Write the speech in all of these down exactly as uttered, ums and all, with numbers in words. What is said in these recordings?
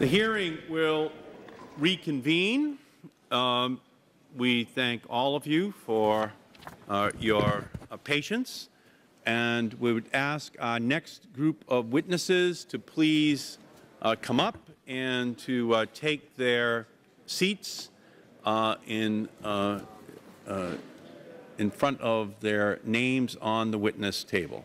The hearing will reconvene. Um, we thank all of you for uh, your uh, patience, and we would ask our next group of witnesses to please uh, come up and to uh, take their seats uh, in, uh, uh, in front of their names on the witness table.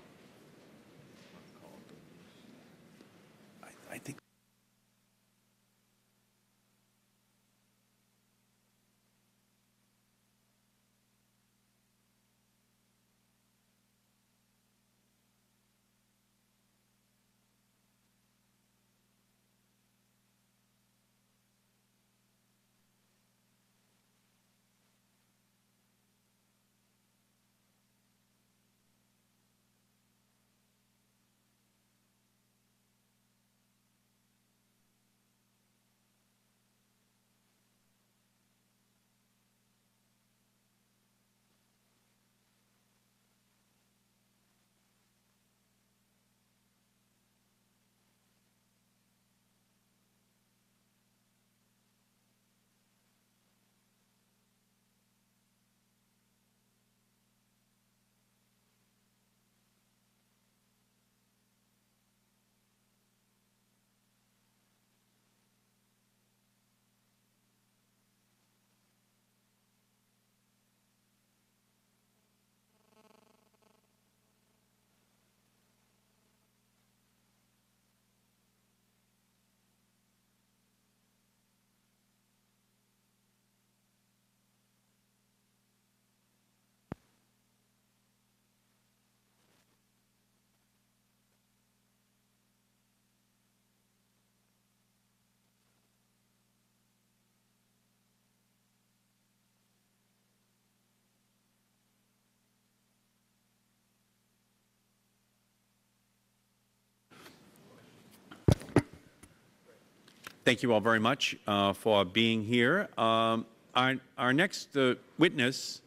Thank you all very much uh, for being here. Um, our, our next uh, witness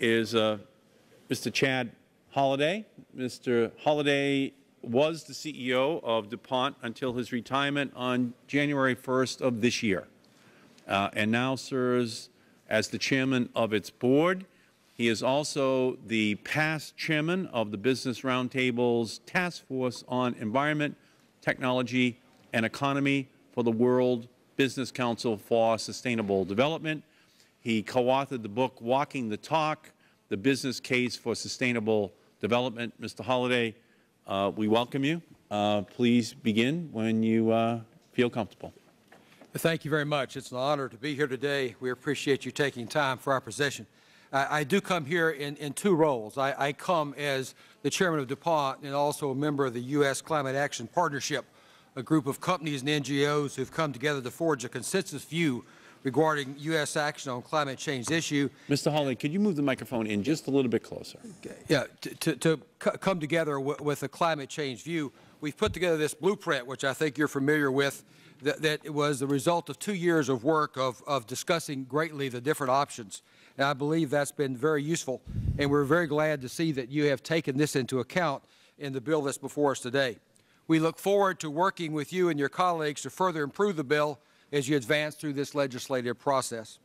is uh, Mister Chad Holliday. Mister Holliday was the C E O of DuPont until his retirement on January first of this year, uh, and now serves as the chairman of its board. He is also the past chairman of the Business Roundtable's Task Force on Environment, Technology, and Economy for the World Business Council for Sustainable Development. He co-authored the book Walking the Talk, The Business Case for Sustainable Development. Mister Holliday, uh, we welcome you. Uh, please begin when you uh, feel comfortable. Thank you very much. It's an honor to be here today. We appreciate you taking time for our position. I, I do come here in, in two roles. I, I come as the chairman of DuPont and also a member of the U S Climate Action Partnership, a group of companies and N G Os who've come together to forge a consensus view regarding U S action on climate change issue. Mister Holliday, could you move the microphone in just a little bit closer? Okay. Yeah, to, to, to come together w with a climate change view, we've put together this blueprint, which I think you're familiar with, that, that was the result of two years of work of, of discussing greatly the different options. And I believe that's been very useful, and we're very glad to see that you have taken this into account in the bill that's before us today. We look forward to working with you and your colleagues to further improve the bill as you advance through this legislative process.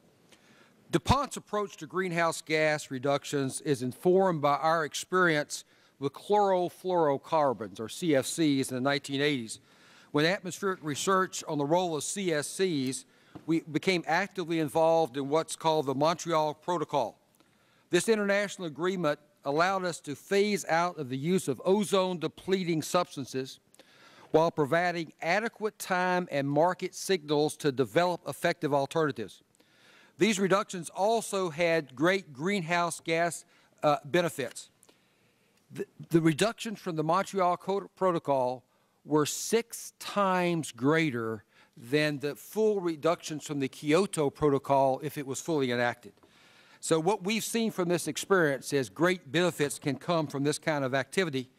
DuPont's approach to greenhouse gas reductions is informed by our experience with chlorofluorocarbons, or C F Cs, in the nineteen eighties. When atmospheric research on the role of C F Cs, we became actively involved in what's called the Montreal Protocol. This international agreement allowed us to phase out of the use of ozone-depleting substances, while providing adequate time and market signals to develop effective alternatives. These reductions also had great greenhouse gas uh, benefits. The, the reductions from the Montreal Protocol were six times greater than the full reductions from the Kyoto Protocol if it was fully enacted. So what we've seen from this experience is great benefits can come from this kind of activity.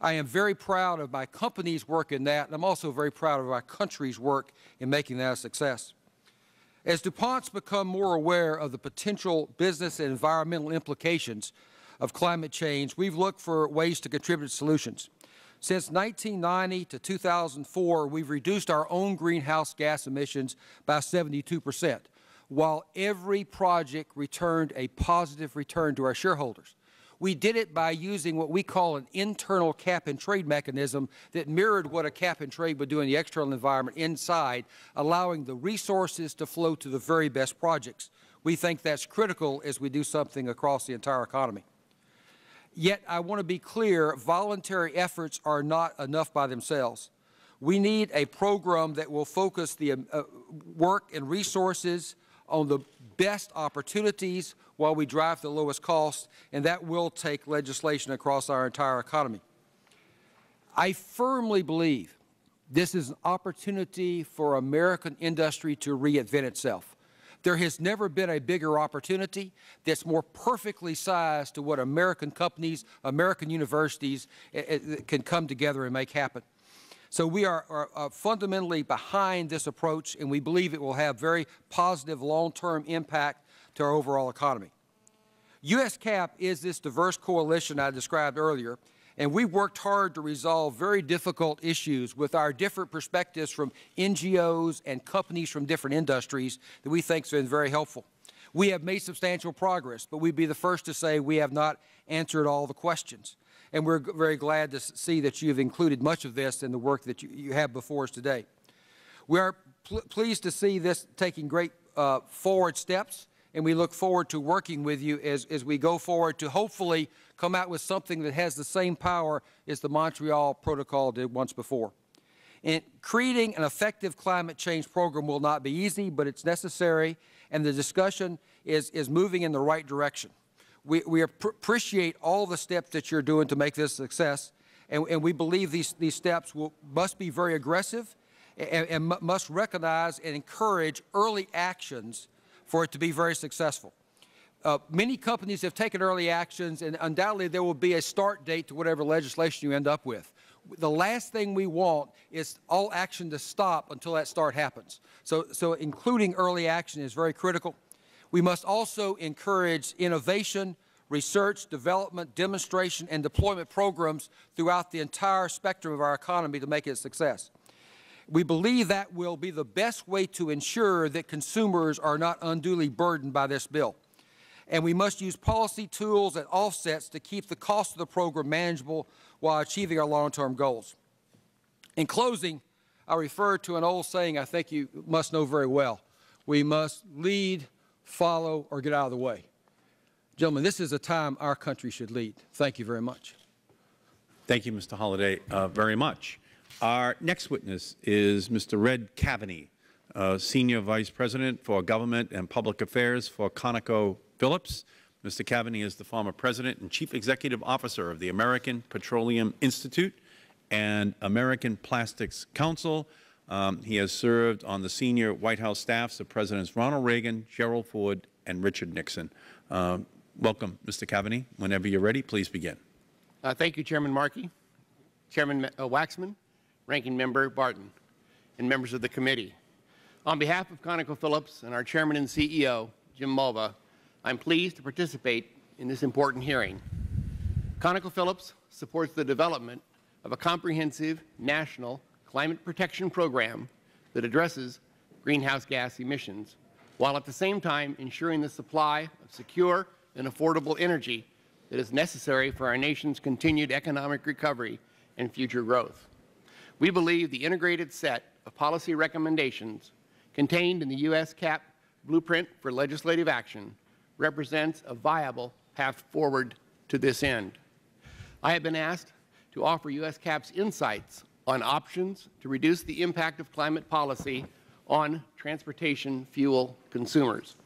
I am very proud of my company's work in that, and I'm also very proud of our country's work in making that a success. As DuPont's become more aware of the potential business and environmental implications of climate change, we've looked for ways to contribute solutions. Since nineteen ninety to two thousand four, we've reduced our own greenhouse gas emissions by seventy-two percent, while every project returned a positive return to our shareholders. We did it by using what we call an internal cap-and-trade mechanism that mirrored what a cap-and-trade would do in the external environment inside, allowing the resources to flow to the very best projects. We think that's critical as we do something across the entire economy. Yet, I want to be clear, voluntary efforts are not enough by themselves. We need a program that will focus the uh, work and resources on the best opportunities while we drive the lowest costs, and that will take legislation across our entire economy. I firmly believe this is an opportunity for American industry to reinvent itself. There has never been a bigger opportunity that's more perfectly sized to what American companies, American universities can come together and make happen. So we are, are, are fundamentally behind this approach, and we believe it will have very positive long-term impact to our overall economy. U S CAP is this diverse coalition I described earlier, and we worked hard to resolve very difficult issues with our different perspectives from N G Os and companies from different industries that we think has been very helpful. We have made substantial progress, but we'd be the first to say we have not answered all the questions. And we're very glad to see that you've included much of this in the work that you, you have before us today. We are pl pleased to see this taking great uh, forward steps, and we look forward to working with you as, as we go forward to hopefully come out with something that has the same power as the Montreal Protocol did once before. And creating an effective climate change program will not be easy, but it's necessary, and the discussion is, is moving in the right direction. We, we appreciate all the steps that you're doing to make this a success, and, and we believe these, these steps will, must be very aggressive and, and must recognize and encourage early actions for it to be very successful. Uh, many companies have taken early actions, and undoubtedly there will be a start date to whatever legislation you end up with. The last thing we want is all action to stop until that start happens. So, so including early action is very critical. We must also encourage innovation, research, development, demonstration, and deployment programs throughout the entire spectrum of our economy to make it a success. We believe that will be the best way to ensure that consumers are not unduly burdened by this bill. And we must use policy tools and offsets to keep the cost of the program manageable while achieving our long-term goals. In closing, I refer to an old saying I think you must know very well. We must lead, follow, or get out of the way. Gentlemen, this is a time our country should lead. Thank you very much. Thank you, Mister Holliday, uh, very much. Our next witness is Mister Red Cavaney, uh, Senior Vice President for Government and Public Affairs for ConocoPhillips. Mister Cavaney is the former President and Chief Executive Officer of the American Petroleum Institute and American Plastics Council. Um, he has served on the senior White House staffs of Presidents Ronald Reagan, Gerald Ford, and Richard Nixon. Um, welcome, Mister Cavaney. Whenever you're ready, please begin. Uh, thank you, Chairman Markey, Chairman uh, Waxman, Ranking Member Barton, and members of the committee. On behalf of ConocoPhillips and our Chairman and C E O, Jim Mulva, I'm pleased to participate in this important hearing. ConocoPhillips supports the development of a comprehensive national climate protection program that addresses greenhouse gas emissions, while at the same time ensuring the supply of secure and affordable energy that is necessary for our nation's continued economic recovery and future growth. We believe the integrated set of policy recommendations contained in the U S CAP blueprint for legislative action represents a viable path forward to this end. I have been asked to offer U S CAP's insights on options to reduce the impact of climate policy on transportation fuel consumers.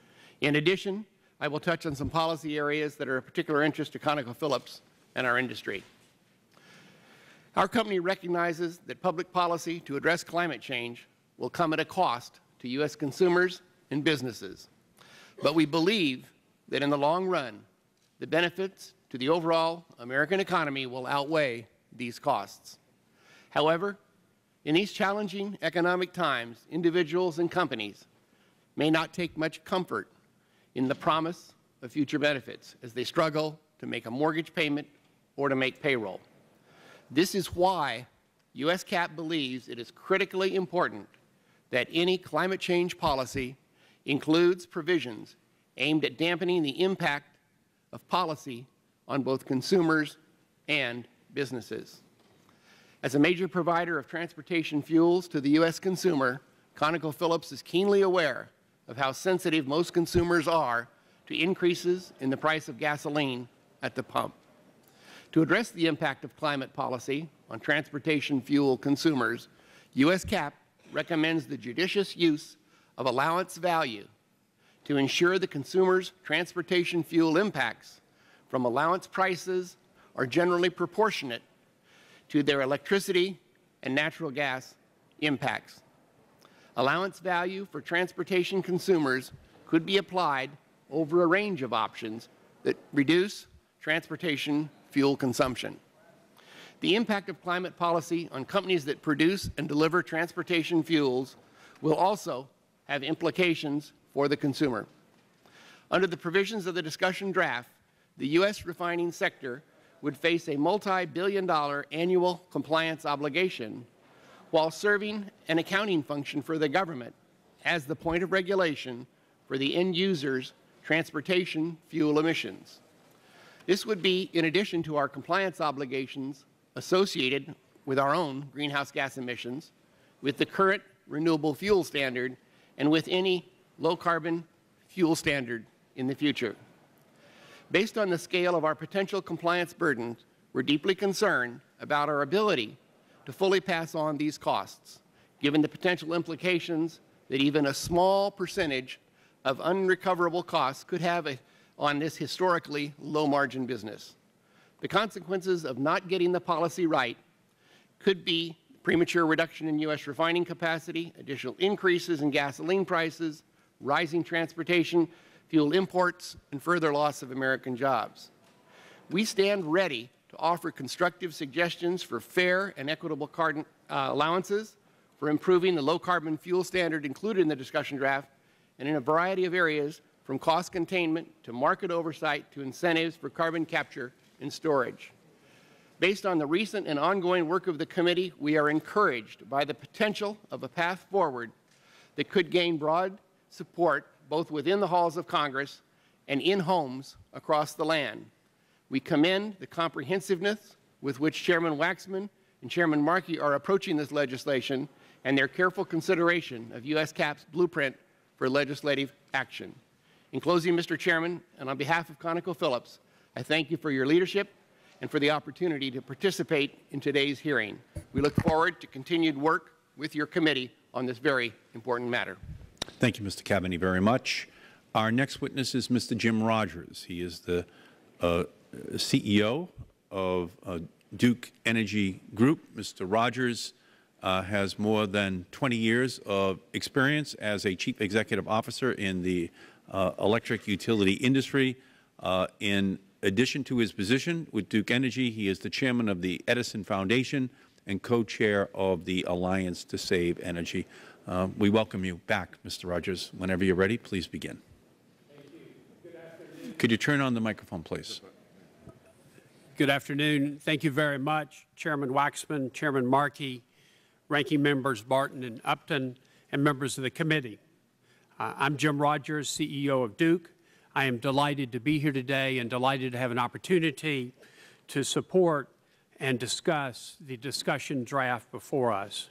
In addition, I will touch on some policy areas that are of particular interest to ConocoPhillips and our industry. Our company recognizes that public policy to address climate change will come at a cost to U S consumers and businesses. But we believe that in the long run, the benefits to the overall American economy will outweigh these costs. However, in these challenging economic times, individuals and companies may not take much comfort in the promise of future benefits as they struggle to make a mortgage payment or to make payroll. This is why U S C A P believes it is critically important that any climate change policy includes provisions aimed at dampening the impact of policy on both consumers and businesses. As a major provider of transportation fuels to the U S consumer, ConocoPhillips is keenly aware of how sensitive most consumers are to increases in the price of gasoline at the pump. To address the impact of climate policy on transportation fuel consumers, U S C A P recommends the judicious use of allowance value to ensure the consumer's transportation fuel impacts from allowance prices are generally proportionate to their electricity and natural gas impacts. Allowance value for transportation consumers could be applied over a range of options that reduce transportation fuel consumption. The impact of climate policy on companies that produce and deliver transportation fuels will also have implications for the consumer. Under the provisions of the discussion draft, the U S refining sector would face a multi-billion dollar annual compliance obligation while serving an accounting function for the government as the point of regulation for the end user's transportation fuel emissions. This would be in addition to our compliance obligations associated with our own greenhouse gas emissions, with the current renewable fuel standard, and with any low-carbon fuel standard in the future. Based on the scale of our potential compliance burdens, we're deeply concerned about our ability to fully pass on these costs, given the potential implications that even a small percentage of unrecoverable costs could have a, on this historically low-margin business. The consequences of not getting the policy right could be premature reduction in U S refining capacity, additional increases in gasoline prices, rising transportation fuel imports, and further loss of American jobs. We stand ready to offer constructive suggestions for fair and equitable carbon, uh, allowances, for improving the low-carbon fuel standard included in the discussion draft, and in a variety of areas, from cost containment to market oversight to incentives for carbon capture and storage. Based on the recent and ongoing work of the committee, we are encouraged by the potential of a path forward that could gain broad support both within the halls of Congress and in homes across the land. We commend the comprehensiveness with which Chairman Waxman and Chairman Markey are approaching this legislation and their careful consideration of U S C A P's blueprint for legislative action. In closing, Mister Chairman, and on behalf of ConocoPhillips, I thank you for your leadership and for the opportunity to participate in today's hearing. We look forward to continued work with your committee on this very important matter. Thank you, Mister Cavaney, very much. Our next witness is Mister Jim Rogers. He is the uh, C E O of uh, Duke Energy Group. Mister Rogers uh, has more than twenty years of experience as a chief executive officer in the uh, electric utility industry. Uh, in addition to his position with Duke Energy, he is the chairman of the Edison Foundation and co-chair of the Alliance to Save Energy. Uh, we welcome you back, Mister Rogers. Whenever you are ready, please begin. Thank you. Good afternoon. Could you turn on the microphone, please? Good afternoon. Thank you very much, Chairman Waxman, Chairman Markey, Ranking Members Barton and Upton, and members of the committee. Uh, I am Jim Rogers, C E O of Duke. I am delighted to be here today and delighted to have an opportunity to support and discuss the discussion draft before us.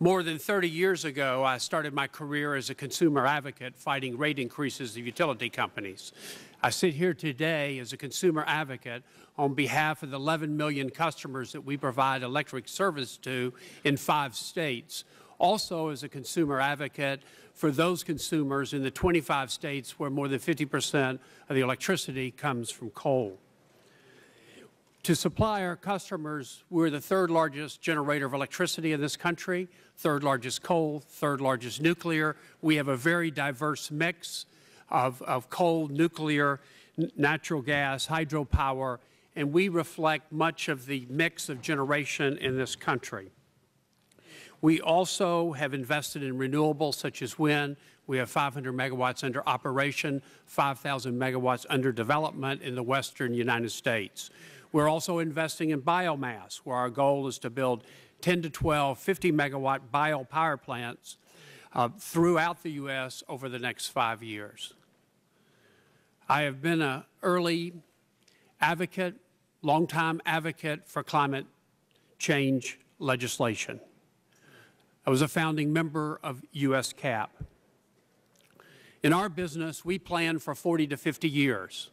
More than thirty years ago, I started my career as a consumer advocate fighting rate increases of utility companies. I sit here today as a consumer advocate on behalf of the eleven million customers that we provide electric service to in five states. Also as a consumer advocate for those consumers in the twenty-five states where more than fifty percent of the electricity comes from coal. To supply our customers, we're the third largest generator of electricity in this country, third largest coal, third largest nuclear. We have a very diverse mix of, of coal, nuclear, natural gas, hydropower, and we reflect much of the mix of generation in this country. We also have invested in renewables such as wind. We have five hundred megawatts under operation, five thousand megawatts under development in the western United States. We're also investing in biomass, where our goal is to build ten to twelve fifty megawatt biopower plants uh, throughout the U S over the next five years. I have been an early advocate, longtime advocate for climate change legislation. I was a founding member of U S CAP. In our business, we plan for forty to fifty years.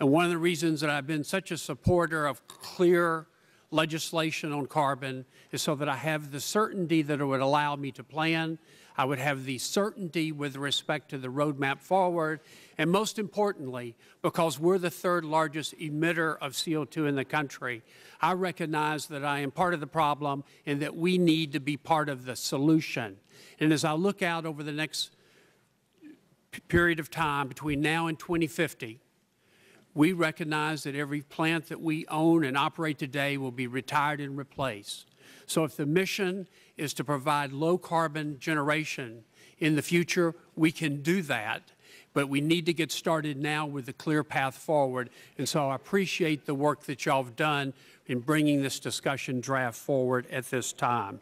And one of the reasons that I've been such a supporter of clear legislation on carbon is so that I have the certainty that it would allow me to plan. I would have the certainty with respect to the roadmap forward. And most importantly, because we're the third largest emitter of C O two in the country, I recognize that I am part of the problem and that we need to be part of the solution. And as I look out over the next period of time between now and twenty fifty, we recognize that every plant that we own and operate today will be retired and replaced. So if the mission is to provide low carbon generation in the future, we can do that, but we need to get started now with a clear path forward. And so I appreciate the work that y'all have done in bringing this discussion draft forward at this time.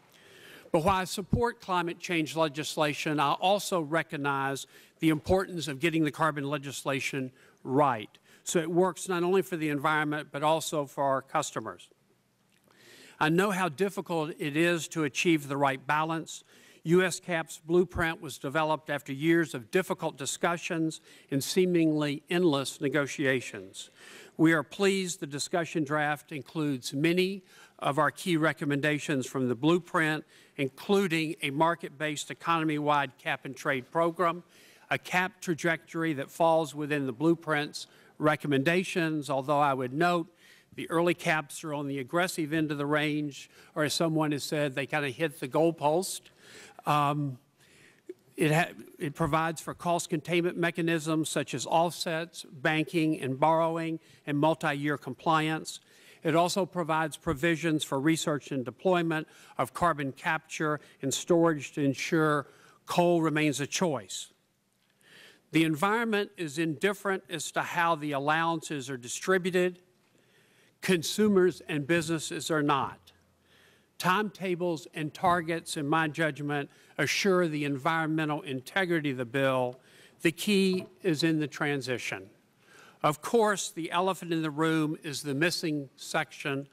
But while I support climate change legislation, I also recognize the importance of getting the carbon legislation right, so it works not only for the environment, but also for our customers. I know how difficult it is to achieve the right balance. U S CAP's blueprint was developed after years of difficult discussions and seemingly endless negotiations. We are pleased the discussion draft includes many of our key recommendations from the blueprint, including a market-based economy-wide cap-and-trade program, a cap trajectory that falls within the blueprint's recommendations, although I would note the early caps are on the aggressive end of the range, or as someone has said, they kind of hit the goalpost. Um, it, it provides for cost containment mechanisms such as offsets, banking and borrowing, and multi-year compliance. It also provides provisions for research and deployment of carbon capture and storage to ensure coal remains a choice. The environment is indifferent as to how the allowances are distributed. Consumers and businesses are not. Timetables and targets, in my judgment, assure the environmental integrity of the bill. The key is in the transition. Of course, the elephant in the room is the missing section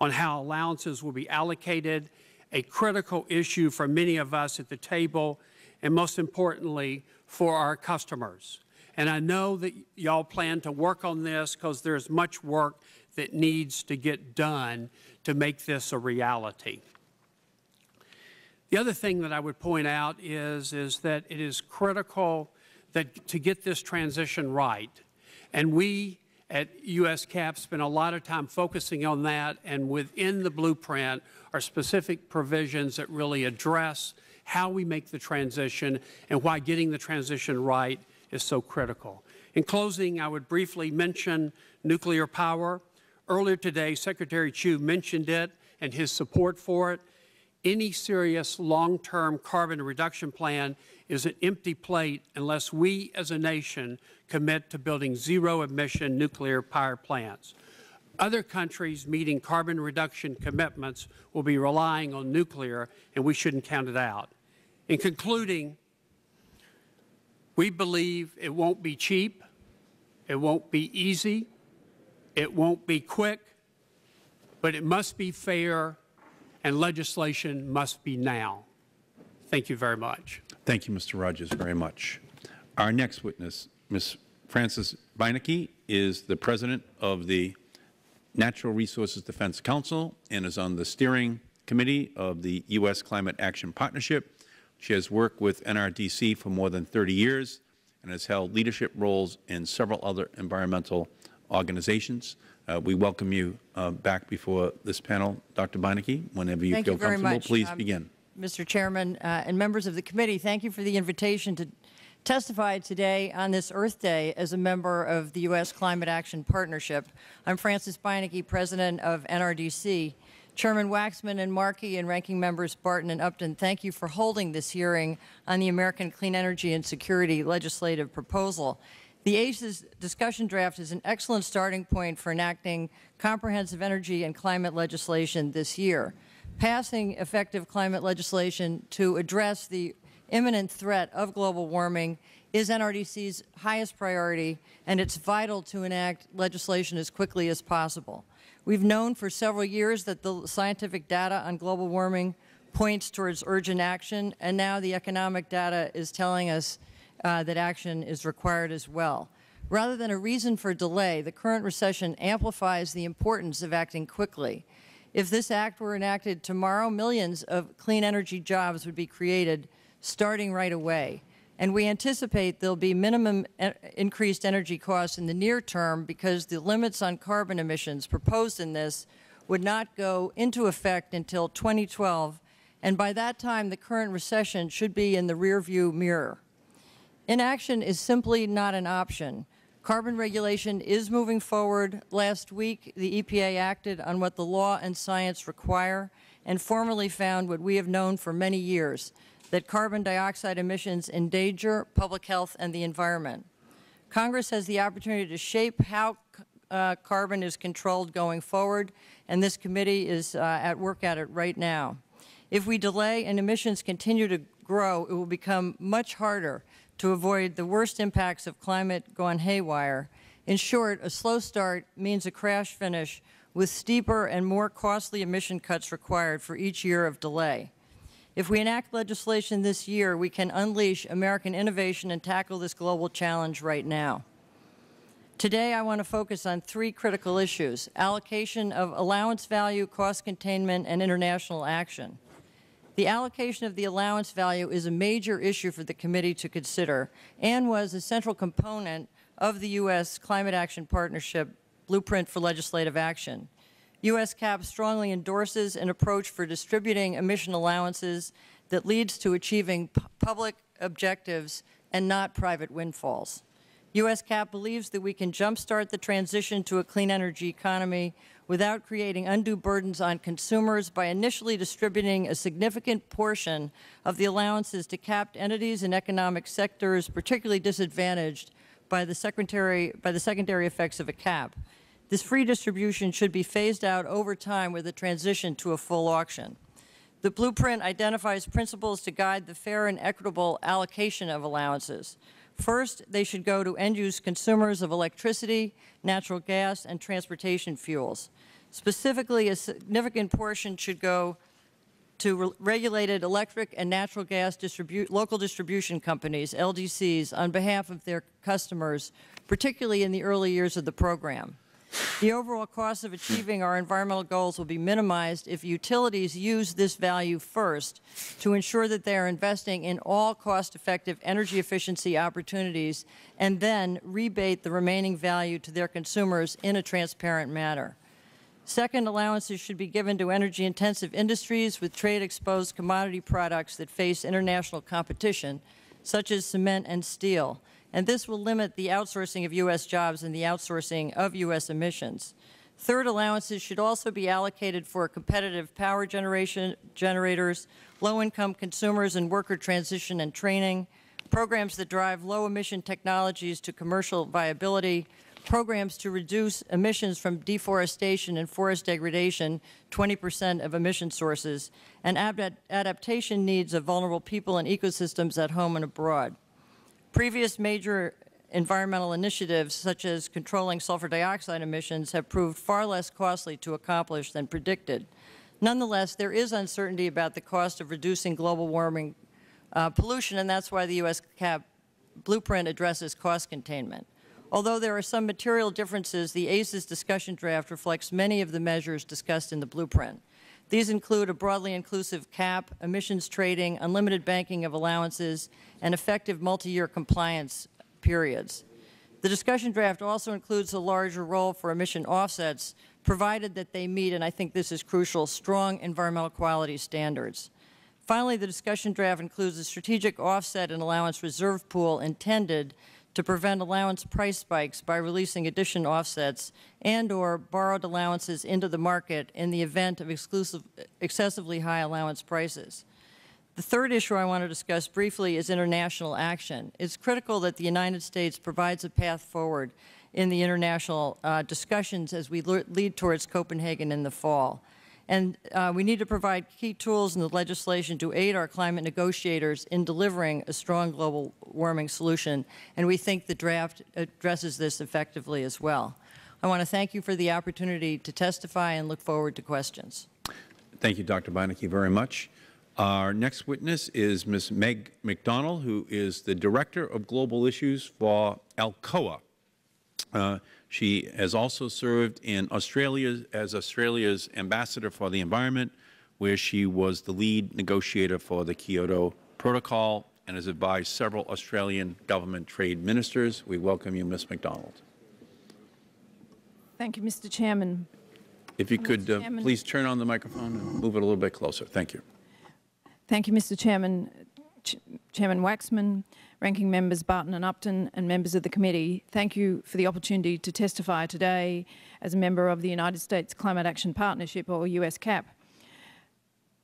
on how allowances will be allocated, a critical issue for many of us at the table, and most importantly, for our customers. And I know that y'all plan to work on this because there's much work that needs to get done to make this a reality. The other thing that I would point out is, is that it is critical that to get this transition right. And we at U S CAP spend a lot of time focusing on that, and within the blueprint are specific provisions that really address how we make the transition and why getting the transition right is so critical. In closing, I would briefly mention nuclear power. Earlier today, Secretary Chu mentioned it and his support for it. Any serious long-term carbon reduction plan is an empty plate unless we as a nation commit to building zero-emission nuclear power plants. Other countries meeting carbon reduction commitments will be relying on nuclear, and we shouldn't count it out. In concluding, we believe it won't be cheap, it won't be easy, it won't be quick, but it must be fair, and legislation must be now. Thank you very much. Thank you, Mister Rogers, very much. Our next witness, Miz Frances Beinecke, is the President of the Natural Resources Defense Council and is on the steering committee of the U S Climate Action Partnership. She has worked with N R D C for more than thirty years and has held leadership roles in several other environmental organizations. Uh, we welcome you uh, back before this panel, Doctor Beinecke. Whenever you thank feel you very comfortable, much. please um, begin. Mister Chairman uh, and members of the committee, thank you for the invitation to testify today on this Earth Day as a member of the U S Climate Action Partnership. I'm Frances Beinecke, President of N R D C. Chairman Waxman and Markey and Ranking Members Barton and Upton, thank you for holding this hearing on the American Clean Energy and Security Legislative Proposal. The A C E S discussion draft is an excellent starting point for enacting comprehensive energy and climate legislation this year. Passing effective climate legislation to address the imminent threat of global warming is N R D C's highest priority, and it's vital to enact legislation as quickly as possible. We've known for several years that the scientific data on global warming points towards urgent action, and now the economic data is telling us uh, that action is required as well. Rather than a reason for delay, the current recession amplifies the importance of acting quickly. If this act were enacted tomorrow, millions of clean energy jobs would be created starting right away. And we anticipate there will be minimum e- increased energy costs in the near term because the limits on carbon emissions proposed in this would not go into effect until twenty twelve, and by that time the current recession should be in the rearview mirror. Inaction is simply not an option. Carbon regulation is moving forward. Last week the E P A acted on what the law and science require and formally found what we have known for many years, that carbon dioxide emissions endanger public health and the environment. Congress has the opportunity to shape how uh, carbon is controlled going forward, and this committee is uh, at work at it right now. If we delay and emissions continue to grow, it will become much harder to avoid the worst impacts of climate gone haywire. In short, a slow start means a crash finish with steeper and more costly emission cuts required for each year of delay. If we enact legislation this year, we can unleash American innovation and tackle this global challenge right now. Today, I want to focus on three critical issues: allocation of allowance value, cost containment, and international action. The allocation of the allowance value is a major issue for the committee to consider and was a central component of the U S Climate Action Partnership Blueprint for Legislative Action. U S CAP strongly endorses an approach for distributing emission allowances that leads to achieving p public objectives and not private windfalls. U S CAP believes that we can jumpstart the transition to a clean energy economy without creating undue burdens on consumers by initially distributing a significant portion of the allowances to capped entities and economic sectors particularly disadvantaged by the, secondary, by the secondary effects of a cap. This free distribution should be phased out over time with a transition to a full auction. The blueprint identifies principles to guide the fair and equitable allocation of allowances. First, they should go to end-use consumers of electricity, natural gas, and transportation fuels. Specifically, a significant portion should go to re- regulated electric and natural gas distribu- local distribution companies, L D Cs, on behalf of their customers, particularly in the early years of the program. The overall cost of achieving our environmental goals will be minimized if utilities use this value first to ensure that they are investing in all cost-effective energy efficiency opportunities and then rebate the remaining value to their consumers in a transparent manner. Second, allowances should be given to energy-intensive industries with trade-exposed commodity products that face international competition, such as cement and steel. And this will limit the outsourcing of U S jobs and the outsourcing of U S emissions. Third, allowances should also be allocated for competitive power generation generators, low-income consumers and worker transition and training, programs that drive low-emission technologies to commercial viability, programs to reduce emissions from deforestation and forest degradation, twenty percent of emission sources, and ad- adaptation needs of vulnerable people and ecosystems at home and abroad. Previous major environmental initiatives, such as controlling sulfur dioxide emissions, have proved far less costly to accomplish than predicted. Nonetheless, there is uncertainty about the cost of reducing global warming uh, pollution, and that's why the U S CAP blueprint addresses cost containment. Although there are some material differences, the A C E S discussion draft reflects many of the measures discussed in the blueprint. These include a broadly inclusive cap, emissions trading, unlimited banking of allowances, and effective multi-year compliance periods. The discussion draft also includes a larger role for emission offsets, provided that they meet, and I think this is crucial, strong environmental quality standards. Finally, the discussion draft includes a strategic offset and allowance reserve pool intended to prevent allowance price spikes by releasing additional offsets and or borrowed allowances into the market in the event of exclusive, excessively high allowance prices. The third issue I want to discuss briefly is international action. It's critical that the United States provides a path forward in the international uh, discussions as we lead towards Copenhagen in the fall. And uh, we need to provide key tools in the legislation to aid our climate negotiators in delivering a strong global warming solution, and we think the draft addresses this effectively as well. I want to thank you for the opportunity to testify and look forward to questions. Thank you, Doctor Beinecke, very much. Our next witness is Miz Meg Macdonald, who is the Director of Global Issues for Alcoa. Uh, She has also served in Australia as Australia's Ambassador for the Environment, where she was the lead negotiator for the Kyoto Protocol and has advised several Australian government trade ministers. We welcome you, Miz Macdonald. Thank you, Mister Chairman. If you could uh, please turn on the microphone and move it a little bit closer. Thank you. Thank you, Mister Chairman. Ch- Chairman Waxman, Ranking Members Barton and Upton, and members of the committee, thank you for the opportunity to testify today as a member of the United States Climate Action Partnership, or U S CAP.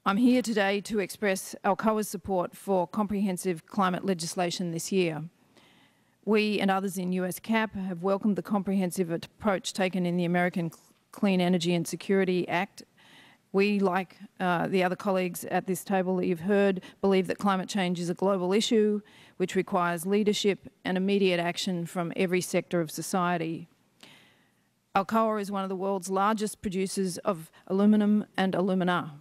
I'm here today to express Alcoa's support for comprehensive climate legislation this year. We and others in U S CAP have welcomed the comprehensive approach taken in the American Clean Energy and Security Act. We, like uh, the other colleagues at this table that you've heard, believe that climate change is a global issue which requires leadership and immediate action from every sector of society. Alcoa is one of the world's largest producers of aluminum and alumina.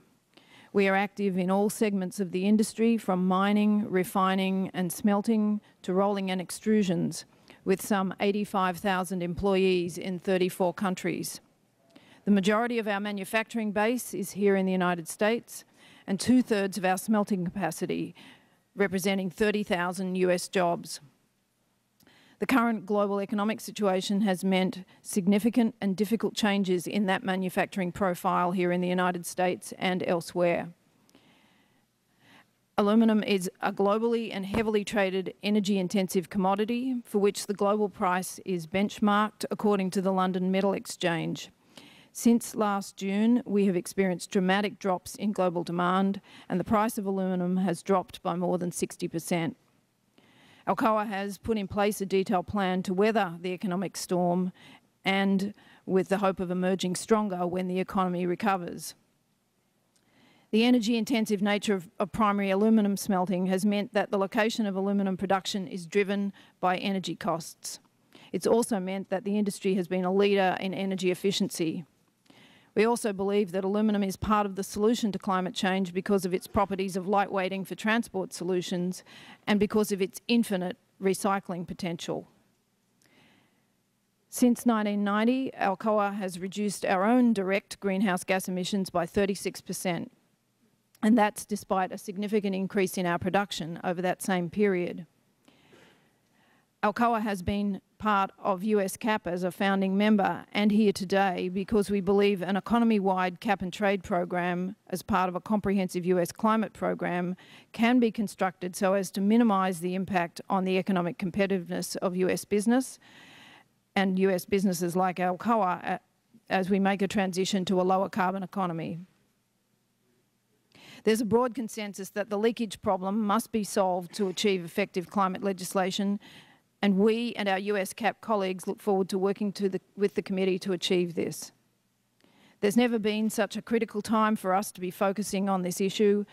We are active in all segments of the industry, from mining, refining and smelting to rolling and extrusions, with some eighty-five thousand employees in thirty-four countries. The majority of our manufacturing base is here in the United States, and two-thirds of our smelting capacity, representing thirty thousand U S jobs. The current global economic situation has meant significant and difficult changes in that manufacturing profile here in the United States and elsewhere. Aluminum is a globally and heavily traded energy-intensive commodity for which the global price is benchmarked according to the London Metal Exchange. Since last June, we have experienced dramatic drops in global demand, and the price of aluminum has dropped by more than sixty percent. Alcoa has put in place a detailed plan to weather the economic storm, and with the hope of emerging stronger when the economy recovers. The energy-intensive nature of, of primary aluminum smelting has meant that the location of aluminum production is driven by energy costs. It's also meant that the industry has been a leader in energy efficiency. We also believe that aluminum is part of the solution to climate change because of its properties of lightweighting for transport solutions and because of its infinite recycling potential. Since nineteen ninety, Alcoa has reduced our own direct greenhouse gas emissions by thirty-six percent, and that's despite a significant increase in our production over that same period. Alcoa has been part of U S CAP as a founding member and here today because we believe an economy-wide cap and trade program as part of a comprehensive U S climate program can be constructed so as to minimize the impact on the economic competitiveness of U S business and U S businesses like Alcoa as we make a transition to a lower carbon economy. There's a broad consensus that the leakage problem must be solved to achieve effective climate legislation, and we and our U S CAP colleagues look forward to working to the, with the committee to achieve this. There's never been such a critical time for us to be focusing on this issue,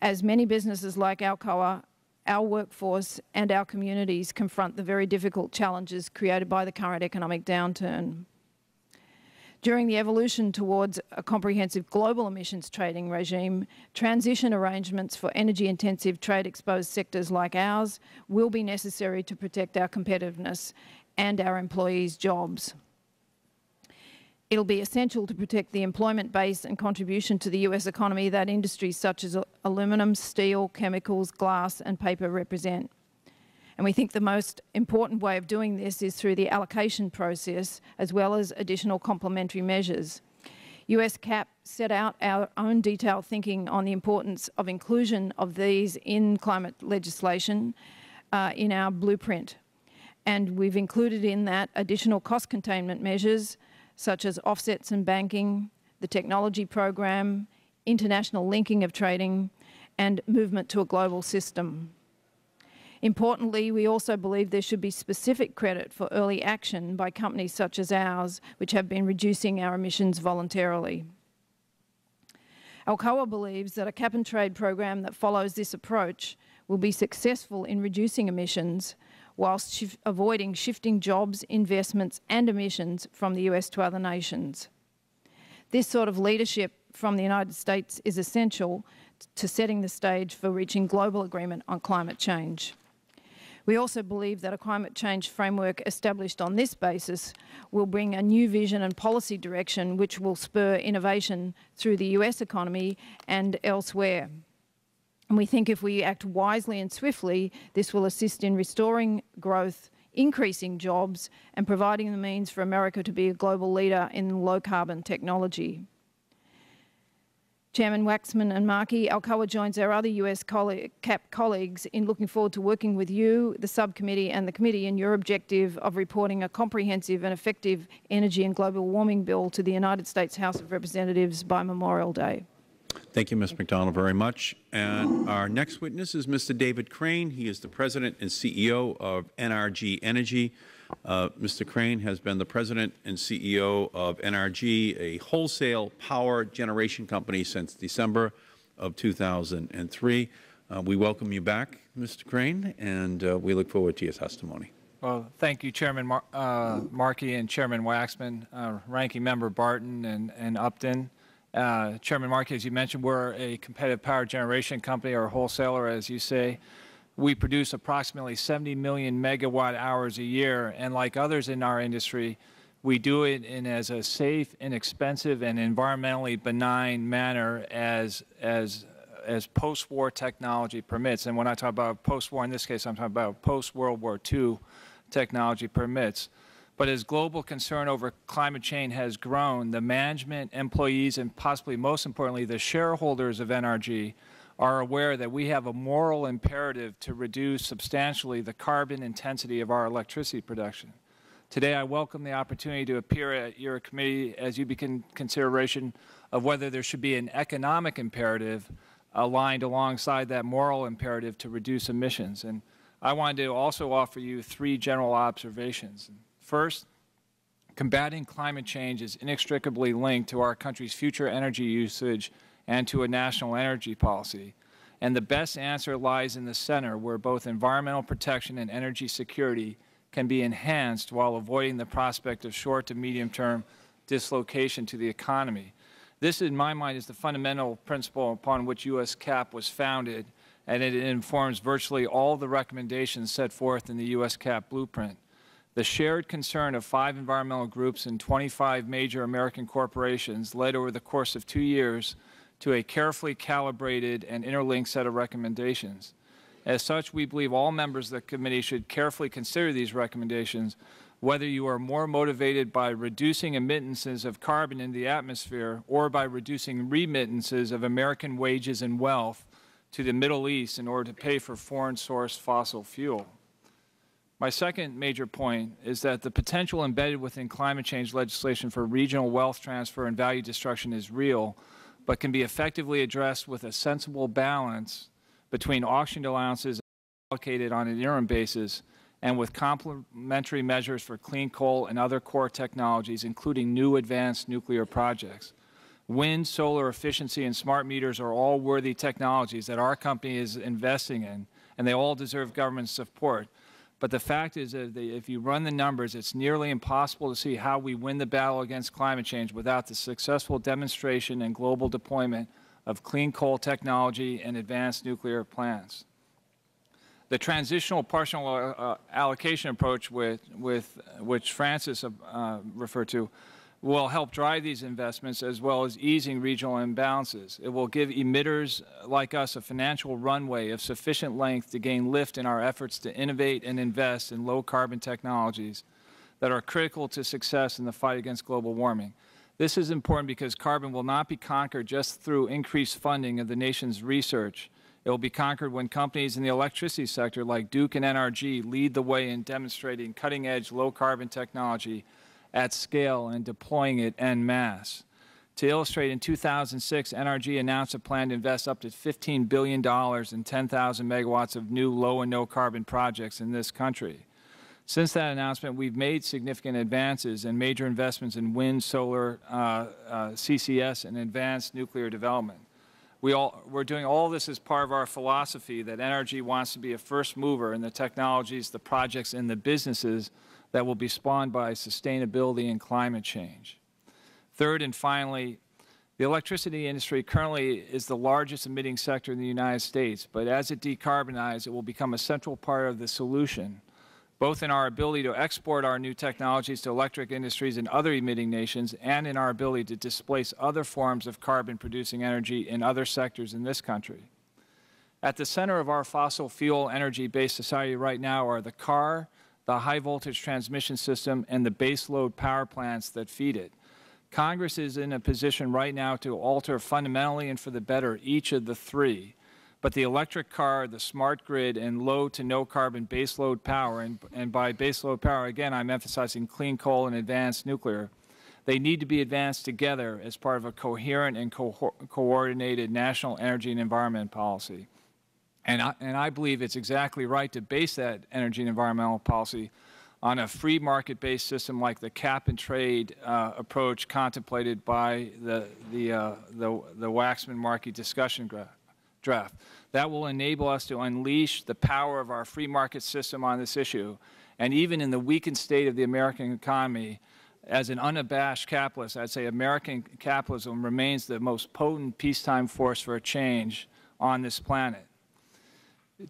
as many businesses like Alcoa, our workforce and our communities confront the very difficult challenges created by the current economic downturn. During the evolution towards a comprehensive global emissions trading regime, transition arrangements for energy-intensive trade-exposed sectors like ours will be necessary to protect our competitiveness and our employees' jobs. It'll be essential to protect the employment base and contribution to the U S economy that industries such as aluminum, steel, chemicals, glass and paper represent. And we think the most important way of doing this is through the allocation process, as well as additional complementary measures. U S CAP set out our own detailed thinking on the importance of inclusion of these in climate legislation uh, in our blueprint. And we've included in that additional cost containment measures, such as offsets and banking, the technology program, international linking of trading, and movement to a global system. Importantly, we also believe there should be specific credit for early action by companies such as ours, which have been reducing our emissions voluntarily. Alcoa believes that a cap-and-trade program that follows this approach will be successful in reducing emissions whilst shif- avoiding shifting jobs, investments and emissions from the U S to other nations. This sort of leadership from the United States is essential to setting the stage for reaching global agreement on climate change. We also believe that a climate change framework established on this basis will bring a new vision and policy direction which will spur innovation through the U S economy and elsewhere. And we think if we act wisely and swiftly, this will assist in restoring growth, increasing jobs, and providing the means for America to be a global leader in low-carbon technology. Chairman Waxman and Markey, Alcoa joins our other U S CAP colleagues in looking forward to working with you, the subcommittee and the committee in your objective of reporting a comprehensive and effective energy and global warming bill to the United States House of Representatives by Memorial Day. Thank you, Miz Macdonald, very much. And our next witness is Mister David Crane. He is the President and C E O of N R G Energy. Uh, Mister Crane has been the President and C E O of N R G, a wholesale power generation company, since December of two thousand three. Uh, we welcome you back, Mister Crane, and uh, we look forward to your testimony. Well, thank you, Chairman Mar uh, Markey and Chairman Waxman, uh, Ranking Member Barton and, and Upton. Uh, Chairman Markey, as you mentioned, we're a competitive power generation company, or a wholesaler, as you say. We produce approximately seventy million megawatt hours a year, and like others in our industry, we do it in as a safe, inexpensive, and environmentally benign manner as, as, as post-war technology permits. And when I talk about post-war, in this case, I'm talking about post-World War Two technology permits. But as global concern over climate change has grown, the management, employees, and possibly most importantly, the shareholders of N R G are aware that we have a moral imperative to reduce substantially the carbon intensity of our electricity production. Today, I welcome the opportunity to appear at your committee as you begin consideration of whether there should be an economic imperative aligned alongside that moral imperative to reduce emissions. And I wanted to also offer you three general observations. First, combating climate change is inextricably linked to our country's future energy usage and to a national energy policy. And the best answer lies in the center, where both environmental protection and energy security can be enhanced while avoiding the prospect of short to medium-term dislocation to the economy. This, in my mind, is the fundamental principle upon which U S CAP was founded, and it informs virtually all the recommendations set forth in the U S CAP blueprint. The shared concern of five environmental groups and twenty-five major American corporations led over the course of two years to a carefully calibrated and interlinked set of recommendations. As such, we believe all members of the committee should carefully consider these recommendations, whether you are more motivated by reducing emittances of carbon in the atmosphere or by reducing remittances of American wages and wealth to the Middle East in order to pay for foreign-sourced fossil fuel. My second major point is that the potential embedded within climate change legislation for regional wealth transfer and value destruction is real, but can be effectively addressed with a sensible balance between auctioned allowances allocated on an interim basis and with complementary measures for clean coal and other core technologies, including new advanced nuclear projects. Wind, solar efficiency, and smart meters are all worthy technologies that our company is investing in, and they all deserve government support. But the fact is that if you run the numbers, it's nearly impossible to see how we win the battle against climate change without the successful demonstration and global deployment of clean coal technology and advanced nuclear plants. The transitional partial uh, allocation approach, with, with, which Frances uh, referred to, will help drive these investments as well as easing regional imbalances. It will give emitters like us a financial runway of sufficient length to gain lift in our efforts to innovate and invest in low-carbon technologies that are critical to success in the fight against global warming. This is important because carbon will not be conquered just through increased funding of the nation's research. It will be conquered when companies in the electricity sector like Duke and N R G lead the way in demonstrating cutting-edge low-carbon technology at scale and deploying it en masse. To illustrate, in two thousand six, N R G announced a plan to invest up to fifteen billion dollars in ten thousand megawatts of new low and no carbon projects in this country. Since that announcement, we've made significant advances and major investments in wind, solar, uh, uh, C C S, and advanced nuclear development. We all, we're doing all this as part of our philosophy that N R G wants to be a first mover in the technologies, the projects, and the businesses that will be spawned by sustainability and climate change. Third and finally, the electricity industry currently is the largest emitting sector in the United States, but as it decarbonizes, it will become a central part of the solution, both in our ability to export our new technologies to electric industries and other emitting nations, and in our ability to displace other forms of carbon-producing energy in other sectors in this country. At the center of our fossil fuel energy-based society right now are the car, the high-voltage transmission system, and the baseload power plants that feed it. Congress is in a position right now to alter fundamentally and for the better each of the three. But the electric car, the smart grid, and low to no carbon baseload power, and, and by baseload power, again, I'm emphasizing clean coal and advanced nuclear, they need to be advanced together as part of a coherent and co coordinated national energy and environment policy. And I, and I believe it's exactly right to base that energy and environmental policy on a free market-based system like the cap-and-trade uh, approach contemplated by the, the, uh, the, the Waxman-Markey discussion graph. Draft. That will enable us to unleash the power of our free market system on this issue. And even in the weakened state of the American economy, as an unabashed capitalist, I'd say American capitalism remains the most potent peacetime force for change on this planet.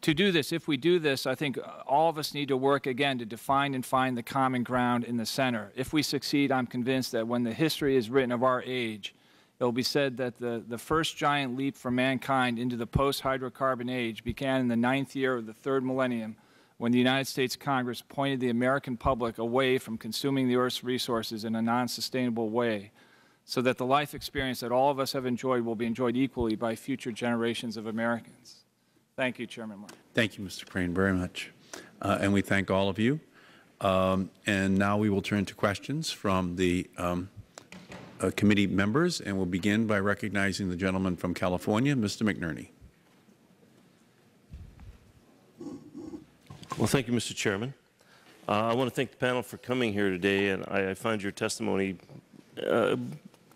To do this, if we do this, I think all of us need to work again to define and find the common ground in the center. If we succeed, I'm convinced that when the history is written of our age, it will be said that the, the first giant leap for mankind into the post-hydrocarbon age began in the ninth year of the third millennium, when the United States Congress pointed the American public away from consuming the Earth's resources in a non-sustainable way, so that the life experience that all of us have enjoyed will be enjoyed equally by future generations of Americans. Thank you, Chairman Martin. Thank you, Mister Crane, very much. Uh, and we thank all of you. Um, and now we will turn to questions from the um, Uh, committee members, and we'll begin by recognizing the gentleman from California, Mister McNerney. Well, thank you, Mister Chairman. Uh, I want to thank the panel for coming here today, and I, I find your testimony uh,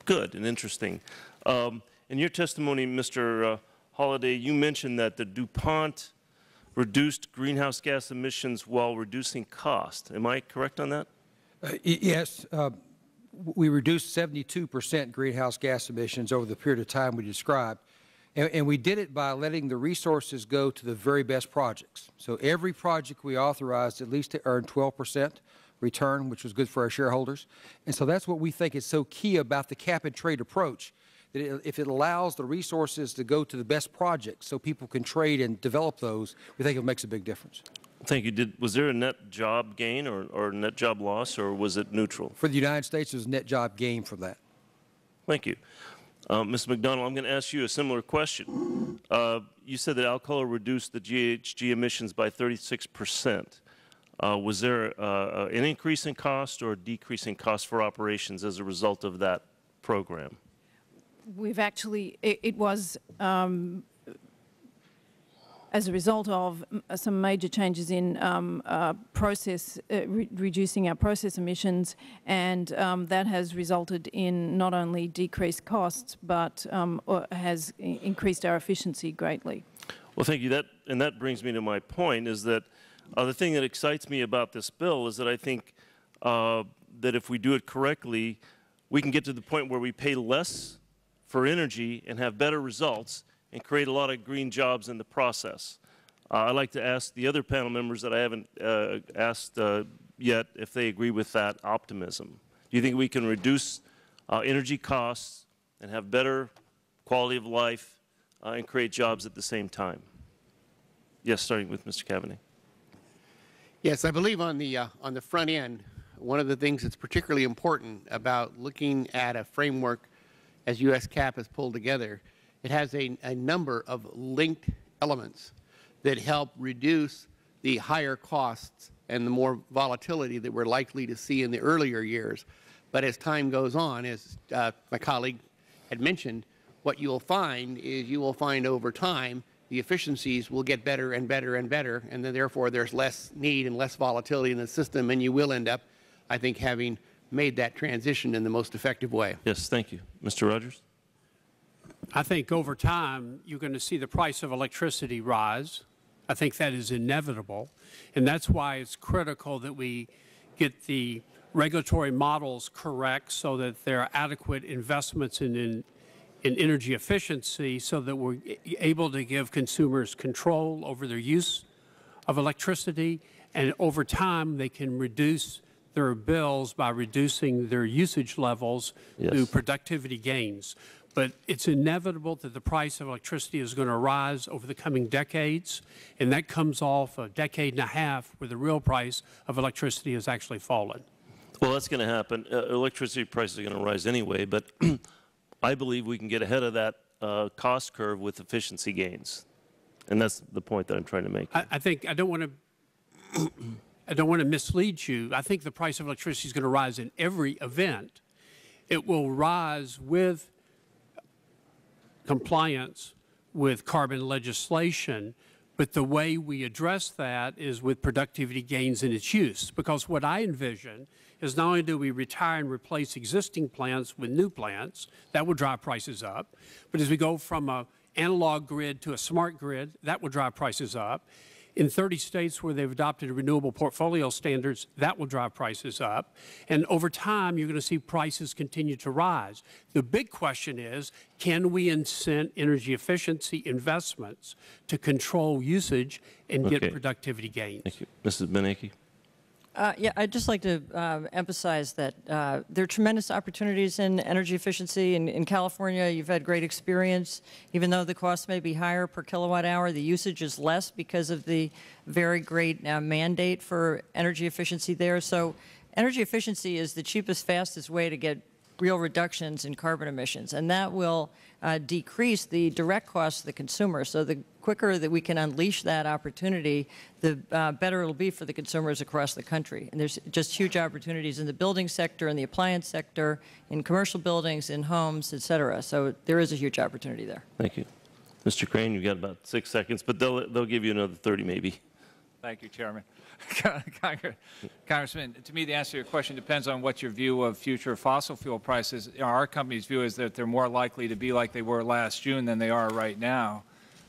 good and interesting. Um, in your testimony, Mister Uh, Holliday, you mentioned that the DuPont reduced greenhouse gas emissions while reducing cost. Am I correct on that? Uh, yes. Uh We reduced seventy-two percent greenhouse gas emissions over the period of time we described, and, and we did it by letting the resources go to the very best projects. So every project we authorized at least to earn twelve percent return, which was good for our shareholders. And so that's what we think is so key about the cap-and-trade approach, that it, if it allows the resources to go to the best projects so people can trade and develop those, we think it makes a big difference. Thank you. Did, was there a net job gain or, or net job loss, or was it neutral? For the United States, it was a net job gain for that. Thank you. Uh, Miz Macdonald, I'm going to ask you a similar question. Uh, you said that Alcoa reduced the G H G emissions by thirty-six percent. Uh, was there uh, an increase in cost or a decrease in cost for operations as a result of that program? We've actually, it, it was... Um, as a result of some major changes in um, uh, process, uh, re reducing our process emissions, and um, that has resulted in not only decreased costs, but um, has increased our efficiency greatly. Well, thank you. That, and that brings me to my point, is that uh, the thing that excites me about this bill is that I think uh, that if we do it correctly, we can get to the point where we pay less for energy and have better results, and create a lot of green jobs in the process. Uh, I'd like to ask the other panel members that I haven't uh, asked uh, yet if they agree with that optimism. Do you think we can reduce uh, energy costs and have better quality of life uh, and create jobs at the same time? Yes, starting with Mister Cavaney. Yes, I believe on the, uh, on the front end, one of the things that's particularly important about looking at a framework as U S CAP has pulled together, it has a, a number of linked elements that help reduce the higher costs and the more volatility that we're likely to see in the earlier years. But as time goes on, as uh, my colleague had mentioned, what you'll find is you will find over time the efficiencies will get better and better and better, and then therefore there's less need and less volatility in the system, and you will end up, I think, having made that transition in the most effective way. Yes, thank you. Mister Rogers? I think over time you're going to see the price of electricity rise. I think that is inevitable, and that's why it's critical that we get the regulatory models correct so that there are adequate investments in, in, in energy efficiency so that we're able to give consumers control over their use of electricity, and over time they can reduce their bills by reducing their usage levels yes. through productivity gains. But it's inevitable that the price of electricity is going to rise over the coming decades, and that comes off a decade and a half where the real price of electricity has actually fallen. Well, that's going to happen. Uh, electricity prices are going to rise anyway, but I believe we can get ahead of that uh, cost curve with efficiency gains, and that's the point that I'm trying to make. I, I think I don't want to I don't want to mislead you. I think the price of electricity is going to rise in every event. It will rise with compliance with carbon legislation, but the way we address that is with productivity gains in its use. Because what I envision is not only do we retire and replace existing plants with new plants, that will drive prices up, but as we go from an analog grid to a smart grid, that will drive prices up. In thirty states where they've adopted renewable portfolio standards, that will drive prices up. And over time, you're going to see prices continue to rise. The big question is, can we incent energy efficiency investments to control usage and okay. get productivity gains? Thank you. Missus Beinecke. Uh, yeah, I'd just like to uh, emphasize that uh, there are tremendous opportunities in energy efficiency. In, in California, you've had great experience. Even though the cost may be higher per kilowatt hour, the usage is less because of the very great uh, mandate for energy efficiency there. So energy efficiency is the cheapest, fastest way to get real reductions in carbon emissions, and that will uh, decrease the direct cost to the consumer. So the quicker that we can unleash that opportunity, the uh, better it will be for the consumers across the country. And there's just huge opportunities in the building sector, in the appliance sector, in commercial buildings, in homes, et cetera. So there is a huge opportunity there. Thank you. Mister Crane, you've got about six seconds, but they'll, they'll give you another thirty maybe. Thank you, Chairman. Congressman, to me, the answer to your question depends on what your view of future fossil fuel prices. Our company's view is that they're more likely to be like they were last June than they are right now.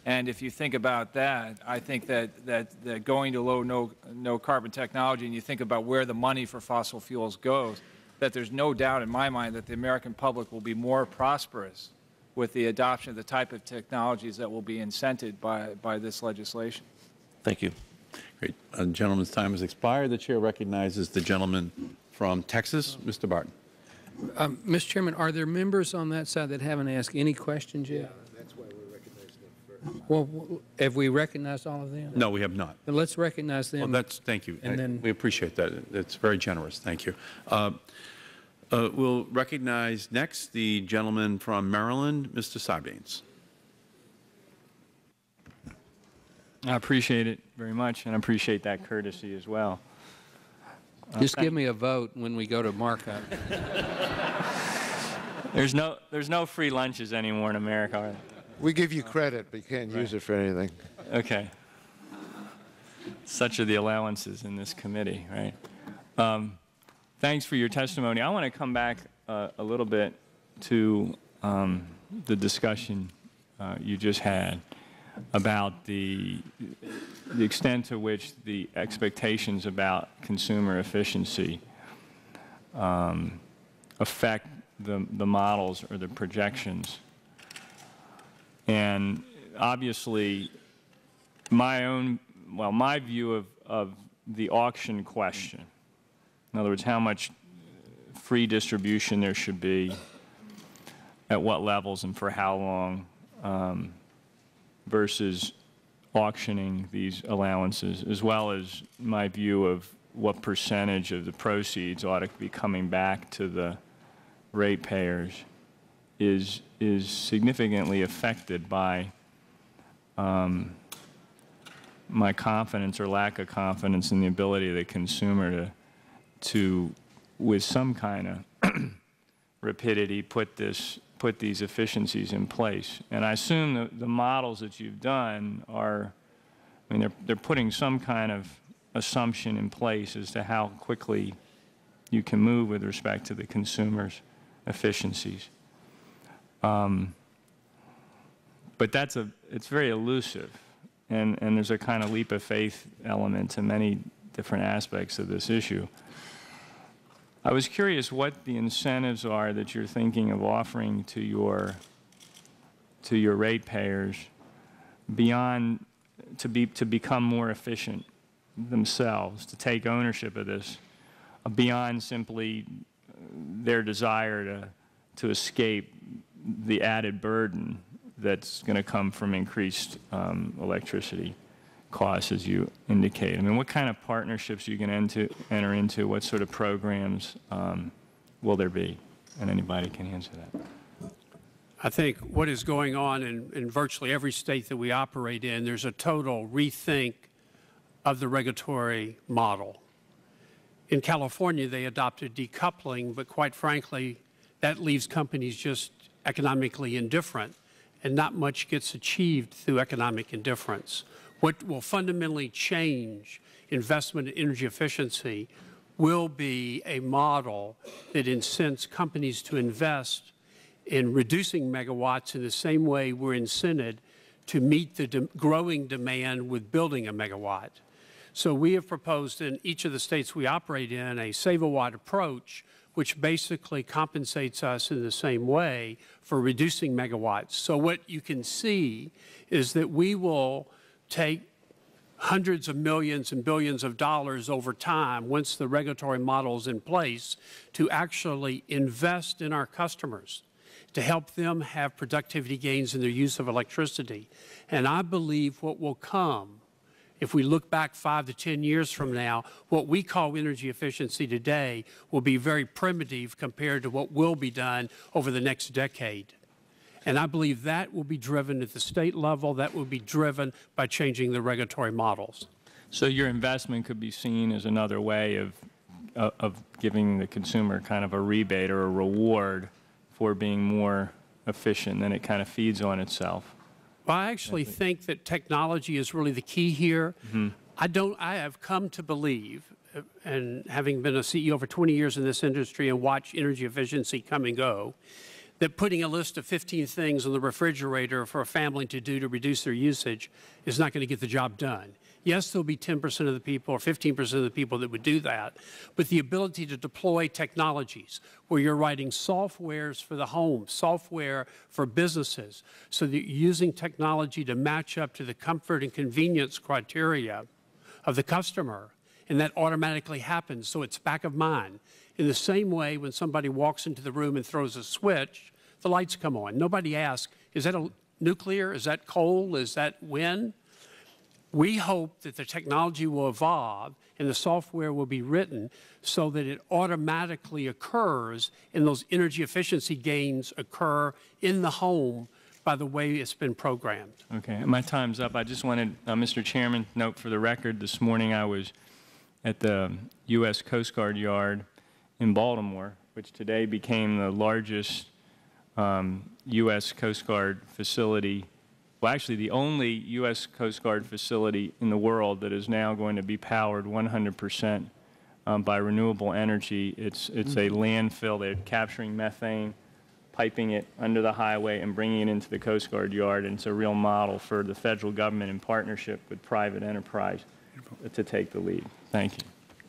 And if you think about that, I think that, that, that going to low, no, no carbon technology, and you think about where the money for fossil fuels goes, that there's no doubt in my mind that the American public will be more prosperous with the adoption of the type of technologies that will be incented by, by this legislation. Thank you. Great. The gentleman's time has expired. The Chair recognizes the gentleman from Texas, Mister Barton. Um, Mister Chairman, are there members on that side that haven't asked any questions yet? Yeah, that's why we recognized them first. Well, have we recognized all of them? No, we have not. Then let's recognize them. Well, that's, thank you. And I, then, we appreciate that. That's very generous. Thank you. Uh, uh, we'll recognize next the gentleman from Maryland, Mister Sarbanes. I appreciate it very much, and I appreciate that courtesy as well. Uh, Just give me a vote when we go to markup. There's no, there's no free lunches anymore in America, are there? We give you credit, but you can't right. use it for anything. Okay. Such are the allowances in this committee, right? Um, thanks for your testimony. I want to come back uh, a little bit to um, the discussion uh, you just had about the, the extent to which the expectations about consumer efficiency um, affect the, the models or the projections. And obviously, my own, well, my view of, of the auction question, in other words, how much free distribution there should be, at what levels and for how long, um, versus auctioning these allowances, as well as my view of what percentage of the proceeds ought to be coming back to the ratepayers, is is significantly affected by um, my confidence or lack of confidence in the ability of the consumer to, to with some kind of rapidity, put this put these efficiencies in place. And I assume the, the models that you've done are, I mean, they're, they're putting some kind of assumption in place as to how quickly you can move with respect to the consumer's efficiencies. Um, but that's a, it's very elusive, and, and there's a kind of leap of faith element to many different aspects of this issue. I was curious what the incentives are that you're thinking of offering to your, to your ratepayers beyond to be, to become more efficient themselves, to take ownership of this, uh, beyond simply their desire to, to escape the added burden that's going to come from increased um, electricity costs, as you indicate. I mean, what kind of partnerships you can enter, enter into? What sort of programs um, will there be? And anybody can answer that. I think what is going on in, in virtually every state that we operate in, there's a total rethink of the regulatory model. In California, they adopted decoupling, but quite frankly, that leaves companies just economically indifferent, and not much gets achieved through economic indifference. What will fundamentally change investment in energy efficiency will be a model that incents companies to invest in reducing megawatts in the same way we're incented to meet the de- growing demand with building a megawatt. So we have proposed in each of the states we operate in a save-a-watt approach, which basically compensates us in the same way for reducing megawatts. So what you can see is that we will take hundreds of millions and billions of dollars over time, once the regulatory model is in place, to actually invest in our customers, to help them have productivity gains in their use of electricity. And I believe what will come, if we look back five to ten years from now, what we call energy efficiency today will be very primitive compared to what will be done over the next decade. And I believe that will be driven at the state level. That will be driven by changing the regulatory models. So your investment could be seen as another way of, uh, of giving the consumer kind of a rebate or a reward for being more efficient, and it kind of feeds on itself. Well, I actually think that technology is really the key here. Mm-hmm. I don't, I have come to believe, and having been a C E O for twenty years in this industry and watched energy efficiency come and go, that putting a list of fifteen things on the refrigerator for a family to do to reduce their usage is not going to get the job done. Yes, there'll be ten percent of the people or fifteen percent of the people that would do that, but the ability to deploy technologies where you're writing softwares for the home, software for businesses, so that you're using technology to match up to the comfort and convenience criteria of the customer, and that automatically happens, so it's back of mind. In the same way, when somebody walks into the room and throws a switch, the lights come on. Nobody asks, is that a nuclear? Is that coal? Is that wind? We hope that the technology will evolve and the software will be written so that it automatically occurs, and those energy efficiency gains occur in the home by the way it's been programmed. Okay, my time's up. I just wanted, uh, Mister Chairman, note for the record, this morning I was at the U S Coast Guard Yard in Baltimore, which today became the largest um, U S Coast Guard facility, well, actually the only U S Coast Guard facility in the world that is now going to be powered one hundred percent um, by renewable energy. It's, it's a landfill. They're capturing methane, piping it under the highway, and bringing it into the Coast Guard Yard, and it's a real model for the federal government in partnership with private enterprise to take the lead. Thank you.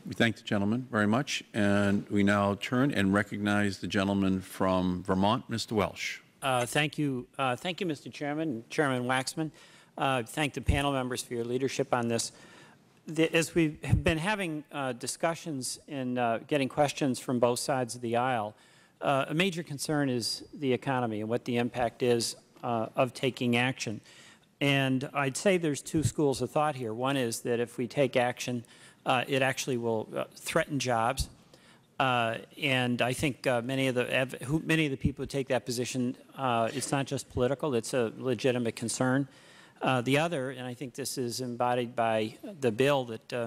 We thank the gentleman very much, and we now turn and recognize the gentleman from Vermont, Mister Welsh. Uh, thank you. Uh, thank you, Mister Chairman, Chairman Waxman. Uh, thank the panel members for your leadership on this. The, as we have been having uh, discussions and uh, getting questions from both sides of the aisle, uh, a major concern is the economy and what the impact is uh, of taking action. And I'd say there's two schools of thought here. One is that if we take action, Uh, it actually will uh, threaten jobs, uh, and I think uh, many of the who, many of the people who take that position, uh, it's not just political; it's a legitimate concern. Uh, the other, and I think this is embodied by the bill that uh,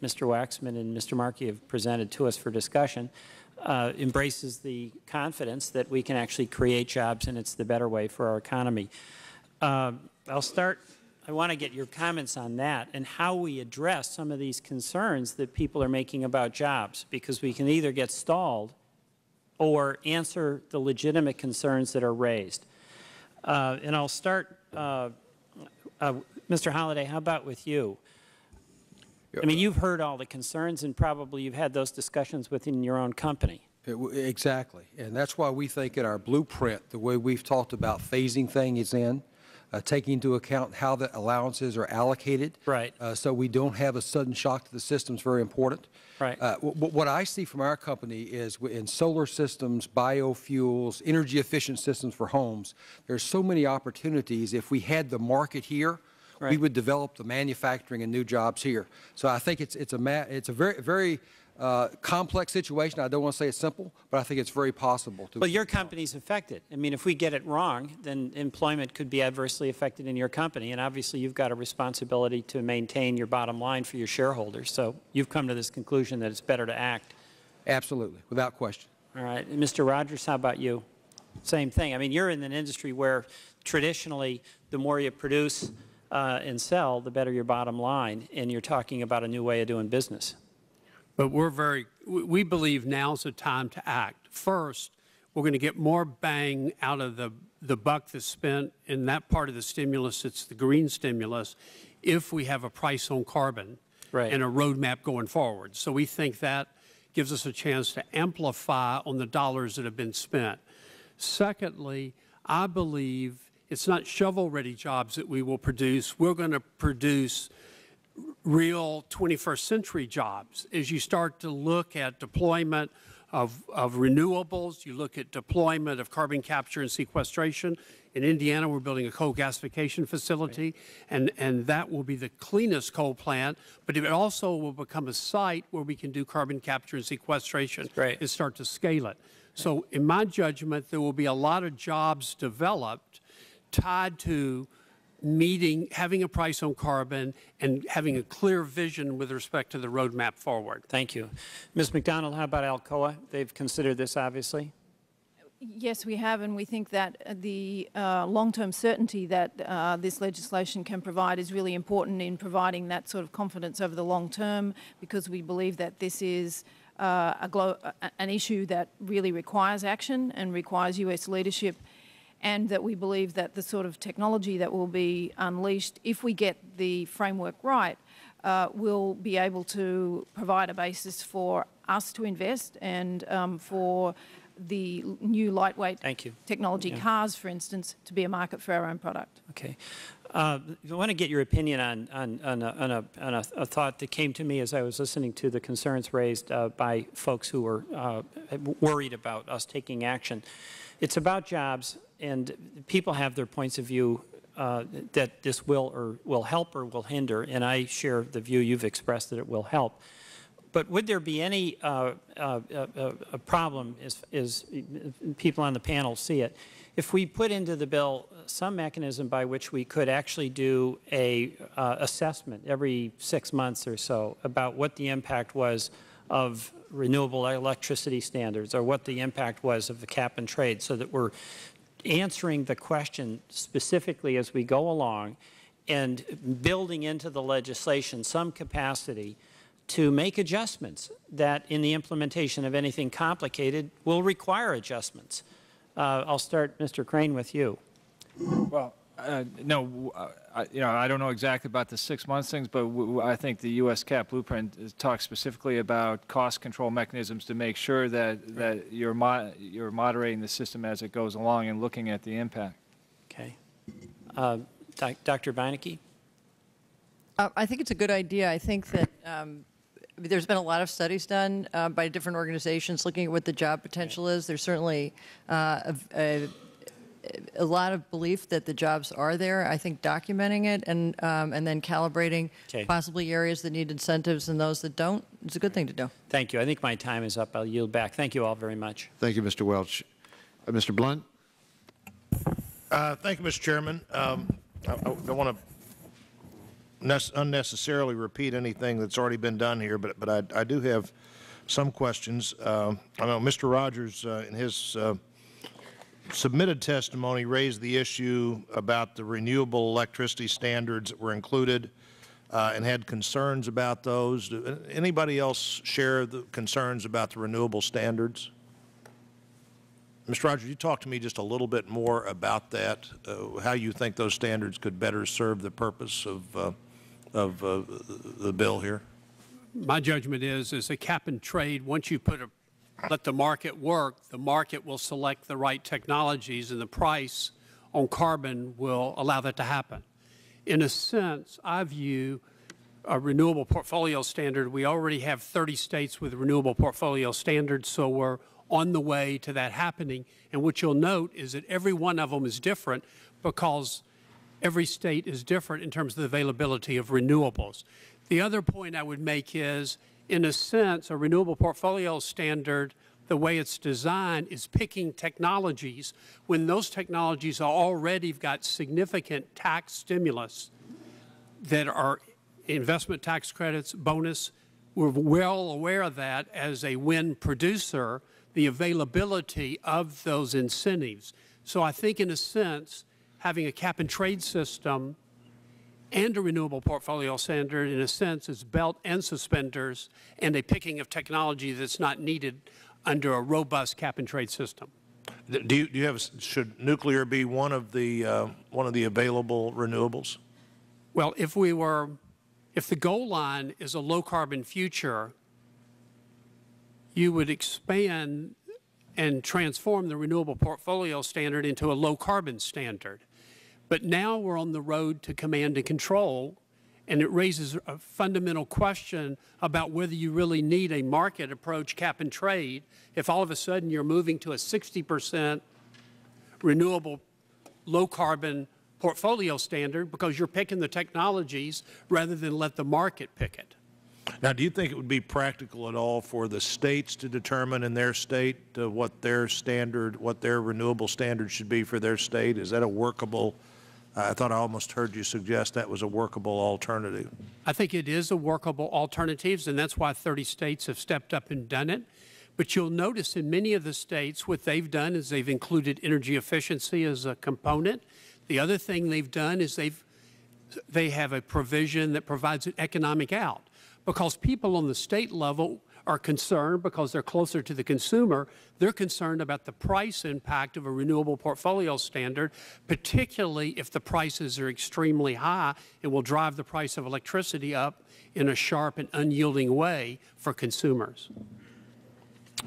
Mister Waxman and Mister Markey have presented to us for discussion, uh, embraces the confidence that we can actually create jobs, and it's the better way for our economy. Uh, I'll start. I want to get your comments on that and how we address some of these concerns that people are making about jobs, because we can either get stalled or answer the legitimate concerns that are raised. Uh, and I'll start, uh, uh, Mister Holliday, how about with you? I mean, you've heard all the concerns, and probably you've had those discussions within your own company. Exactly. And that's why we think in our blueprint, the way we've talked about phasing things in, Uh, taking into account how the allowances are allocated, right? Uh, so we don't have a sudden shock to the system is very important. Right. Uh, what I see from our company is in solar systems, biofuels, energy-efficient systems for homes, there's so many opportunities. If we had the market here, right, we would develop the manufacturing and new jobs here. So I think it's it's a ma it's a very very Uh, complex situation. I don't want to say it's simple, but I think it's very possible to. Well, your company's affected. I mean, if we get it wrong, then employment could be adversely affected in your company, and obviously you've got a responsibility to maintain your bottom line for your shareholders. So you've come to this conclusion that it's better to act. Absolutely, without question. All right. Mister Rogers, how about you? Same thing. I mean, you're in an industry where traditionally the more you produce uh, and sell, the better your bottom line, and you're talking about a new way of doing business. But we're very, we believe now's the time to act. First, we're going to get more bang out of the, the buck that's spent in that part of the stimulus, it's the green stimulus, if we have a price on carbon, right, and a roadmap going forward. So we think that gives us a chance to amplify on the dollars that have been spent. Secondly, I believe it's not shovel-ready jobs that we will produce. We're going to produce real twenty-first century jobs. As you start to look at deployment of, of renewables, you look at deployment of carbon capture and sequestration. In Indiana, we're building a coal gasification facility, and, and that will be the cleanest coal plant, but it also will become a site where we can do carbon capture and sequestration and start to scale it. So in my judgment, there will be a lot of jobs developed tied to meeting, having a price on carbon and having a clear vision with respect to the roadmap forward. Thank you. Miz Macdonald, how about Alcoa? They've considered this, obviously. Yes, we have, and we think that the uh, long-term certainty that uh, this legislation can provide is really important in providing that sort of confidence over the long term, because we believe that this is uh, a glo an issue that really requires action and requires U S leadership, and that we believe that the sort of technology that will be unleashed, if we get the framework right, uh, will be able to provide a basis for us to invest and um, for the new lightweight Thank you. technology yeah. cars, for instance, to be a market for our own product. Okay. Uh, I want to get your opinion on, on, on, a, on, a, on a, a thought that came to me as I was listening to the concerns raised uh, by folks who were uh, worried about us taking action. It's about jobs, and people have their points of view uh, that this will or will help or will hinder, and I share the view you've expressed that it will help. But would there be any uh, uh, uh, a problem, as, as people on the panel see it, if we put into the bill some mechanism by which we could actually do a uh, assessment every six months or so about what the impact was of renewable electricity standards or what the impact was of the cap and trade, so that we're answering the question specifically as we go along and building into the legislation some capacity to make adjustments that in the implementation of anything complicated will require adjustments. Uh, I'll start, Mister Crane, with you. Well, uh, no, I, you know, I don't know exactly about the six months things, but w I think the U S C A P blueprint is, talks specifically about cost control mechanisms to make sure that that you're mo you're moderating the system as it goes along and looking at the impact. Okay, uh, Doctor Beinecke. Uh, I think it's a good idea. I think that. Um, There's been a lot of studies done uh, by different organizations looking at what the job potential is. There's certainly uh, a, a, a lot of belief that the jobs are there. I think documenting it and um, and then calibrating okay. possibly areas that need incentives and those that don't is a good thing to do. Thank you. I think my time is up. I'll yield back. Thank you all very much. Thank you, Mister Welch. Uh, Mister Blunt. Uh, thank you, Mister Chairman. Um, I, I don't want to unnecessarily repeat anything that's already been done here, but but I, I do have some questions. Uh, I know Mister Rogers, uh, in his uh, submitted testimony, raised the issue about the renewable electricity standards that were included uh, and had concerns about those. Do anybody else share the concerns about the renewable standards? Mister Rogers, you talk to me just a little bit more about that, uh, how you think those standards could better serve the purpose of, uh, of uh, the bill here. My judgment is, is a cap and trade. Once you put a, let the market work, the market will select the right technologies, and the price on carbon will allow that to happen. In a sense, I view a renewable portfolio standard. We already have thirty states with renewable portfolio standards, so we're on the way to that happening. And what you'll note is that every one of them is different because every state is different in terms of the availability of renewables. The other point I would make is, in a sense, a renewable portfolio standard, the way it's designed, is picking technologies when those technologies are already got significant tax stimulus that are investment tax credits, bonus. We're well aware of that as a wind producer, the availability of those incentives. So I think, in a sense, having a cap and trade system and a renewable portfolio standard, in a sense, is belt and suspenders and a picking of technology that's not needed under a robust cap and trade system. Do you, do you have? Should nuclear be one of the uh, one of the available renewables? Well, if we were, if the goal line is a low carbon future, you would expand and transform the renewable portfolio standard into a low-carbon standard. But now we're on the road to command and control, and it raises a fundamental question about whether you really need a market approach, cap and trade, if all of a sudden you're moving to a sixty percent renewable low-carbon portfolio standard because you're picking the technologies rather than let the market pick it. Now, do you think it would be practical at all for the states to determine in their state uh, what their standard, what their renewable standard should be for their state? Is that a workable, uh, I thought I almost heard you suggest that was a workable alternative. I think it is a workable alternative, and that's why thirty states have stepped up and done it. But you'll notice in many of the states what they've done is they've included energy efficiency as a component. The other thing they've done is they've, they have a provision that provides an economic out. Because people on the state level are concerned, because they're closer to the consumer, they're concerned about the price impact of a renewable portfolio standard, particularly if the prices are extremely high and will drive the price of electricity up in a sharp and unyielding way for consumers.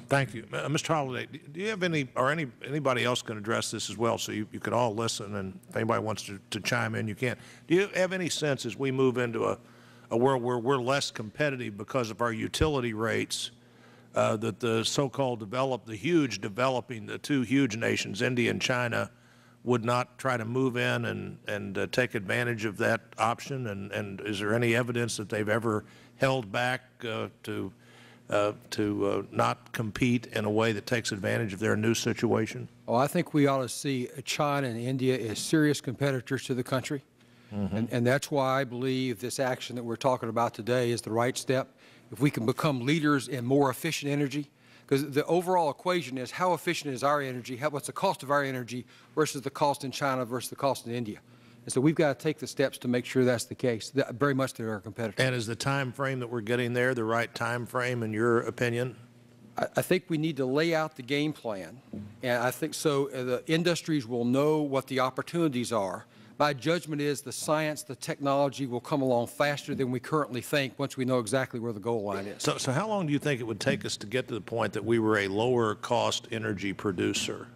Thank you. Uh, Mister Holliday, do you have any, or any, anybody else can address this as well, so you, you could all listen, and if anybody wants to, to chime in, you can. Do you have any sense as we move into a a world where we're less competitive because of our utility rates, uh, that the so-called developed, the huge developing, the two huge nations, India and China, would not try to move in and, and uh, take advantage of that option? And, and is there any evidence that they've ever held back uh, to, uh, to uh, not compete in a way that takes advantage of their new situation? Oh, I think we ought to see China and India as serious competitors to the country. Mm-hmm. and, and that's why I believe this action that we're talking about today is the right step. If we can become leaders in more efficient energy, because the overall equation is how efficient is our energy, how, what's the cost of our energy versus the cost in China versus the cost in India. And so we've got to take the steps to make sure that's the case. That very much they're our competitors. And is the time frame that we're getting there the right time frame, in your opinion? I, I think we need to lay out the game plan. And I think so the industries will know what the opportunities are. My judgment is the science, the technology will come along faster than we currently think once we know exactly where the goal line is. So, so how long do you think it would take us to get to the point that we were a lower cost energy producer?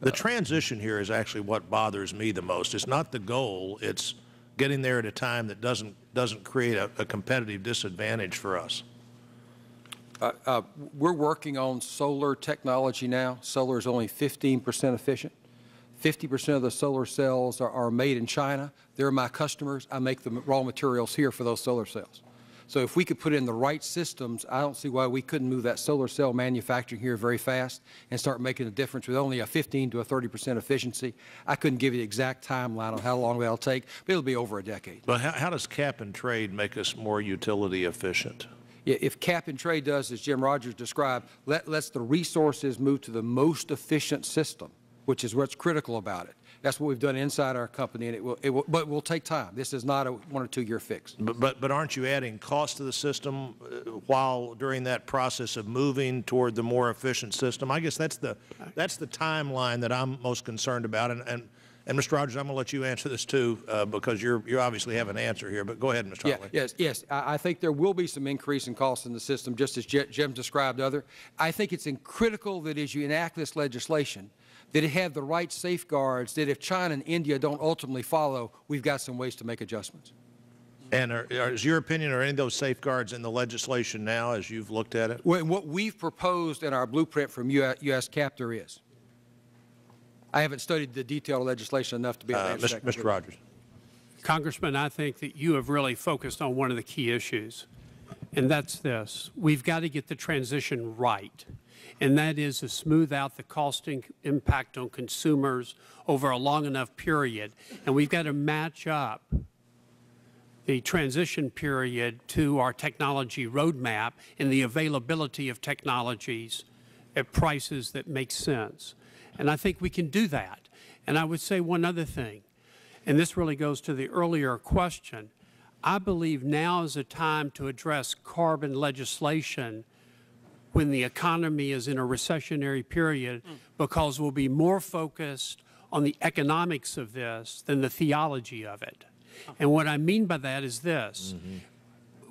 The transition here is actually what bothers me the most. It's not the goal. It's getting there at a time that doesn't, doesn't create a, a competitive disadvantage for us. Uh, uh, we're working on solar technology now. Solar is only fifteen percent efficient. fifty percent of the solar cells are, are made in China. They're my customers. I make the raw materials here for those solar cells. So if we could put in the right systems, I don't see why we couldn't move that solar cell manufacturing here very fast and start making a difference with only a fifteen to a thirty percent efficiency. I couldn't give you the exact timeline on how long that'll take, but it'll be over a decade. But how, how does cap and trade make us more utility efficient? If cap and trade does, as Jim Rogers described, let, lets the resources move to the most efficient system, which is what's critical about it. That's what we've done inside our company, and it will, it will, but it will take time. This is not a one or two year fix. But, but, but aren't you adding cost to the system while during that process of moving toward the more efficient system? I guess that's the, that's the timeline that I'm most concerned about. And, and, and Mister Rogers, I'm going to let you answer this too, uh, because you're, you obviously have an answer here. But go ahead, Mister Yeah, Holliday. Yes, yes. I, I think there will be some increase in costs in the system, just as J Jim described other. I think it's in critical that as you enact this legislation, that it have the right safeguards, that if China and India don't ultimately follow, we've got some ways to make adjustments. And are, are, is your opinion, are any of those safeguards in the legislation now as you've looked at it? Well, what we've proposed in our blueprint from U S CAP there is. I haven't studied the detailed legislation enough to be able to answer that. Mister Rogers. Congressman, I think that you have really focused on one of the key issues, and that's this. We've got to get the transition right. And that is to smooth out the costing impact on consumers over a long enough period. And we've got to match up the transition period to our technology roadmap and the availability of technologies at prices that make sense. And I think we can do that. And I would say one other thing, and this really goes to the earlier question. I believe now is a time to address carbon legislation when the economy is in a recessionary period, because we'll be more focused on the economics of this than the theology of it. And what I mean by that is this. Mm-hmm.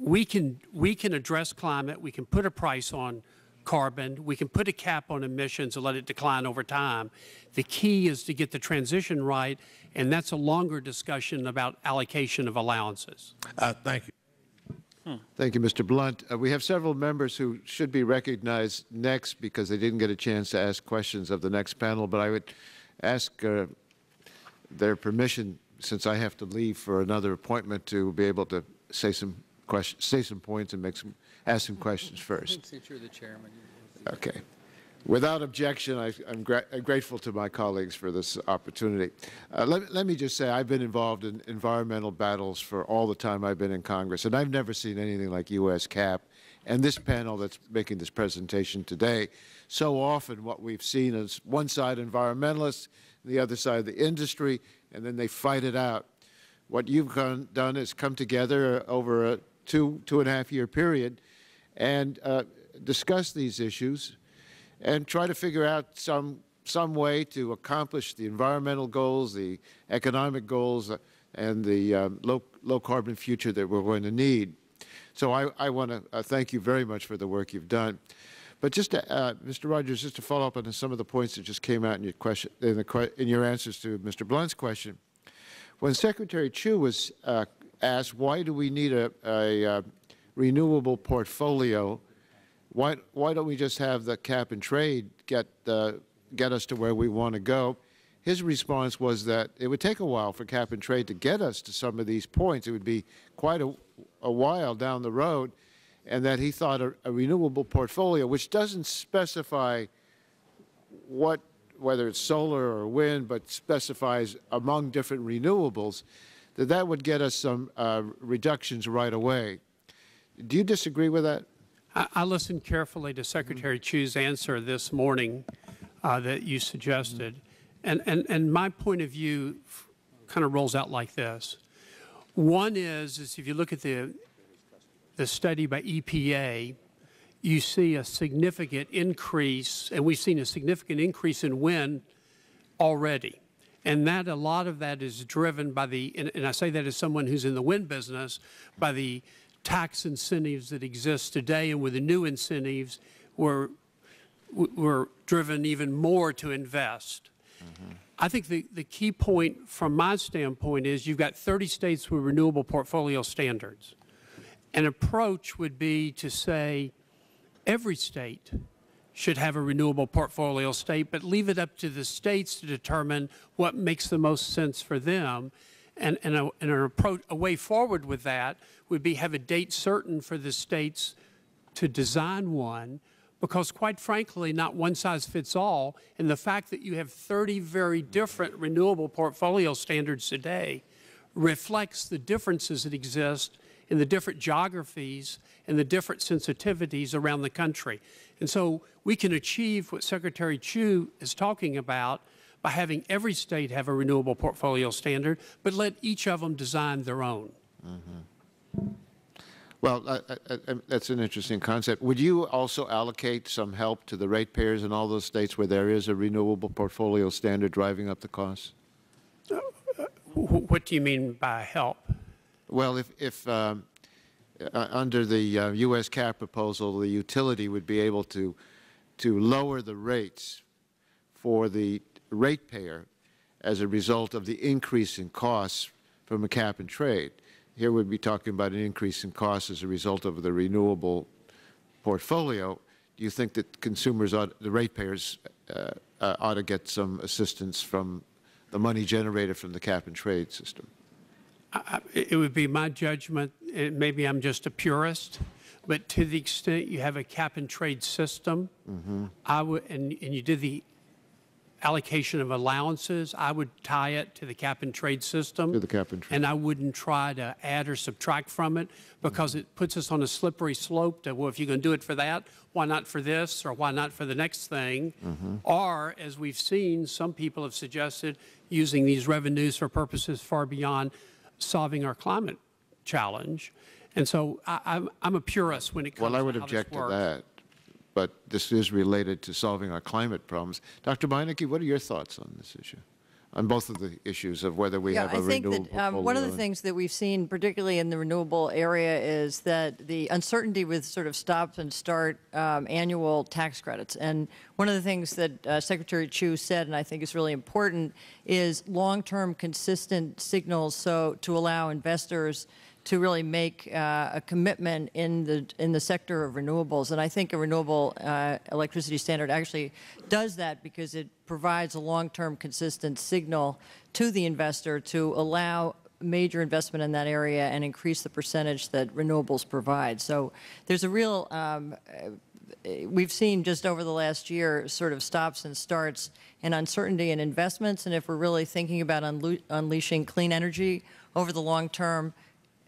We can, we can address climate, we can put a price on carbon, we can put a cap on emissions and let it decline over time. The key is to get the transition right, and that's a longer discussion about allocation of allowances. Uh, thank you. Thank you, Mister Blunt. Uh, we have several members who should be recognized next because they didn't get a chance to ask questions of the next panel, but I would ask uh, their permission, since I have to leave for another appointment, to be able to say some questions, say some points and make some, ask some questions first. Since you're the chairman. Okay. Without objection, I, I'm gra grateful to my colleagues for this opportunity. Uh, let, let me just say I've been involved in environmental battles for all the time I've been in Congress, and I've never seen anything like U S CAP. And this panel that's making this presentation today, so often what we've seen is one side environmentalists, the other side the industry, and then they fight it out. What you've done is come together over a two, two and a half year period and uh, discuss these issues and try to figure out some, some way to accomplish the environmental goals, the economic goals, and the um, low, low carbon future that we're going to need. So I, I want to uh, thank you very much for the work you've done. But just to, uh, Mister Rogers, just to follow up on some of the points that just came out in your, question, in the, in your answers to Mister Blunt's question, when Secretary Chu was uh, asked why do we need a, a, a renewable portfolio, Why, why don't we just have the cap and trade get, uh, get us to where we want to go? His response was that it would take a while for cap and trade to get us to some of these points. It would be quite a, a while down the road, and that he thought a, a renewable portfolio, which doesn't specify what, whether it's solar or wind, but specifies among different renewables, that that would get us some uh, reductions right away. Do you disagree with that? I listened carefully to Secretary Chu's answer this morning uh, that you suggested, and, and, and my point of view kind of rolls out like this. One is, is if you look at the, the study by E P A, you see a significant increase, and we've seen a significant increase in wind already. And that a lot of that is driven by the, and, and I say that as someone who's in the wind business, by the tax incentives that exist today, and with the new incentives, we're, we're driven even more to invest. Mm-hmm. I think the, the key point from my standpoint is you've got thirty states with renewable portfolio standards. An approach would be to say every state should have a renewable portfolio state, but leave it up to the states to determine what makes the most sense for them. And, and, a, and an approach, a way forward with that would be have a date certain for the states to design one, because quite frankly, not one size fits all. And the fact that you have thirty very different renewable portfolio standards today reflects the differences that exist in the different geographies and the different sensitivities around the country. And so we can achieve what Secretary Chu is talking about by having every state have a renewable portfolio standard, but let each of them design their own. Mm-hmm. Well, I, I, I, that's an interesting concept. Would you also allocate some help to the ratepayers in all those states where there is a renewable portfolio standard driving up the costs? Uh, uh, what do you mean by help? Well, if, if um, uh, under the uh, U S C A P proposal, the utility would be able to, to lower the rates for the ratepayer as a result of the increase in costs from a cap and trade. Here we'd be talking about an increase in costs as a result of the renewable portfolio. Do you think that consumers, ought, the ratepayers, uh, uh, ought to get some assistance from the money generated from the cap and trade system? I, it would be my judgment, and maybe I'm just a purist, but to the extent you have a cap and trade system, mm-hmm. I would, and, and you did the allocation of allowances, I would tie it to the cap and trade system. To the cap and trade. And I wouldn't try to add or subtract from it, because mm-hmm. it puts us on a slippery slope to, well, if you're going to do it for that, why not for this, or why not for the next thing? Mm-hmm. Or, as we've seen, some people have suggested using these revenues for purposes far beyond solving our climate challenge. And so I, I'm, I'm a purist when it comes well, I would to how object this works. To that. But this is related to solving our climate problems. Doctor Beinecke, what are your thoughts on this issue, on both of the issues of whether we yeah, have I a renewable portfolio? Yeah, I think that um, one of the things that we've seen, particularly in the renewable area, is that the uncertainty with sort of stop and start um, annual tax credits. And one of the things that uh, Secretary Chu said, and I think is really important, is long-term consistent signals so to allow investors to really make uh, a commitment in the in the sector of renewables. And I think a renewable uh, electricity standard actually does that, because it provides a long-term consistent signal to the investor to allow major investment in that area and increase the percentage that renewables provide. So there's a real, um, we've seen just over the last year sort of stops and starts and uncertainty in investments. And if we're really thinking about unle unleashing clean energy over the long term,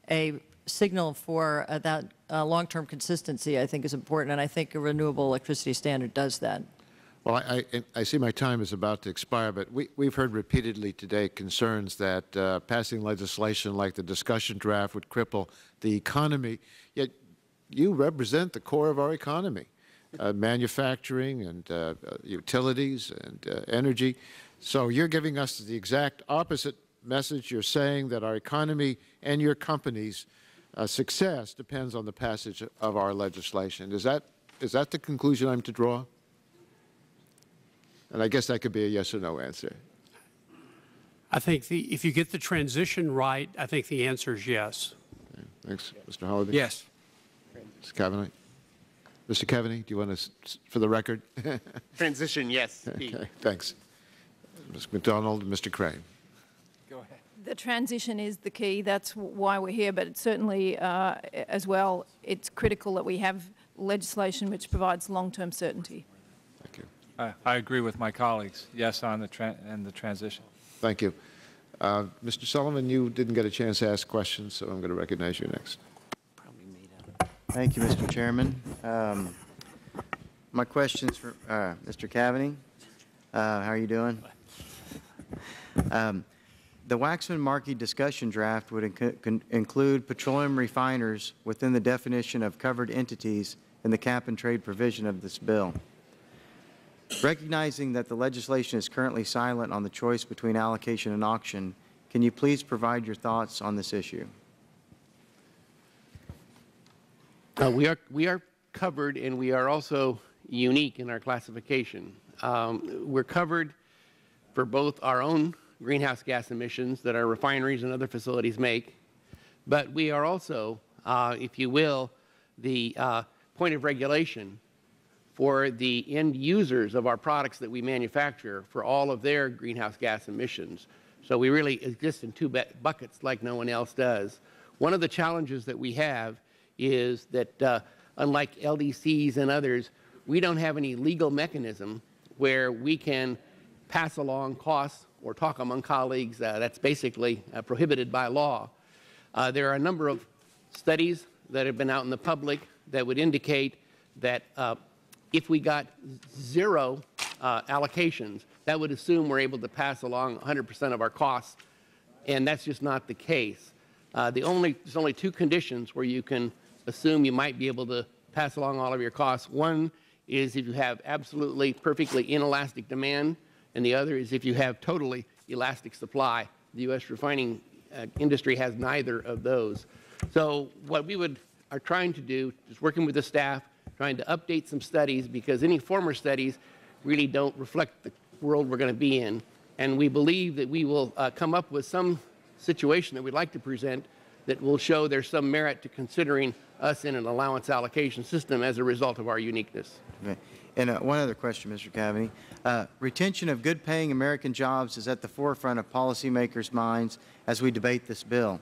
a signal for uh, that uh, long-term consistency, I think, is important, and I think a renewable electricity standard does that. Well, I, I, I see my time is about to expire, but we, we've heard repeatedly today concerns that uh, passing legislation like the discussion draft would cripple the economy, yet you represent the core of our economy, uh, manufacturing and uh, utilities and uh, energy. So you're giving us the exact opposite message. You're saying that our economy and your company's uh, success depends on the passage of our legislation. Is that, is that the conclusion I'm to draw? And I guess that could be a yes or no answer. I think the, if you get the transition right, I think the answer is yes. Okay. Thanks. Mister Holliday? Yes. Mister Cavaney? Mister Cavaney, do you want to, for the record? Transition, yes. Okay. Thanks. Miz Macdonald and Mister Crane. The transition is the key. That's why we're here. But it's certainly, uh, as well, it's critical that we have legislation which provides long-term certainty. Thank you. Uh, I agree with my colleagues. Yes, on the tra and the transition. Thank you, uh, Mister Sullivan. You didn't get a chance to ask questions, so I'm going to recognize you next. Probably made up. Thank you, Mister Chairman. Um, my question's for uh, Mister Cavaney. Uh, how are you doing? Um, The Waxman-Markey discussion draft would inc include petroleum refiners within the definition of covered entities in the cap-and-trade provision of this bill. Recognizing that the legislation is currently silent on the choice between allocation and auction, can you please provide your thoughts on this issue? Uh, we, are, we are covered, and we are also unique in our classification. Um, we're covered for both our own greenhouse gas emissions that our refineries and other facilities make, but we are also, uh, if you will, the uh, point of regulation for the end users of our products that we manufacture for all of their greenhouse gas emissions. So we really exist in two buckets like no one else does. One of the challenges that we have is that, uh, unlike L D Cs and others, we don't have any legal mechanism where we can pass along costs or talk among colleagues. Uh, that's basically uh, prohibited by law. Uh, there are a number of studies that have been out in the public that would indicate that uh, if we got zero uh, allocations, that would assume we're able to pass along one hundred percent of our costs, and that's just not the case. Uh, the only, there's only two conditions where you can assume you might be able to pass along all of your costs. One is if you have absolutely perfectly inelastic demand, and the other is if you have totally elastic supply. The U S refining uh, industry has neither of those. So what we would are trying to do is working with the staff, trying to update some studies, because any former studies really don't reflect the world we're going to be in. And we believe that we will uh, come up with some situation that we'd like to present that will show there's some merit to considering us in an allowance allocation system as a result of our uniqueness. Okay. And uh, one other question, Mister Cavaney. Uh, retention of good-paying American jobs is at the forefront of policymakers' minds as we debate this bill.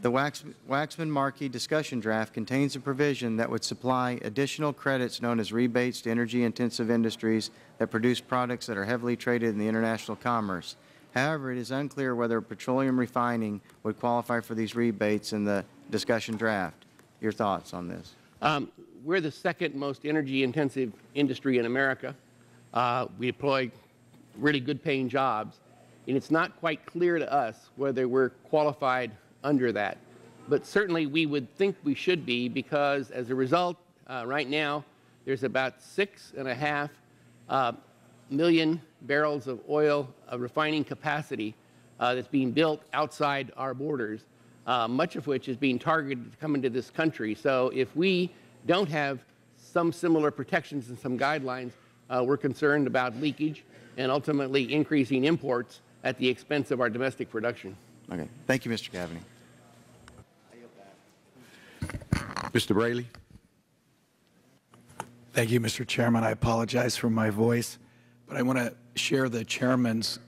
The Wax, Waxman-Markey discussion draft contains a provision that would supply additional credits known as rebates to energy-intensive industries that produce products that are heavily traded in the international commerce. However, it is unclear whether petroleum refining would qualify for these rebates in the discussion draft. Your thoughts on this? Um, we're the second most energy-intensive industry in America. Uh, we employ really good-paying jobs, and it's not quite clear to us whether we're qualified under that. But certainly we would think we should be, because as a result, uh, right now, there's about six and a half uh, million barrels of oil of refining capacity uh, that's being built outside our borders, uh, much of which is being targeted to come into this country. So if we don't have some similar protections and some guidelines, uh, we're concerned about leakage and ultimately increasing imports at the expense of our domestic production. Okay. Thank you, Mister Cavaney. Mister Braley. Thank you, Mister Chairman. I apologize for my voice, but I want to share the Chairman's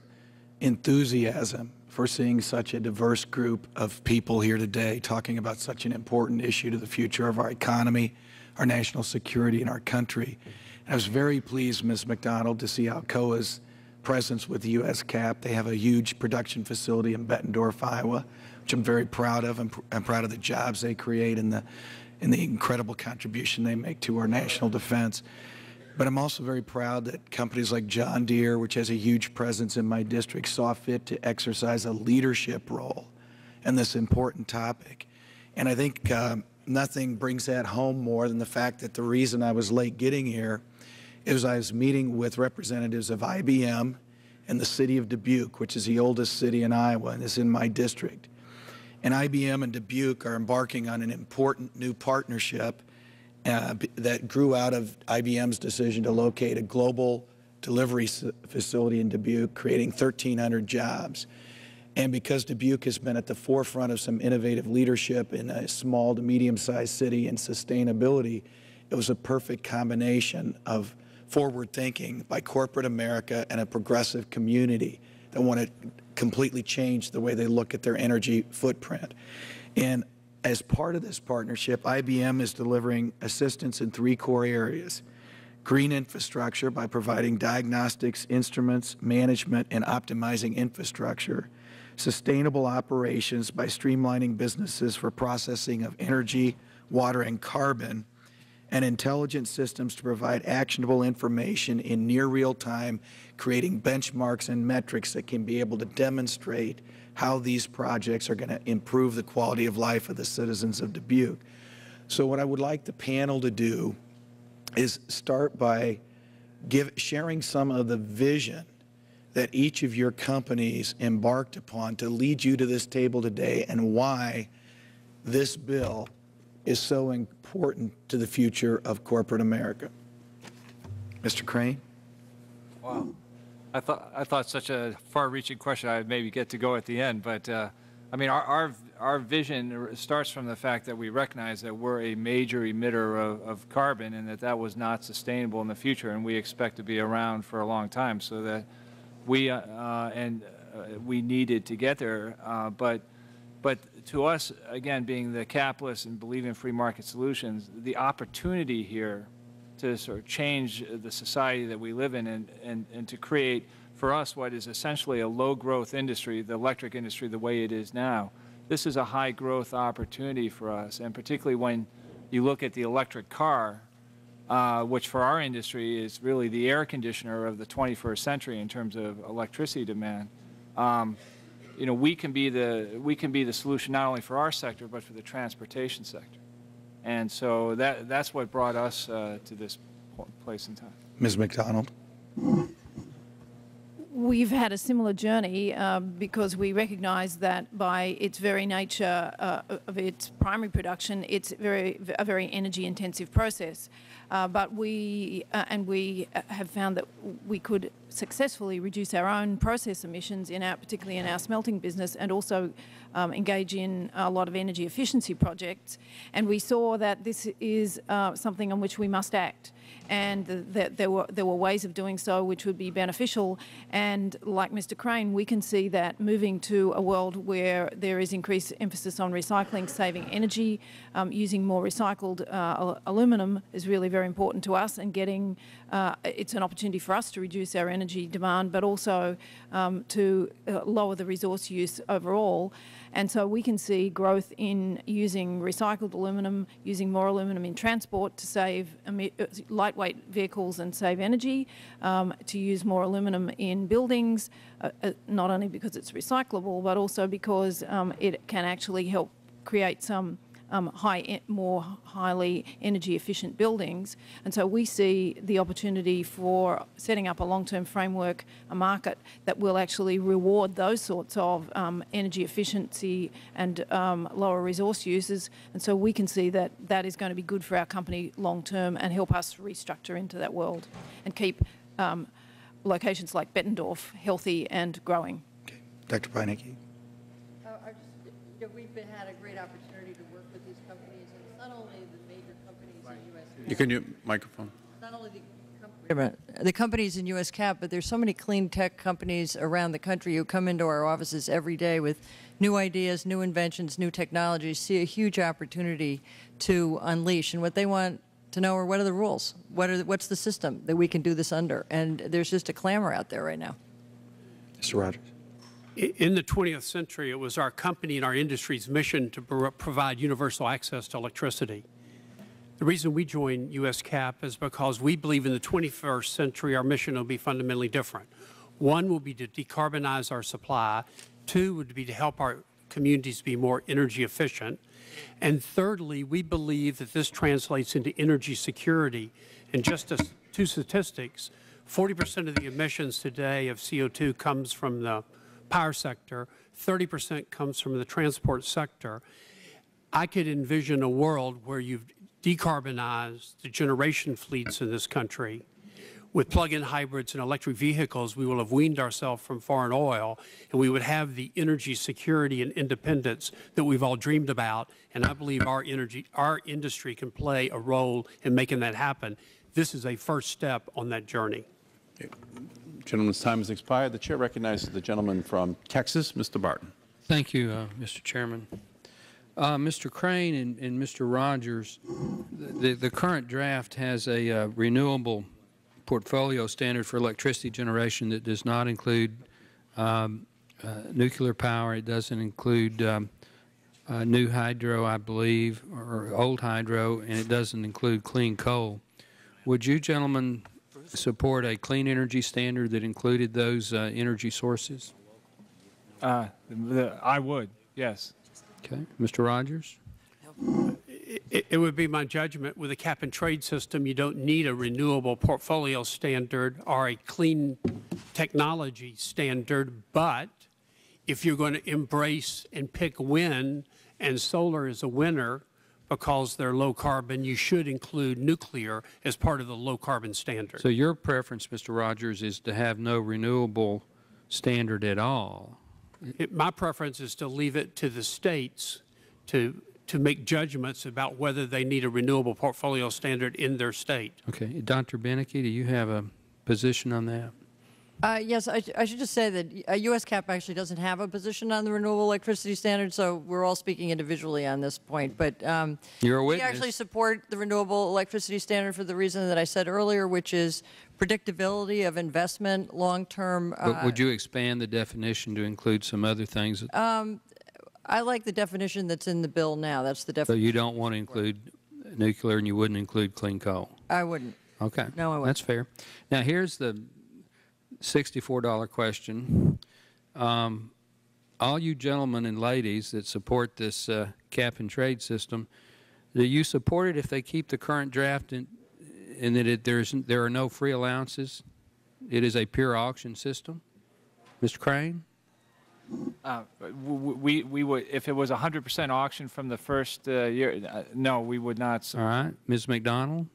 enthusiasm for seeing such a diverse group of people here today talking about such an important issue to the future of our economy, our national security, and our country. And I was very pleased, Miz Macdonald, to see Alcoa's presence with the U S. C A P. They have a huge production facility in Bettendorf, Iowa, which I'm very proud of. I'm, pr I'm proud of the jobs they create and the, and the incredible contribution they make to our national defense. But I'm also very proud that companies like John Deere, which has a huge presence in my district, saw fit to exercise a leadership role in this important topic. And I think uh, nothing brings that home more than the fact that the reason I was late getting here is I was meeting with representatives of I B M and the city of Dubuque, which is the oldest city in Iowa and is in my district. And I B M and Dubuque are embarking on an important new partnership uh, that grew out of I B M's decision to locate a global delivery facility in Dubuque, creating thirteen hundred jobs. And because Dubuque has been at the forefront of some innovative leadership in a small to medium-sized city in sustainability, it was a perfect combination of forward thinking by corporate America and a progressive community that want to completely change the way they look at their energy footprint. And as part of this partnership, I B M is delivering assistance in three core areas: green infrastructure by providing diagnostics, instruments, management, and optimizing infrastructure; sustainable operations by streamlining businesses for processing of energy, water, and carbon; and intelligent systems to provide actionable information in near real time, creating benchmarks and metrics that can be able to demonstrate how these projects are going to improve the quality of life of the citizens of Dubuque. So what I would like the panel to do is start by give, sharing some of the vision that each of your companies embarked upon to lead you to this table today, and why this bill is so important to the future of corporate America. Mister Crane. Wow. I thought, I thought such a far-reaching question I would maybe get to go at the end, but uh, I mean, our, our, our vision starts from the fact that we recognize that we're a major emitter of, of carbon, and that that was not sustainable in the future, and we expect to be around for a long time, so that we, uh, uh, and uh, we needed to get there, uh, but But to us, again, being the capitalists and believing in free market solutions, the opportunity here to sort of change the society that we live in, and, and, and to create for us what is essentially a low-growth industry, the electric industry the way it is now, this is a high growth opportunity for us, and particularly when you look at the electric car, uh, which for our industry is really the air conditioner of the twenty-first century in terms of electricity demand. Um, you know, we can be the we can be the solution not only for our sector but for the transportation sector, and so that that's what brought us uh, to this place in time. Miz Macdonald. We've had a similar journey uh, because we recognize that by its very nature uh, of its primary production, it's very a very energy-intensive process. Uh, but we uh, and we have found that we could successfully reduce our own process emissions in our, particularly in our smelting business, and also um, engage in a lot of energy efficiency projects. And we saw that this is uh, something on which we must act, and that there were there were ways of doing so which would be beneficial. And like Mister Crane, we can see that moving to a world where there is increased emphasis on recycling, saving energy, um, using more recycled uh, aluminum is really very important to us, and getting uh, it's an opportunity for us to reduce our energy demand, but also um, to uh, lower the resource use overall. And so we can see growth in using recycled aluminum, using more aluminum in transport to save lightweight vehicles and save energy, um, to use more aluminum in buildings, uh, uh, not only because it's recyclable, but also because um, it can actually help create some um, high, more highly energy efficient buildings. And so we see the opportunity for setting up a long-term framework, a market that will actually reward those sorts of um, energy efficiency and um, lower resource uses. And so we can see that that is going to be good for our company long-term and help us restructure into that world and keep um, locations like Bettendorf healthy and growing. Okay. Doctor Beinecke. Uh, I just, you know, we've been, had a great opportunity to work with these companies, and it's not only the major companies right. in U S You can use microphone. It's not only the companies. The companies in U S C A P, but there's so many clean tech companies around the country who come into our offices every day with new ideas, new inventions, new technologies, see a huge opportunity to unleash. And what they want to know, or what are the rules? What are the, what's the system that we can do this under? And there's just a clamor out there right now. Mister Rogers. In the twentieth century, it was our company and our industry's mission to provide universal access to electricity. The reason we joined U S C A P is because we believe in the twenty-first century our mission will be fundamentally different. One will be to decarbonize our supply. Two would be to help our communities be more energy efficient. And thirdly, we believe that this translates into energy security. And just as two statistics, forty percent of the emissions today of C O two comes from the power sector, thirty percent comes from the transport sector. I could envision a world where you've decarbonized the generation fleets in this country. With plug-in hybrids and electric vehicles, we will have weaned ourselves from foreign oil, and we would have the energy security and independence that we've all dreamed about. And I believe our energy, our industry can play a role in making that happen. This is a first step on that journey. Okay. Gentleman's time has expired. The chair recognizes the gentleman from Texas, Mister Barton. Thank you, uh, Mister Chairman. Uh, Mister Crane and, and Mister Rogers, the, the current draft has a uh, renewable portfolio standard for electricity generation that does not include um, uh, nuclear power. It doesn't include um, uh, new hydro, I believe, or old hydro, and it doesn't include clean coal. Would you gentlemen support a clean energy standard that included those uh, energy sources? Uh, the, I would, yes. Okay. Mister Rogers? It, it would be my judgment, with a cap-and-trade system, you don't need a renewable portfolio standard or a clean technology standard. But if you're going to embrace and pick wind, and solar is a winner because they're low carbon, you should include nuclear as part of the low carbon standard. So your preference, Mister Rogers, is to have no renewable standard at all? It, my preference is to leave it to the states to to make judgments about whether they need a renewable portfolio standard in their state. Okay. Doctor Beinecke, do you have a position on that? Uh, yes. I, I should just say that U S C A P actually doesn't have a position on the renewable electricity standard, so we're all speaking individually on this point. But um, You're a witness. We actually support the renewable electricity standard for the reason that I said earlier, which is predictability of investment, long-term. Uh, but would you expand the definition to include some other things? Um, I like the definition that's in the bill now. That's the definition. So you don't want to include nuclear, and you wouldn't include clean coal? I wouldn't. Okay. No, I wouldn't. That's fair. Now, here's the sixty-four dollar question. Um, all you gentlemen and ladies that support this uh, cap-and-trade system, do you support it if they keep the current draft and that it, there's, there are no free allowances? It is a pure auction system? Mister Crane? Uh, we we would if it was one hundred percent auction from the first uh, year. Uh, no, we would not. All right, Miz Macdonald.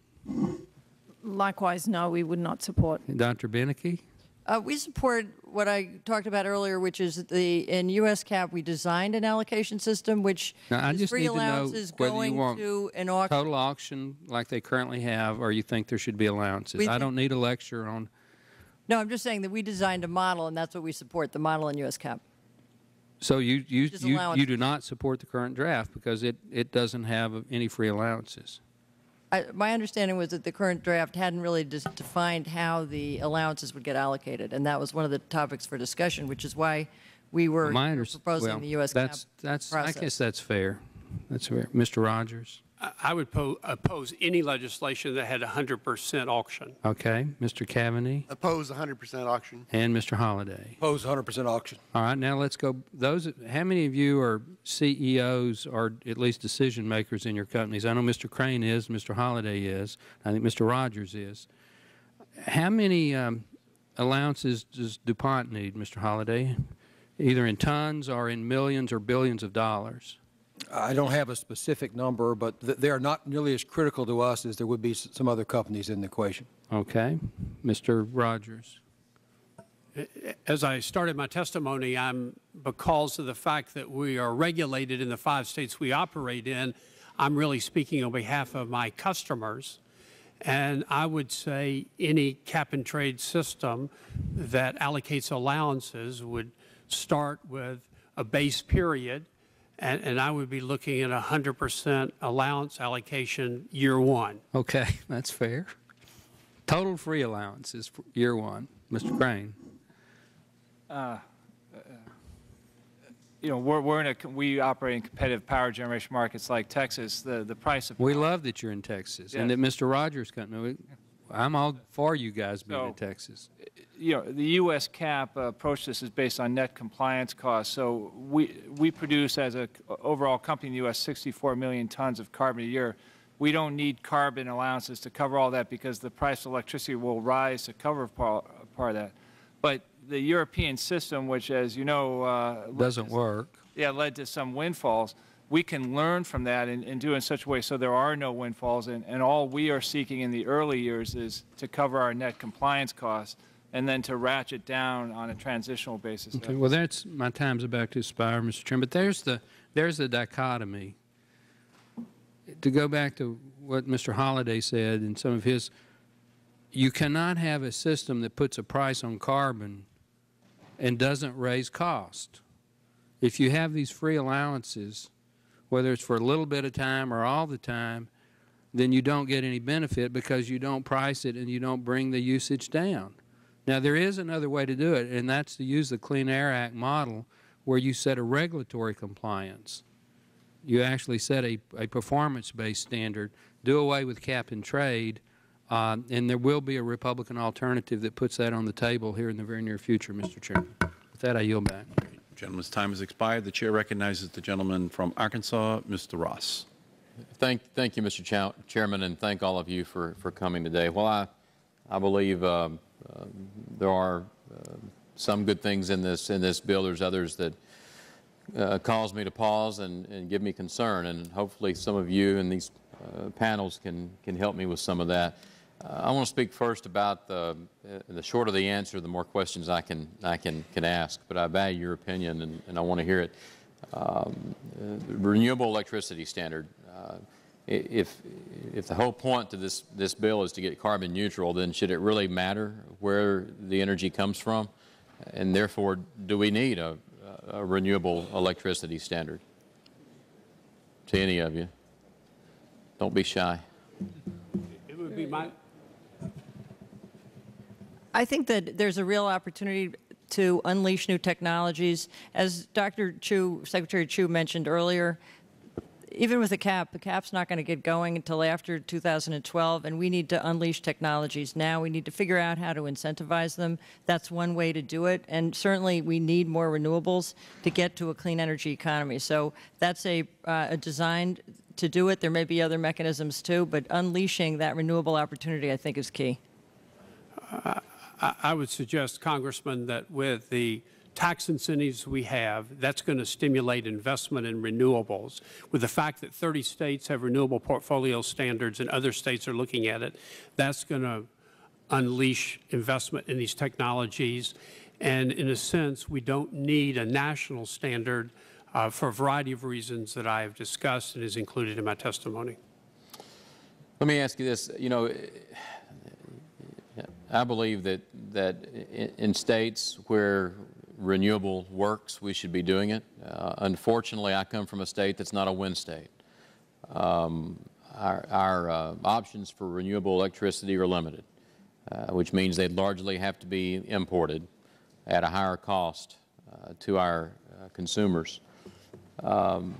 Likewise, no, we would not support. And Doctor Beinecke. Uh, we support what I talked about earlier, which is the in U S cap we designed an allocation system which now, is free allowances going to an auction. Total auction like they currently have, or you think there should be allowances? We I don't need a lecture on. No, I'm just saying that we designed a model, and that's what we support. The model in U S cap. So you you, you you do not support the current draft because it, it doesn't have any free allowances? I, my understanding was that the current draft hadn't really just defined how the allowances would get allocated, and that was one of the topics for discussion, which is why we were my proposing well, the U S that's, cap that's, process. I guess that's fair. That's fair. Mister Rogers? I, I would oppose any legislation that had one hundred percent auction. Okay. Mister Cavaney? Oppose one hundred percent auction. And Mister Holliday? Oppose one hundred percent auction. All right. Now let's go. Those. How many of you are C E Os or at least decision makers in your companies? I know Mister Crane is, Mister Holliday is, I think Mister Rogers is. How many um, allowances does DuPont need, Mister Holliday, either in tons or in millions or billions of dollars? I don't have a specific number, but th they are not nearly as critical to us as there would be s some other companies in the equation. Okay. Mister Rogers. As I started my testimony, I'm, because of the fact that we are regulated in the five states we operate in, I'm really speaking on behalf of my customers. And I would say any cap-and-trade system that allocates allowances would start with a base period. And, and I would be looking at one hundred percent allowance allocation year one. Okay, that's fair. Total free allowance is year one. Mister Crane. Uh, uh, you know, we're, we're in a, we operate in competitive power generation markets like Texas. The, the price of power. We love that you're in Texas, yes. And that Mister Rogers' company. I'm all for you guys being so, in Texas. You know, the U S cap approach this is based on net compliance costs. So we we produce as a overall company in the U S sixty-four million tons of carbon a year. We don't need carbon allowances to cover all that because the price of electricity will rise to cover part of that. But the European system, which as you know uh, doesn't work. Yeah, led to some windfalls. We can learn from that and, and do it in such a way so there are no windfalls, and, and all we are seeking in the early years is to cover our net compliance costs and then to ratchet down on a transitional basis. Okay. Well, that's my time's about to expire, Mister Chairman. But there's the there's the dichotomy. To go back to what Mister Holliday said and some of his, you cannot have a system that puts a price on carbon and doesn't raise cost. If you have these free allowances, whether it's for a little bit of time or all the time, then you don't get any benefit because you don't price it and you don't bring the usage down. Now, there is another way to do it, and that's to use the Clean Air Act model where you set a regulatory compliance. You actually set a, a performance-based standard, do away with cap and trade, uh, and there will be a Republican alternative that puts that on the table here in the very near future, Mister Chairman. With that, I yield back. The gentleman's time has expired. The Chair recognizes the gentleman from Arkansas, Mister Ross. Thank, thank you, Mister Cha Chairman, and thank all of you for, for coming today. Well, I, I believe uh, uh, there are uh, some good things in this in this bill. There's others that uh, cause me to pause and, and give me concern, and hopefully some of you in these uh, panels can, can help me with some of that. Uh, I want to speak first about the, uh, the shorter the answer, the more questions I can, I can, can ask, but I value your opinion and, and I want to hear it. Um, uh, the renewable electricity standard. Uh, if, if the whole point to this, this bill is to get carbon neutral, then should it really matter where the energy comes from? And therefore, do we need a, a renewable electricity standard? To any of you, don't be shy. It would be my I think that there's a real opportunity to unleash new technologies. As Doctor Chu, Secretary Chu mentioned earlier, even with a cap, the cap's not going to get going until after two thousand twelve, and we need to unleash technologies now. We need to figure out how to incentivize them. That's one way to do it, and certainly we need more renewables to get to a clean energy economy. So that's a, uh, a design to do it. There may be other mechanisms too, but unleashing that renewable opportunity, I think, is key. Uh, I would suggest, Congressman, that with the tax incentives we have, that's going to stimulate investment in renewables. With the fact that thirty states have renewable portfolio standards and other states are looking at it, that's going to unleash investment in these technologies. And in a sense, we don't need a national standard uh, for a variety of reasons that I have discussed and is included in my testimony. Let me ask you this. You know, I believe that, that in states where renewable works, we should be doing it. Uh, unfortunately, I come from a state that's not a wind state. Um, our our uh, options for renewable electricity are limited, uh, which means they largely have to be imported at a higher cost uh, to our uh, consumers. Um,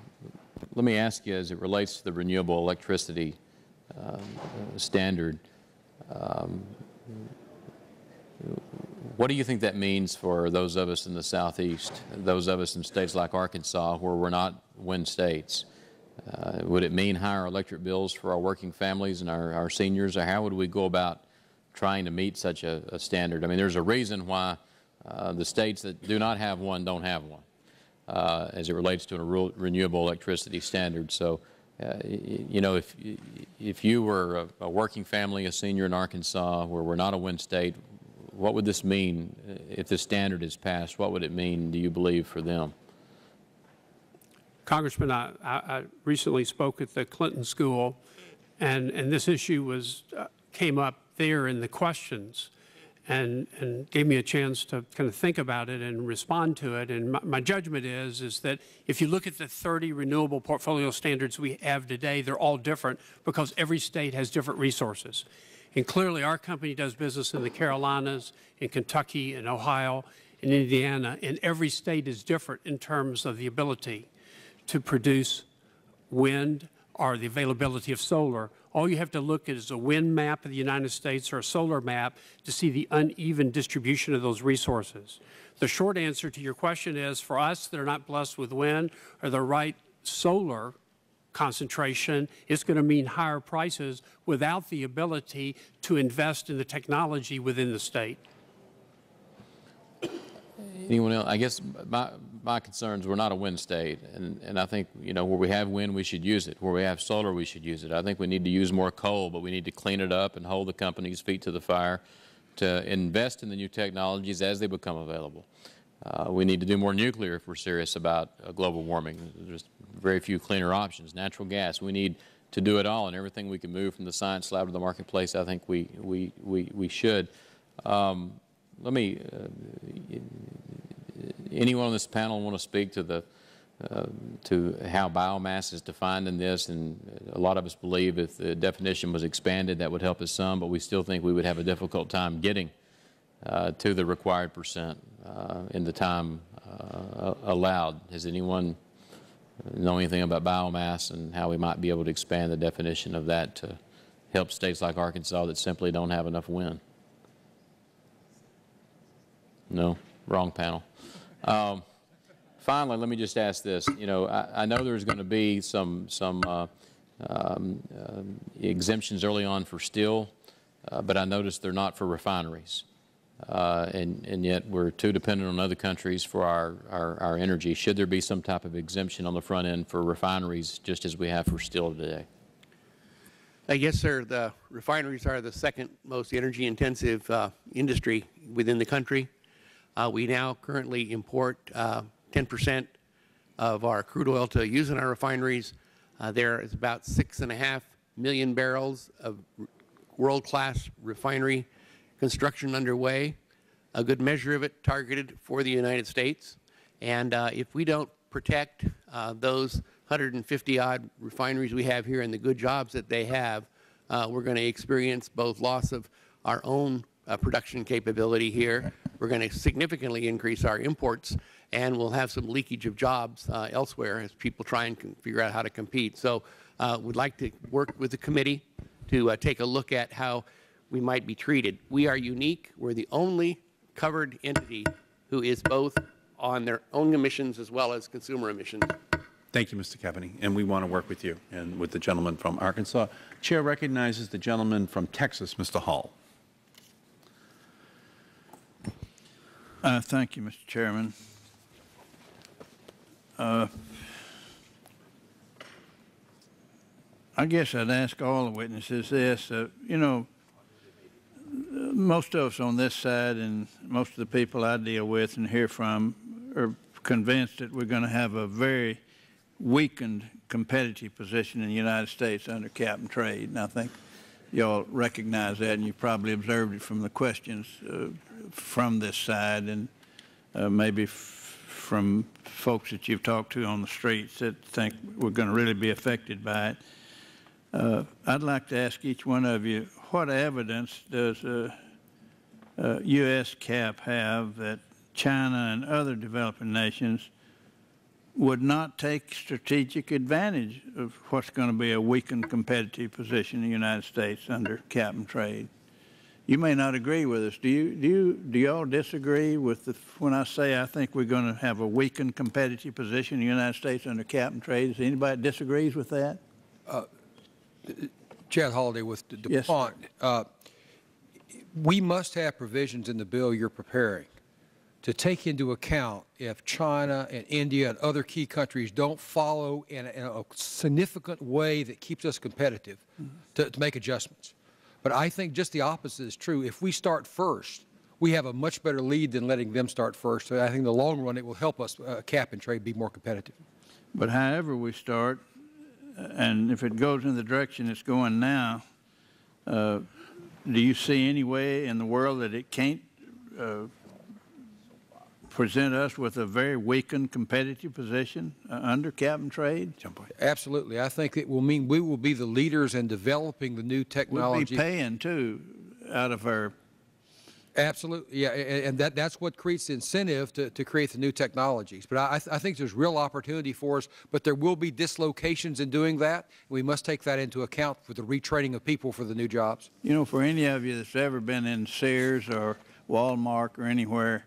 let me ask you, as it relates to the renewable electricity uh, standard, um, what do you think that means for those of us in the Southeast, those of us in states like Arkansas where we're not wind states? Uh, would it mean higher electric bills for our working families and our, our seniors? Or how would we go about trying to meet such a, a standard? I mean, there's a reason why uh, the states that do not have one don't have one uh, as it relates to a re renewable electricity standard. So, uh, you know, if, if you were a, a working family, a senior in Arkansas where we're not a wind state, what would this mean if this standard is passed? What would it mean, do you believe, for them? Congressman, I, I recently spoke at the Clinton School, and, and this issue was, uh, came up there in the questions and, and gave me a chance to kind of think about it and respond to it. And my, my judgment is, is that if you look at the thirty renewable portfolio standards we have today, they're all different because every state has different resources. And clearly, our company does business in the Carolinas, in Kentucky, in Ohio, in Indiana, and every state is different in terms of the ability to produce wind or the availability of solar. All you have to look at is a wind map of the United States or a solar map to see the uneven distribution of those resources. The short answer to your question is, for us that are not blessed with wind or the right solar concentration, it's going to mean higher prices without the ability to invest in the technology within the state. Anyone else? I guess my, my concerns, we're not a wind state, and, and I think, you know, where we have wind, we should use it. Where we have solar, we should use it. I think we need to use more coal, but we need to clean it up and hold the companies' feet to the fire to invest in the new technologies as they become available. Uh, we need to do more nuclear if we're serious about uh, global warming. There's very few cleaner options. Natural gas, we need to do it all, and everything we can move from the science lab to the marketplace, I think we, we, we, we should. Um, let me, uh, anyone on this panel want to speak to, the, uh, to how biomass is defined in this? And a lot of us believe if the definition was expanded, that would help us some, but we still think we would have a difficult time getting Uh, to the required percent uh, in the time uh, allowed. Does anyone know anything about biomass and how we might be able to expand the definition of that to help states like Arkansas that simply don't have enough wind? No? Wrong panel. Um, finally, let me just ask this. You know, I, I know there's going to be some, some uh, um, uh, exemptions early on for steel, uh, but I noticed they're not for refineries. Uh, and, and yet we're too dependent on other countries for our, our, our energy. Should there be some type of exemption on the front end for refineries just as we have for steel today? Uh, yes, sir. The refineries are the second most energy intensive uh, industry within the country. Uh, we now currently import uh, ten percent of our crude oil to use in our refineries. Uh, there is about six and a half million barrels of world-class refinery construction underway, a good measure of it targeted for the United States. And uh, if we don't protect uh, those one hundred fifty odd refineries we have here and the good jobs that they have, uh, we're going to experience both loss of our own uh, production capability here We're going to significantly increase our imports, and we'll have some leakage of jobs uh, elsewhere as people try and figure out how to compete. So uh, we'd like to work with the committee to uh, take a look at how we might be treated. We are unique. We're the only covered entity who is both on their own emissions as well as consumer emissions. Thank you, Mister Cavaney, and we want to work with you and with the gentleman from Arkansas. Chair recognizes the gentleman from Texas, Mister Hall. Uh, thank you, Mister Chairman. Uh, I guess I'd ask all the witnesses this. Uh, you know, most of us on this side and most of the people I deal with and hear from are convinced that we're going to have a very weakened competitive position in the United States under cap and trade. And I think you all recognize that, and you probably observed it from the questions uh, from this side and uh, maybe f from folks that you've talked to on the streets that think we're going to really be affected by it. Uh, I'd like to ask each one of you, what evidence does uh, uh, U S cap have that China and other developing nations would not take strategic advantage of what's going to be a weakened competitive position in the United States under cap and trade? You may not agree with us. Do you? Do you? Do y'all disagree with the, when I say I think we're going to have a weakened competitive position in the United States under cap and trade? Does anybody disagrees with that? Uh, Chad Holliday with DuPont. Yes, uh, we must have provisions in the bill you're preparing to take into account if China and India and other key countries don't follow in a, in a significant way that keeps us competitive, mm-hmm. to, to make adjustments. But I think just the opposite is true. If we start first, we have a much better lead than letting them start first. So I think in the long run, it will help us uh, cap and trade be more competitive. But however we start, and if it goes in the direction it's going now, uh, do you see any way in the world that it can't uh, present us with a very weakened competitive position uh, under cap and trade? Absolutely. I think it will mean we will be the leaders in developing the new technology. We'll be paying, too, out of our... Absolutely. Yeah, and that, that's what creates the incentive to, to create the new technologies. But I, I think there's real opportunity for us, but there will be dislocations in doing that. We must take that into account for the retraining of people for the new jobs. You know, for any of you that's ever been in Sears or Walmart or anywhere,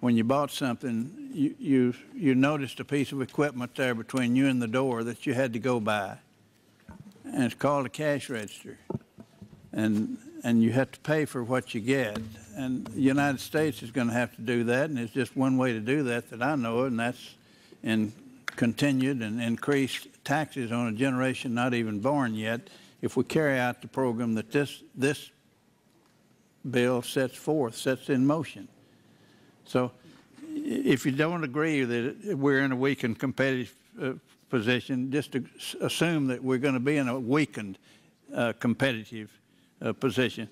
when you bought something, you, you, you noticed a piece of equipment there between you and the door that you had to go buy. And it's called a cash register. And and you have to pay for what you get. And the United States is going to have to do that, and there's just one way to do that that I know of, and that's in continued and increased taxes on a generation not even born yet if we carry out the program that this, this bill sets forth, sets in motion. So if you don't agree that we're in a weakened competitive uh, position, just assume that we're going to be in a weakened uh, competitive Uh, position.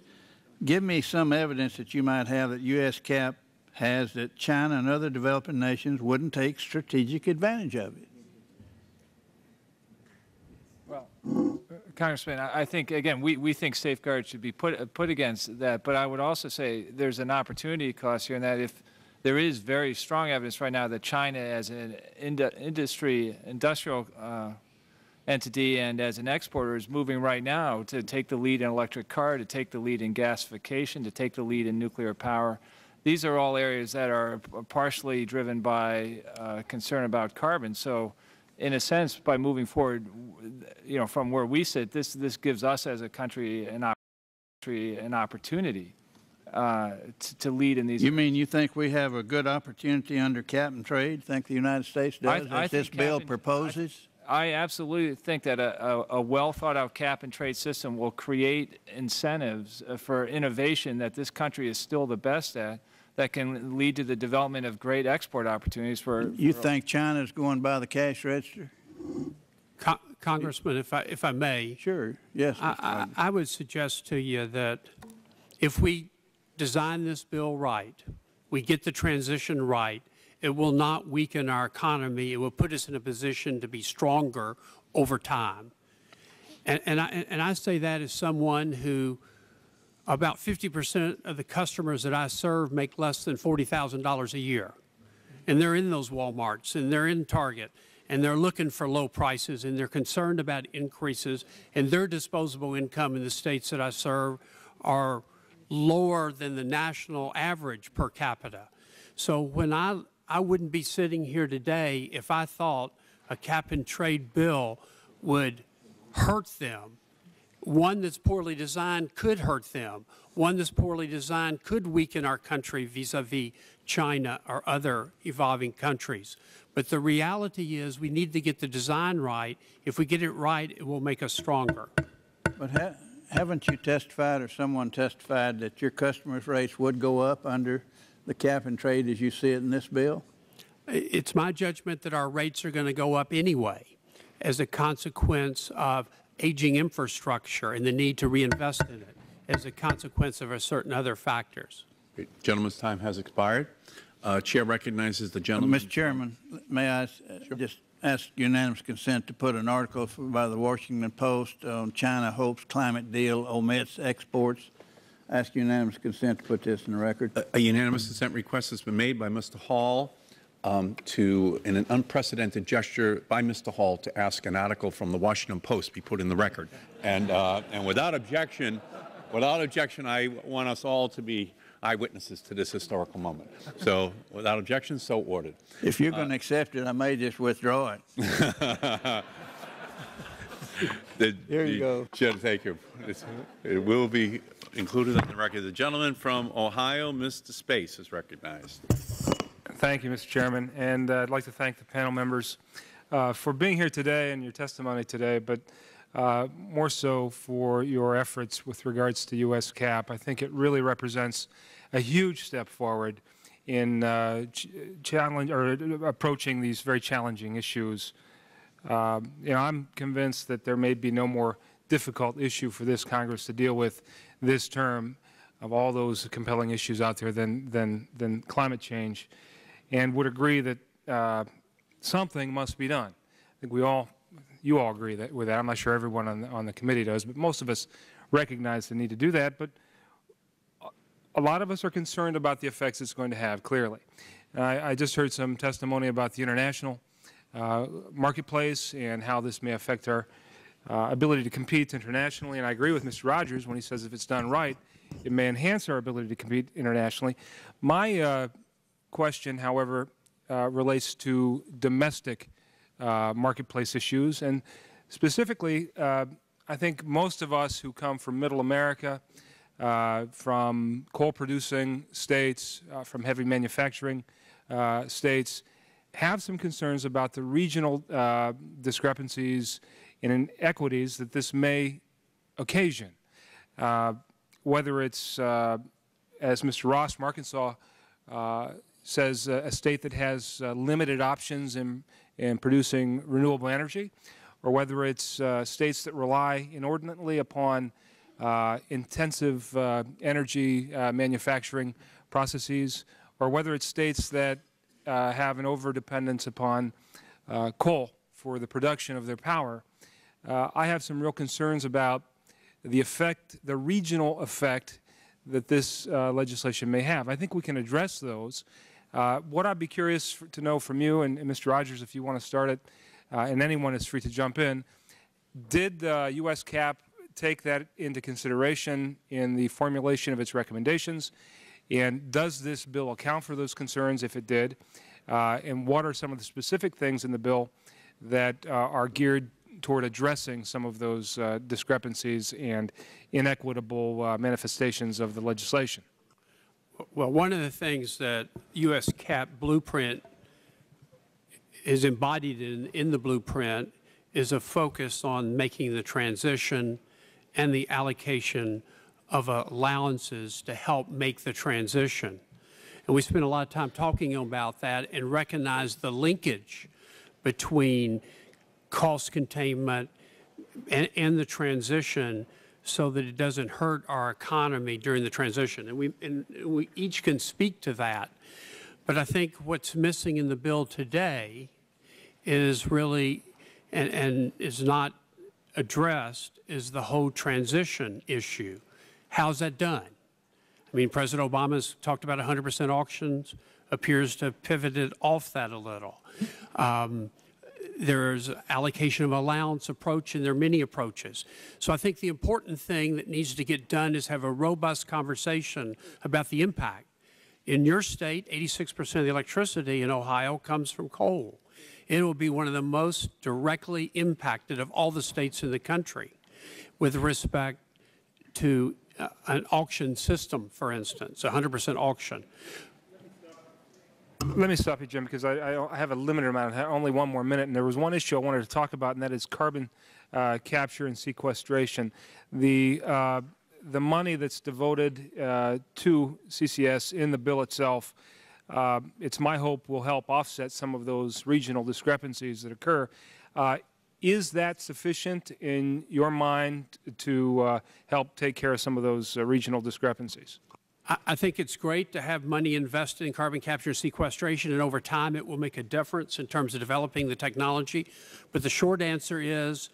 Give me some evidence that you might have that U S cap has that China and other developing nations wouldn't take strategic advantage of it. Well, Congressman, I think, again, we, we think safeguards should be put, put against that, but I would also say there's an opportunity cost here in that if there is very strong evidence right now that China as an ind- industry, industrial uh, entity and as an exporter is moving right now to take the lead in electric car, to take the lead in gasification, to take the lead in nuclear power. These are all areas that are partially driven by uh, concern about carbon. So in a sense, by moving forward, you know, from where we sit, this, this gives us as a country an, op an opportunity uh, to, to lead in these. You mean you think we have a good opportunity under cap and trade? Think the United States does, I, I as this bill proposes? I, I absolutely think that a, a well-thought-out cap-and-trade system will create incentives for innovation that this country is still the best at, that can lead to the development of great export opportunities for— You for think China is going by the cash register? Co Congressman, if I, if I may. Sure. Yes. I, I, I would suggest to you that if we design this bill right, we get the transition right, it will not weaken our economy. It will put us in a position to be stronger over time. And, and, I, and I say that as someone who About fifty percent of the customers that I serve make less than forty thousand dollars a year. And they're in those Walmarts, and they're in Target, and they're looking for low prices, and they're concerned about increases, and their disposable income in the states that I serve are lower than the national average per capita. So when I, I wouldn't be sitting here today if I thought a cap-and-trade bill would hurt them. One that's poorly designed could hurt them. One that's poorly designed could weaken our country vis-a-vis China or other evolving countries. But the reality is we need to get the design right. If we get it right, it will make us stronger. But ha haven't you testified or someone testified that your customers' rates would go up under the cap and trade as you see it in this bill? It's my judgment that our rates are going to go up anyway as a consequence of aging infrastructure and the need to reinvest in it as a consequence of a certain other factors. The gentleman's time has expired. Uh, Chair recognizes the gentleman. Mister Chairman, may I sure. just ask unanimous consent to put an article by the Washington Post on China hopes climate deal omits exports? I ask unanimous consent to put this in the record. A, a unanimous consent request has been made by Mister Hall Um, to, in an unprecedented gesture by Mister Hall, to ask an article from the Washington Post be put in the record. And, uh, and without objection, without objection, I want us all to be eyewitnesses to this historical moment. So without objection, so ordered. If you're going to uh, accept it, I may just withdraw it. the, Here you the, go. Jim, thank you. It's, it will be included in the record. The gentleman from Ohio, Mister Space, is recognized. Thank you, Mister Chairman, and uh, I'd like to thank the panel members uh, for being here today and your testimony today, but uh, more so for your efforts with regards to U S cap. I think it really represents a huge step forward in uh, ch challenge or approaching these very challenging issues. Uh, you know, I'm convinced that there may be no more difficult issue for this Congress to deal with this term of all those compelling issues out there than than than climate change. And would agree that uh, something must be done. I think we all, you all agree that, with that. I'm not sure everyone on the, on the committee does, but most of us recognize the need to do that. But a lot of us are concerned about the effects it's going to have, clearly. I, I just heard some testimony about the international uh, marketplace and how this may affect our uh, ability to compete internationally. And I agree with Mister Rogers when he says if it's done right, it may enhance our ability to compete internationally. My uh, question, however, uh, relates to domestic uh, marketplace issues, and specifically, uh, I think most of us who come from Middle America, uh, from coal-producing states, uh, from heavy manufacturing uh, states, have some concerns about the regional uh, discrepancies and inequities that this may occasion. Uh, whether it's, uh, as Mister Ross from Arkansas uh, says, uh, a state that has uh, limited options in, in producing renewable energy, or whether it's uh, states that rely inordinately upon uh, intensive uh, energy uh, manufacturing processes, or whether it's states that uh, have an overdependence upon uh, coal for the production of their power. Uh, I have some real concerns about the effect, the regional effect that this uh, legislation may have. I think we can address those. Uh, what I'd be curious for, to know from you and, and Mister Rogers, if you want to start it, uh, and anyone is free to jump in, did uh, U S cap take that into consideration in the formulation of its recommendations? And does this bill account for those concerns if it did? Uh, and what are some of the specific things in the bill that uh, are geared toward addressing some of those uh, discrepancies and inequitable uh, manifestations of the legislation? Well, one of the things that U S cap blueprint is embodied in, in the blueprint is a focus on making the transition and the allocation of allowances to help make the transition. And we spent a lot of time talking about that and recognize the linkage between cost containment and, and the transition, so that it doesn't hurt our economy during the transition. And we, and we each can speak to that. But I think what's missing in the bill today is really, and, and is not addressed, is the whole transition issue. How's that done? I mean, President Obama's talked about one hundred percent auctions, appears to have pivoted off that a little. Um, there's allocation of allowance approach, and there are many approaches. So I think the important thing that needs to get done is have a robust conversation about the impact. In your state, eighty-six percent of the electricity in Ohio comes from coal. It will be one of the most directly impacted of all the states in the country with respect to uh, an auction system, for instance, one hundred percent auction. Let me stop you, Jim, because I, I, I have a limited amount, I have only one more minute, and there was one issue I wanted to talk about, and that is carbon uh, capture and sequestration. The, uh, the money that's devoted uh, to C C S in the bill itself, uh, it's my hope will help offset some of those regional discrepancies that occur. Uh, is that sufficient in your mind to uh, help take care of some of those uh, regional discrepancies? I think it's great to have money invested in carbon capture and sequestration, and over time it will make a difference in terms of developing the technology. But the short answer is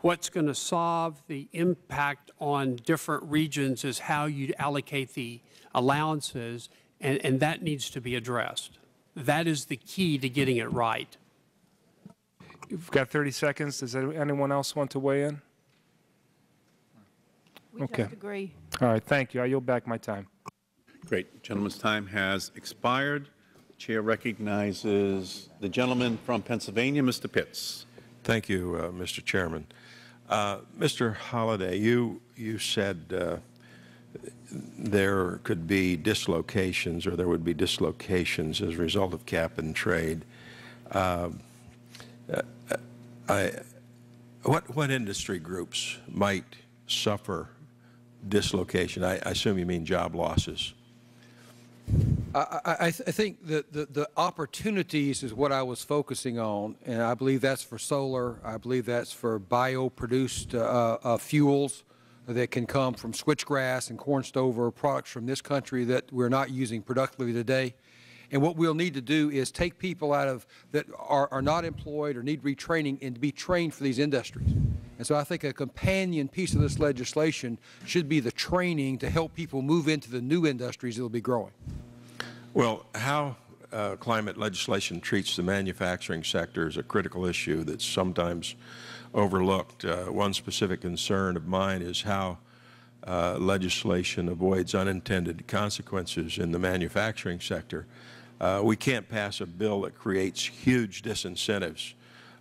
what's going to solve the impact on different regions is how you allocate the allowances, and, and that needs to be addressed. That is the key to getting it right. You've got thirty seconds. Does anyone else want to weigh in? We okay. Agree. All right. Thank you. I yield back my time. Great. Gentleman's time has expired. The chair recognizes the gentleman from Pennsylvania, Mister Pitts. Thank you, uh, Mister Chairman. Uh, Mister Holliday, you you said uh, there could be dislocations, or there would be dislocations as a result of cap and trade. Uh, I, what what industry groups might suffer dislocation? I, I assume you mean job losses. I, I, I think that the, the opportunities is what I was focusing on, and I believe that's for solar. I believe that's for bio-produced uh, uh, fuels that can come from switchgrass and corn stover, products from this country that we're not using productively today. And what we'll need to do is take people out of that are, are not employed or need retraining, and be trained for these industries. And so I think a companion piece of this legislation should be the training to help people move into the new industries that will be growing. Well, how uh, climate legislation treats the manufacturing sector is a critical issue that's sometimes overlooked. Uh, one specific concern of mine is how uh, legislation avoids unintended consequences in the manufacturing sector. Uh, we can't pass a bill that creates huge disincentives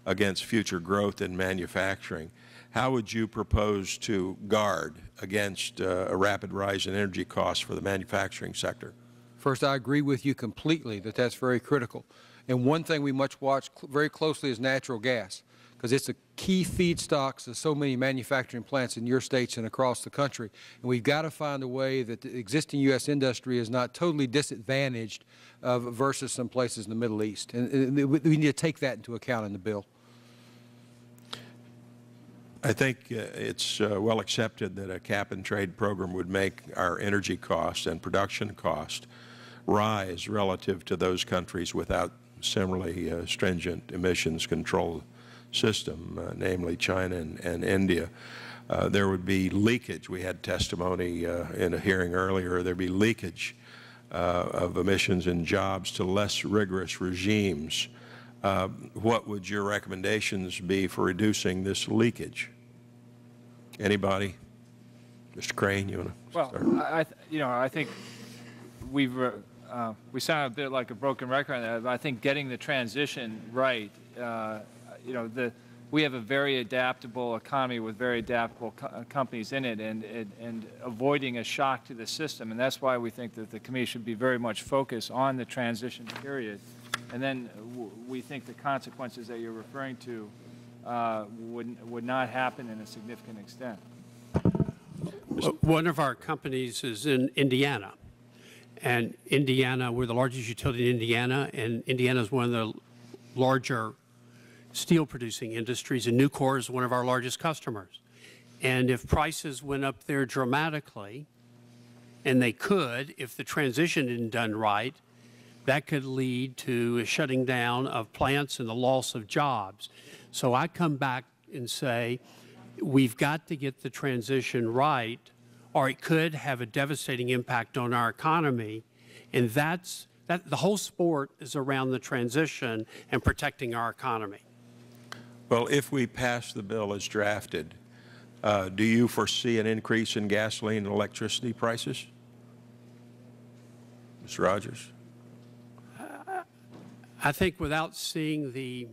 against future growth in manufacturing. How would you propose to guard against uh, a rapid rise in energy costs for the manufacturing sector? First, I agree with you completely that that's very critical. And one thing we must watch cl- very closely is natural gas, because it's a key feedstock to so many manufacturing plants in your states and across the country. And we've got to find a way that the existing U S industry is not totally disadvantaged uh, versus some places in the Middle East. And, and we need to take that into account in the bill. I think uh, it's uh, well accepted that a cap-and-trade program would make our energy costs and production costs rise relative to those countries without similarly uh, stringent emissions control system, uh, namely China and, and India. Uh, there would be leakage. We had testimony uh, in a hearing earlier. There would be leakage uh, of emissions and jobs to less rigorous regimes. Uh, what would your recommendations be for reducing this leakage? Anybody? Mister Crane, you want to well, start? Well, I, you know, I think we've, uh, we sound a bit like a broken record on that, but I think getting the transition right, uh, you know, the, we have a very adaptable economy with very adaptable co companies in it, and, and, and avoiding a shock to the system. And that's why we think that the committee should be very much focused on the transition period. And then w we think the consequences that you're referring to uh, would, would not happen in a significant extent. One of our companies is in Indiana. And Indiana, we're the largest utility in Indiana, and Indiana is one of the larger steel-producing industries, and Nucor is one of our largest customers. And if prices went up there dramatically, and they could if the transition isn't done right, that could lead to a shutting down of plants and the loss of jobs. So I come back and say, we've got to get the transition right, or it could have a devastating impact on our economy. And that's that the whole sport is around the transition and protecting our economy. Well, if we pass the bill as drafted, uh, do you foresee an increase in gasoline and electricity prices? Mister Rogers? Uh, I think without seeing the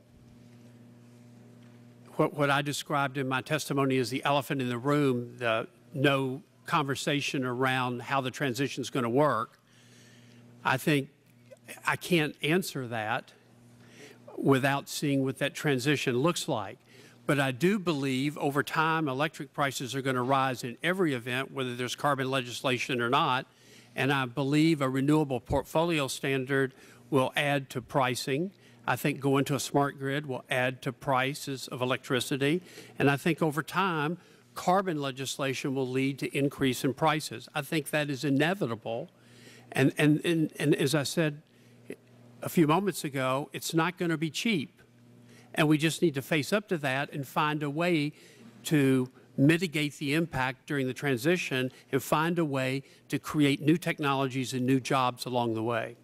what, what I described in my testimony as the elephant in the room, the no conversation around how the transition is going to work, I think I can't answer that without seeing what that transition looks like. But I do believe over time electric prices are going to rise in every event, whether there's carbon legislation or not. And I believe a renewable portfolio standard will add to pricing. I think going to a smart grid will add to prices of electricity. And I think over time carbon legislation will lead to increase in prices. I think that is inevitable. And, and, and, and as I said a few moments ago, it's not going to be cheap. And we just need to face up to that and find a way to mitigate the impact during the transition and find a way to create new technologies and new jobs along the way.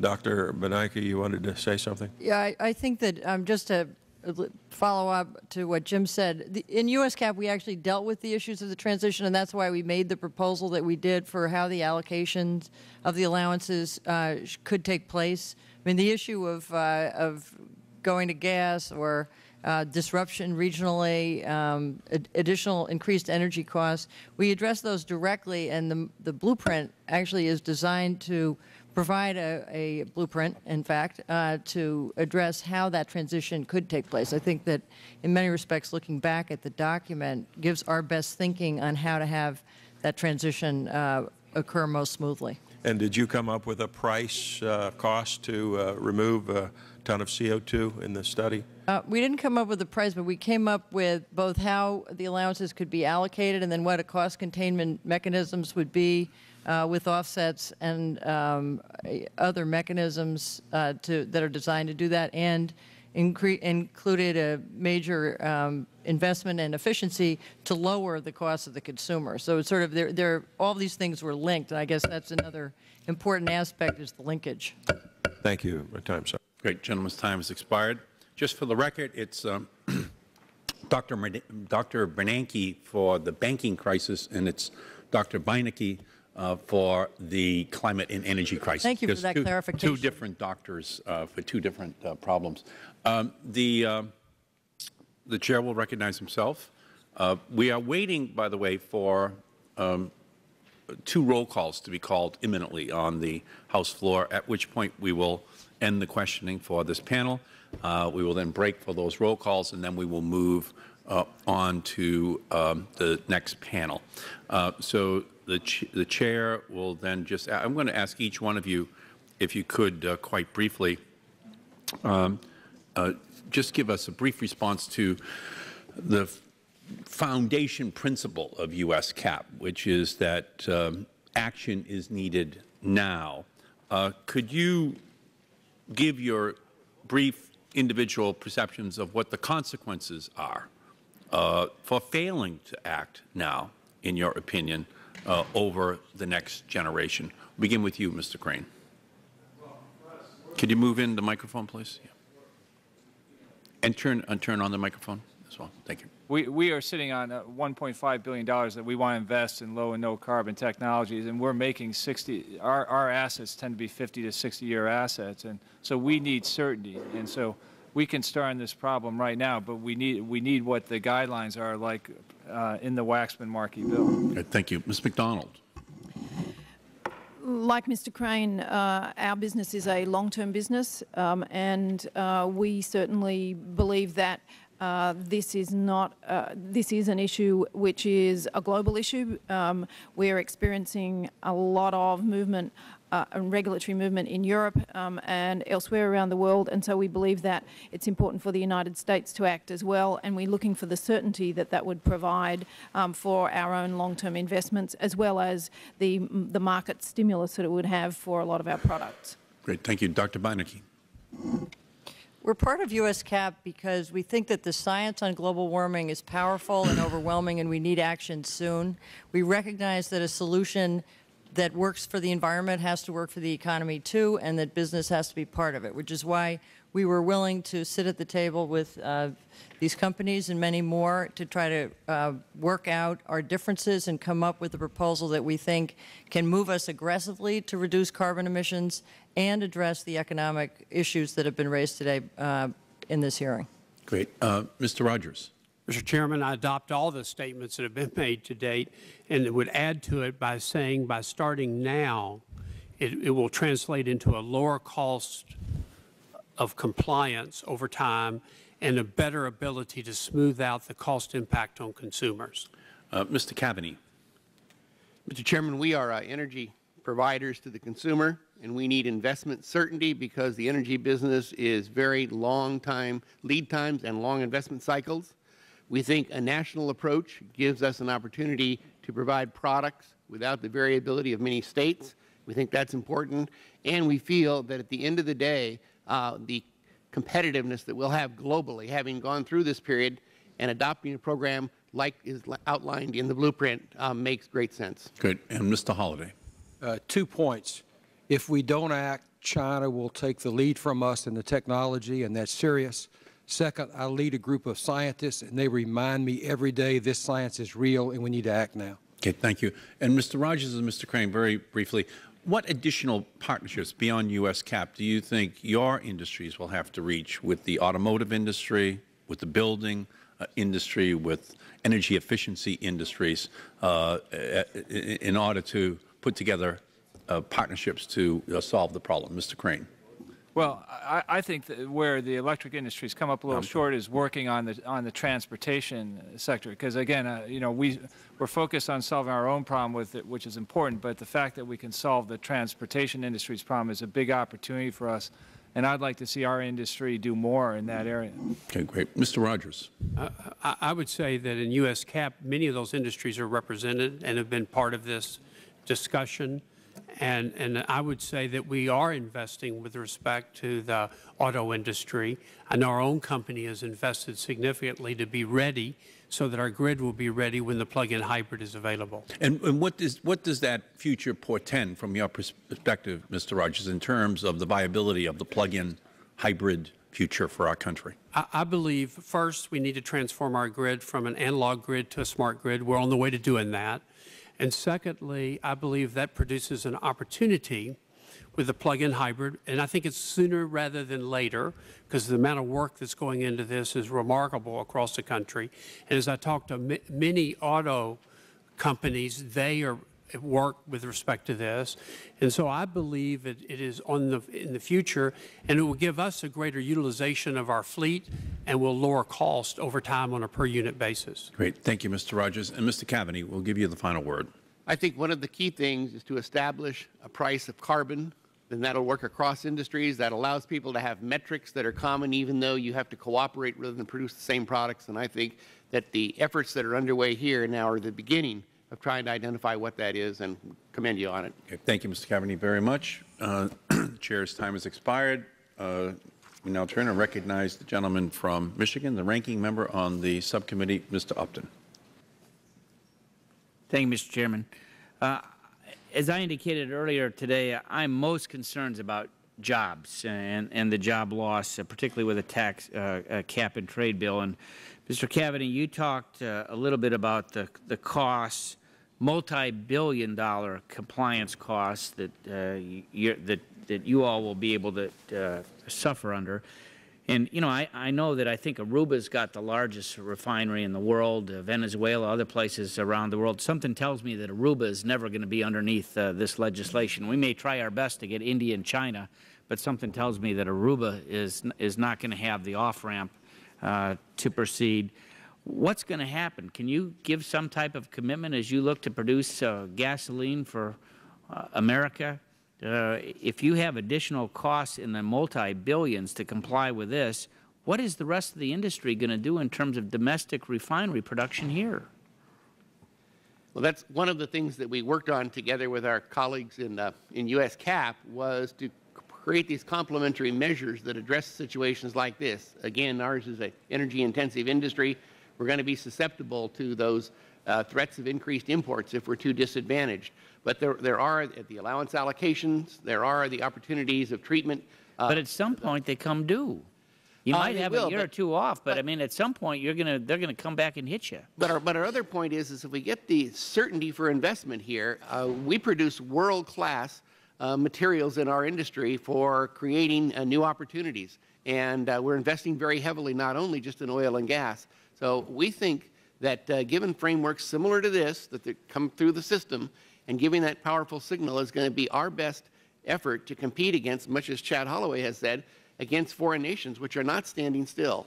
Doctor Beinecke, you wanted to say something? Yeah, I, I think that um, just to follow up to what Jim said, the, in U S CAP we actually dealt with the issues of the transition, and that's why we made the proposal that we did for how the allocations of the allowances uh, could take place. I mean, the issue of, uh, of going to gas or uh, disruption regionally, um, ad additional increased energy costs, we address those directly, and the, the blueprint actually is designed to provide a, a blueprint, in fact, uh, to address how that transition could take place. I think that in many respects, looking back at the document gives our best thinking on how to have that transition uh, occur most smoothly. And did you come up with a price uh, cost to uh, remove a ton of C O two in the study? Uh, we didn't come up with a price, but we came up with both how the allowances could be allocated and then what a cost containment mechanisms would be Uh, with offsets and um, other mechanisms uh, to, that are designed to do that, and incre included a major um, investment in efficiency to lower the cost of the consumer. So it's sort of they're, they're, all these things were linked, and I guess that's another important aspect is the linkage. Thank you. My time's up. Great. Gentleman's time has expired. Just for the record, it's um, Doctor Mer Doctor Bernanke for the banking crisis, and it's Doctor Beinecke Uh, for the climate and energy crisis. Thank you for that two, clarification. Two different doctors uh, for two different uh, problems. Um, the, uh, the chair will recognize himself. Uh, we are waiting, by the way, for um, two roll calls to be called imminently on the House floor, at which point we will end the questioning for this panel. Uh, we will then break for those roll calls, and then we will move uh, on to um, the next panel. Uh, so. The, ch the chair will then just, I'm going to ask each one of you, if you could uh, quite briefly, um, uh, just give us a brief response to the foundation principle of U S CAP, which is that um, action is needed now. Uh, could you give your brief individual perceptions of what the consequences are uh, for failing to act now, in your opinion, Uh, over the next generation? We'll begin with you, Mister Crane. Could you move in the microphone, please? Yeah. And turn and turn on the microphone as well. Thank you. We, we are sitting on uh, one point five billion dollars that we want to invest in low and no carbon technologies, and we're making sixty. Our, our assets tend to be fifty to sixty year assets, and so we need certainty. And so we can start on this problem right now, but we need we need what the guidelines are like. Uh, in the Waxman-Markey bill. Thank you. Miz Macdonald. Like Mister Crane, uh, our business is a long-term business, um, and uh, we certainly believe that uh, this is not, uh, this is an issue which is a global issue. Um, we are experiencing a lot of movement Uh, and regulatory movement in Europe um, and elsewhere around the world, and so we believe that it's important for the United States to act as well, and we're looking for the certainty that that would provide um, for our own long-term investments, as well as the, the market stimulus that it would have for a lot of our products. Great. Thank you. Doctor Beinecke. We're part of U S C A P because we think that the science on global warming is powerful and overwhelming, and we need action soon. We recognize that a solution that works for the environment has to work for the economy too, and that business has to be part of it, which is why we were willing to sit at the table with uh, these companies and many more to try to uh, work out our differences and come up with a proposal that we think can move us aggressively to reduce carbon emissions and address the economic issues that have been raised today uh, in this hearing. Great. Uh, Mister Rogers. Mister Chairman, I adopt all the statements that have been made to date, and would add to it by saying by starting now, it, it will translate into a lower cost of compliance over time and a better ability to smooth out the cost impact on consumers. Uh, Mister Cavaney. Mister Chairman, we are uh, energy providers to the consumer, and we need investment certainty because the energy business is very long time lead times and long investment cycles. We think a national approach gives us an opportunity to provide products without the variability of many states. We think that's important, and we feel that at the end of the day, Uh, the competitiveness that we'll have globally, having gone through this period and adopting a program like is outlined in the blueprint, uh, makes great sense. Good. And Mister Holliday. Uh, two points. If we don't act, China will take the lead from us in the technology, and that's serious. Second, I lead a group of scientists, and they remind me every day this science is real and we need to act now. Okay. Thank you. And Mister Rogers and Mister Crane, very briefly, what additional partnerships beyond U S C A P do you think your industries will have to reach with the automotive industry, with the building uh, industry, with energy efficiency industries uh, in order to put together uh, partnerships to uh, solve the problem? Mister Crane. Well, I, I think that where the electric industry's come up a little um, short is working on the on the transportation sector, because again, uh, you know, we we're focused on solving our own problem with it, which is important. But the fact that we can solve the transportation industry's problem is a big opportunity for us, and I'd like to see our industry do more in that area. Okay, great, Mister Rogers. Uh, I, I would say that in U S C A P, many of those industries are represented and have been part of this discussion. And, and I would say that we are investing with respect to the auto industry, and our own company has invested significantly to be ready so that our grid will be ready when the plug-in hybrid is available. And, and what, is, what does that future portend from your perspective, Mister Rogers, in terms of the viability of the plug-in hybrid future for our country? I, I believe, first, we need to transform our grid from an analog grid to a smart grid. We're on the way to doing that. And secondly, I believe that produces an opportunity with the plug-in hybrid, and I think it's sooner rather than later, because the amount of work that's going into this is remarkable across the country. And as I talked to many auto companies, they are at work with respect to this. And so I believe it, it is on the, in the future, and it will give us a greater utilization of our fleet and will lower cost over time on a per unit basis. Great. Thank you, Mister Rogers. And Mister Cavaney, we'll give you the final word. I think one of the key things is to establish a price of carbon, and that will work across industries. That allows people to have metrics that are common, even though you have to cooperate rather than produce the same products. And I think that the efforts that are underway here now are the beginning of trying to identify what that is, and commend you on it. Okay. Thank you, Mister Cavaney, very much. Uh, the Chair's time has expired. Uh, we now turn and recognize the gentleman from Michigan, the ranking member on the subcommittee, Mister Upton. Thank you, Mister Chairman. Uh, as I indicated earlier today, I'm most concerned about jobs and, and the job loss, uh, particularly with a tax uh, a cap and trade bill. And Mister Cavaney, you talked uh, a little bit about the, the costs, multi-billion dollar compliance costs that, uh, you're, that, that you all will be able to uh, suffer under. And, you know, I, I know that I think Aruba's got the largest refinery in the world, uh, Venezuela, other places around the world. Something tells me that Aruba is never going to be underneath uh, this legislation. We may try our best to get India and China, but something tells me that Aruba is, is not going to have the off-ramp uh, to proceed. What's going to happen? Can you give some type of commitment as you look to produce uh, gasoline for uh, America? Uh, if you have additional costs in the multi-billions to comply with this, what is the rest of the industry going to do in terms of domestic refinery production here? Well, that's one of the things that we worked on together with our colleagues in, uh, in U S C A P was to create these complementary measures that address situations like this. Again, ours is an energy-intensive industry. We're going to be susceptible to those uh, threats of increased imports if we're too disadvantaged. But there, there are at the allowance allocations, there are the opportunities of treatment. Uh, but at some point, they come due. You might uh, have will, a year but, or two off, but, but I mean, at some point, you're gonna they're gonna come back and hit you. But our but our other point is is if we get the certainty for investment here, uh, we produce world-class uh, materials in our industry for creating uh, new opportunities, and uh, we're investing very heavily not only just in oil and gas. So we think that uh, given frameworks similar to this that they come through the system, and giving that powerful signal is going to be our best effort to compete against, much as Chad Holliday has said, against foreign nations, which are not standing still.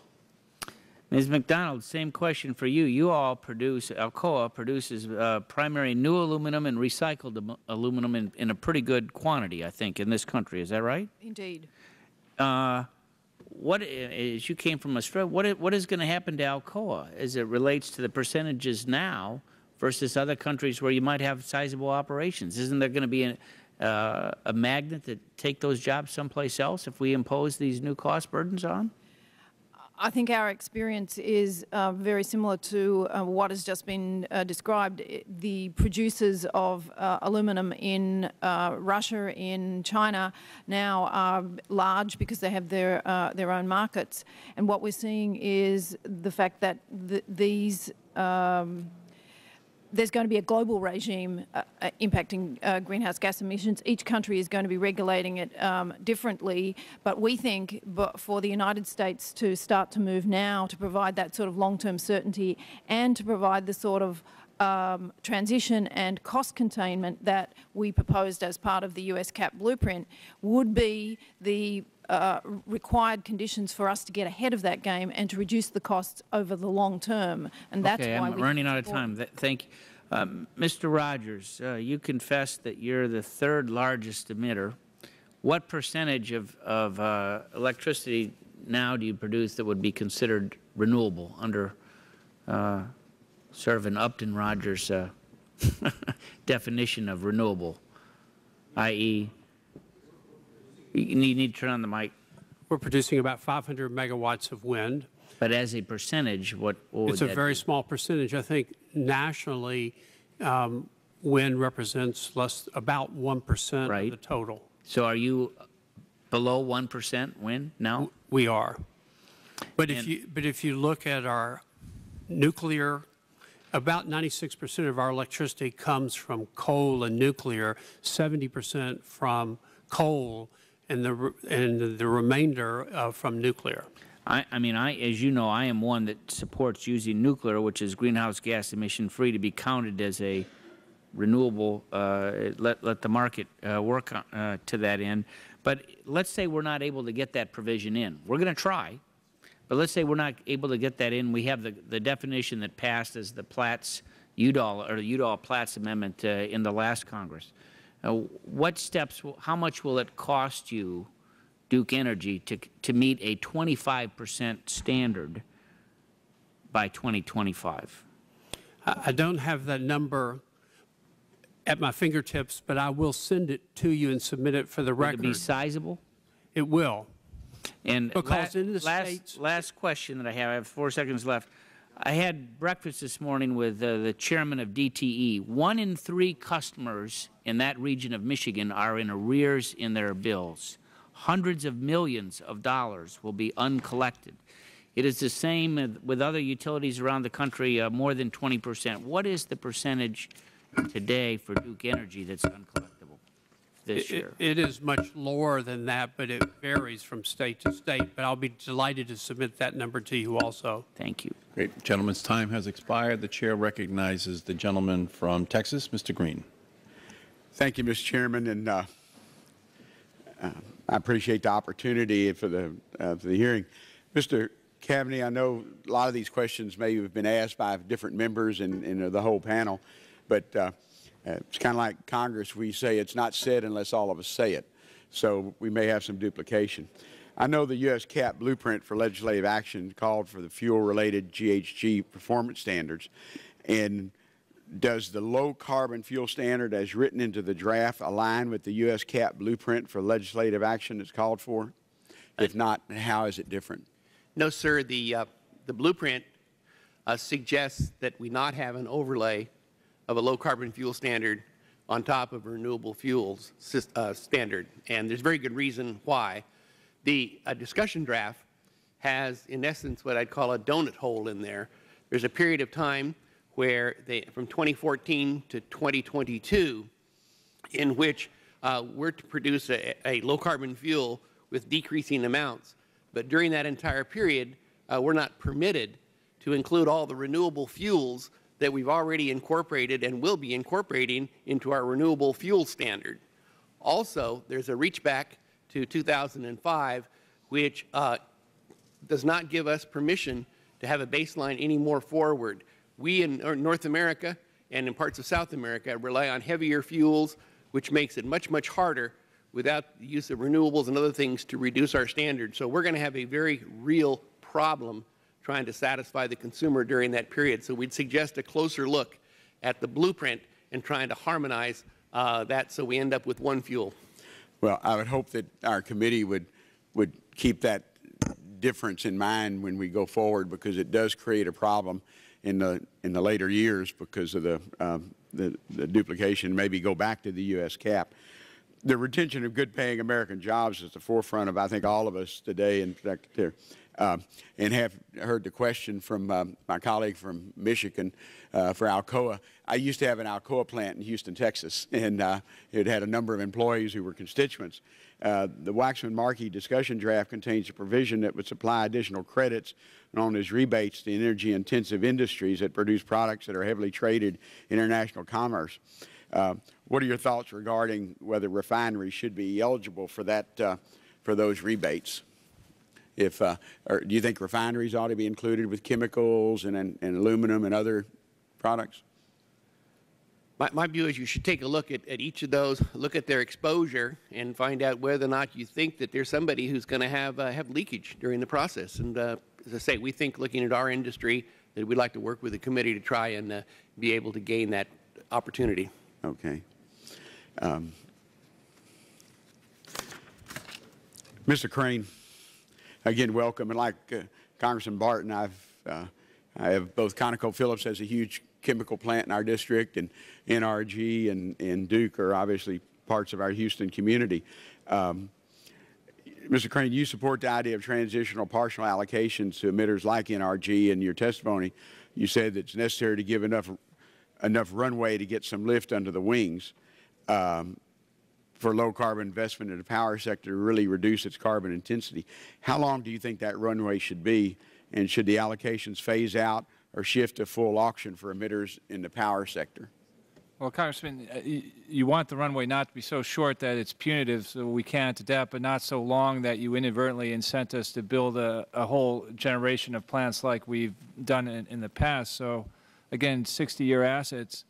Miz Macdonald, same question for you. You all produce, Alcoa produces uh, primary new aluminum and recycled aluminum in, in a pretty good quantity, I think, in this country. Is that right? Indeed. Uh, what, as you came from Australia, what, what is going to happen to Alcoa as it relates to the percentages now versus other countries where you might have sizable operations? Isn't there going to be an Uh, a magnet that take those jobs someplace else if we impose these new cost burdens on? I think our experience is uh, very similar to uh, what has just been uh, described. The producers of uh, aluminum in uh, Russia, in China, now are large because they have their uh, their own markets. And what we're seeing is the fact that th these um, there's going to be a global regime uh, uh, impacting uh, greenhouse gas emissions. Each country is going to be regulating it um, differently, but we think but for the United States to start to move now to provide that sort of long-term certainty and to provide the sort of um, transition and cost containment that we proposed as part of the U S C A P blueprint would be the Uh, required conditions for us to get ahead of that game and to reduce the costs over the long term. And that's okay, why I'm we running out of time. That, thank you. Um, Mister Rogers, uh, you confessed that you're the third largest emitter. What percentage of, of uh, electricity now do you produce that would be considered renewable under uh, sort of an Upton Rogers uh, definition of renewable, that is, you need to turn on the mic. We're producing about five hundred megawatts of wind. But as a percentage, what, what would It's a that very be? small percentage. I think nationally, um, wind represents less about one percent right. of the total. So are you below one percent wind now? We are. But and if you but if you look at our nuclear, about ninety-six percent of our electricity comes from coal and nuclear. Seventy percent from coal. And the and the remainder uh, from nuclear. I, I mean, I as you know, I am one that supports using nuclear, which is greenhouse gas emission free, to be counted as a renewable. Uh, let let the market uh, work uh, to that end. But let's say we're not able to get that provision in. We're going to try, but let's say we're not able to get that in. We have the the definition that passed as the Platts Udall or the Udall Platts amendment uh, in the last Congress. Uh, what steps, how much will it cost you, Duke Energy, to, to meet a twenty-five percent standard by twenty twenty-five? I don't have that number at my fingertips, but I will send it to you and submit it for the record. Will it be sizable? It will. And because la in the last, States last question that I have, I have four seconds left. I had breakfast this morning with uh, the chairman of D T E. One in three customers in that region of Michigan are in arrears in their bills. Hundreds of millions of dollars will be uncollected. It is the same with other utilities around the country, uh, more than twenty percent. What is the percentage today for Duke Energy that's uncollectible this it, year? It is much lower than that, but it varies from state to state. But I'll be delighted to submit that number to you also. Thank you. Great. The gentleman's time has expired. The Chair recognizes the gentleman from Texas, Mister Green. Thank you, Mister Chairman, and uh, uh, I appreciate the opportunity for the, uh, for the hearing. Mister Cavaney, I know a lot of these questions maybe have been asked by different members and, and the whole panel, but uh, it's kind of like Congress. We say it's not said unless all of us say it, so we may have some duplication. I know the U S C A P blueprint for legislative action called for the fuel-related G H G performance standards, and Does the low carbon fuel standard as written into the draft align with the U S C A P blueprint for legislative action that's called for? If not, how is it different? No, sir. The, uh, the blueprint uh, suggests that we not have an overlay of a low carbon fuel standard on top of a renewable fuels uh, standard, and there's very good reason why. The uh, discussion draft has, in essence, what I'd call a donut hole in there. There's a period of time where they, from twenty fourteen to twenty twenty-two, in which uh, we're to produce a, a low carbon fuel with decreasing amounts. But during that entire period, uh, we're not permitted to include all the renewable fuels that we've already incorporated and will be incorporating into our renewable fuel standard. Also, there's a reach back to two thousand five, which uh, does not give us permission to have a baseline any more forward. We in North America and in parts of South America rely on heavier fuels, which makes it much, much harder without the use of renewables and other things to reduce our standards. So we're going to have a very real problem trying to satisfy the consumer during that period. So we'd suggest a closer look at the blueprint and trying to harmonize uh, that so we end up with one fuel. Well, I would hope that our committee would, would keep that difference in mind when we go forward, because it does create a problem in the in the later years because of the, um, the the duplication. Maybe go back to the U S C A P. The retention of good-paying American jobs is at the forefront of I think all of us today. In fact, there, uh, and have heard the question from um, my colleague from Michigan uh, for Alcoa. I used to have an Alcoa plant in Houston, Texas, and uh, it had a number of employees who were constituents. Uh, the Waxman-Markey discussion draft contains a provision that would supply additional credits known as rebates to energy-intensive industries that produce products that are heavily traded in international commerce. Uh, what are your thoughts regarding whether refineries should be eligible for that, uh, for those rebates? If, uh, or do you think refineries ought to be included with chemicals and, and, and aluminum and other products? My, my view is you should take a look at, at each of those, look at their exposure, and find out whether or not you think that there's somebody who's going to have, uh, have leakage during the process. And uh, as I say, we think, looking at our industry, that we'd like to work with the committee to try and uh, be able to gain that opportunity. Okay. Um, Mister Crane, again, welcome. And like uh, Congressman Barton, I've, uh, I have both ConocoPhillips has a huge chemical plant in our district, and N R G and, and Duke are obviously parts of our Houston community. Um, Mister Crane, you support the idea of transitional partial allocations to emitters like N R G. In your testimony, you said it's necessary to give enough, enough runway to get some lift under the wings um, for low-carbon investment in the power sector to really reduce its carbon intensity. How long do you think that runway should be, and should the allocations phase out or shift to full auction for emitters in the power sector? Well, Congressman, you want the runway not to be so short that it's punitive, so we can't adapt, but not so long that you inadvertently incent us to build a, a whole generation of plants like we've done in, in the past. So, again, sixty-year assets.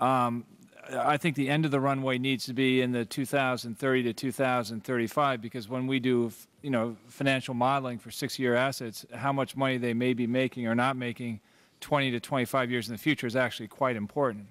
Um, I think the end of the runway needs to be in the two thousand thirty to two thousand thirty-five, because when we do, you know, financial modeling for sixty-year assets, how much money they may be making or not making twenty to twenty-five years in the future is actually quite important.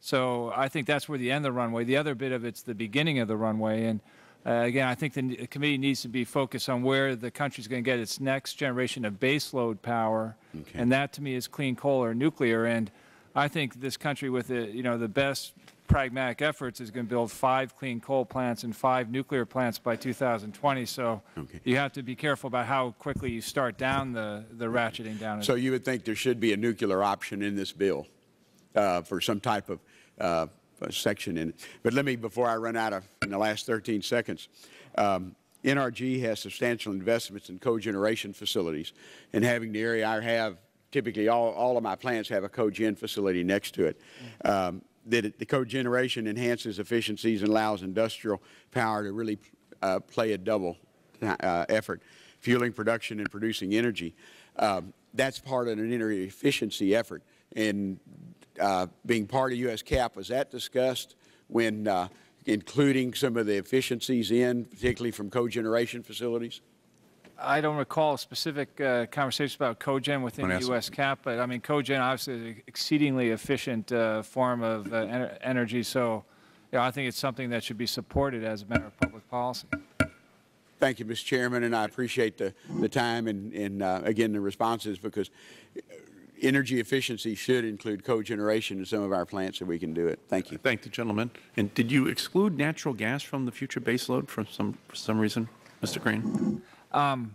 So I think that's where the end of the runway. The other bit of it's the beginning of the runway. And uh, again, I think the committee needs to be focused on where the country is going to get its next generation of baseload power, okay. And that to me is clean coal or nuclear. And I think this country, with the, you know, the best pragmatic efforts, is going to build five clean coal plants and five nuclear plants by two thousand twenty. So okay. You have to be careful about how quickly you start down the, the ratcheting down. So you would think there should be a nuclear option in this bill uh, for some type of uh, section in it. But let me, before I run out of in the last thirteen seconds, um, N R G has substantial investments in cogeneration facilities, and having the area I have, typically all, all of my plants have a cogen facility next to it. Um, that it, the cogeneration enhances efficiencies and allows industrial power to really uh, play a double uh, effort, fueling production and producing energy. Um, that's part of an energy efficiency effort. And uh, being part of U S C A P, was that discussed when uh, including some of the efficiencies in, particularly from cogeneration facilities? I don't recall specific uh, conversations about cogen within the U S cap, but I mean, cogen obviously is an exceedingly efficient uh, form of uh, en energy. So, you know, I think it's something that should be supported as a matter of public policy. Thank you, Mister Chairman, and I appreciate the, the time and, and uh, again, the responses, because energy efficiency should include cogeneration in some of our plants if we can do it. Thank you. Thank the gentleman. And did you exclude natural gas from the future baseload for some, for some reason, Mister Crane? Um,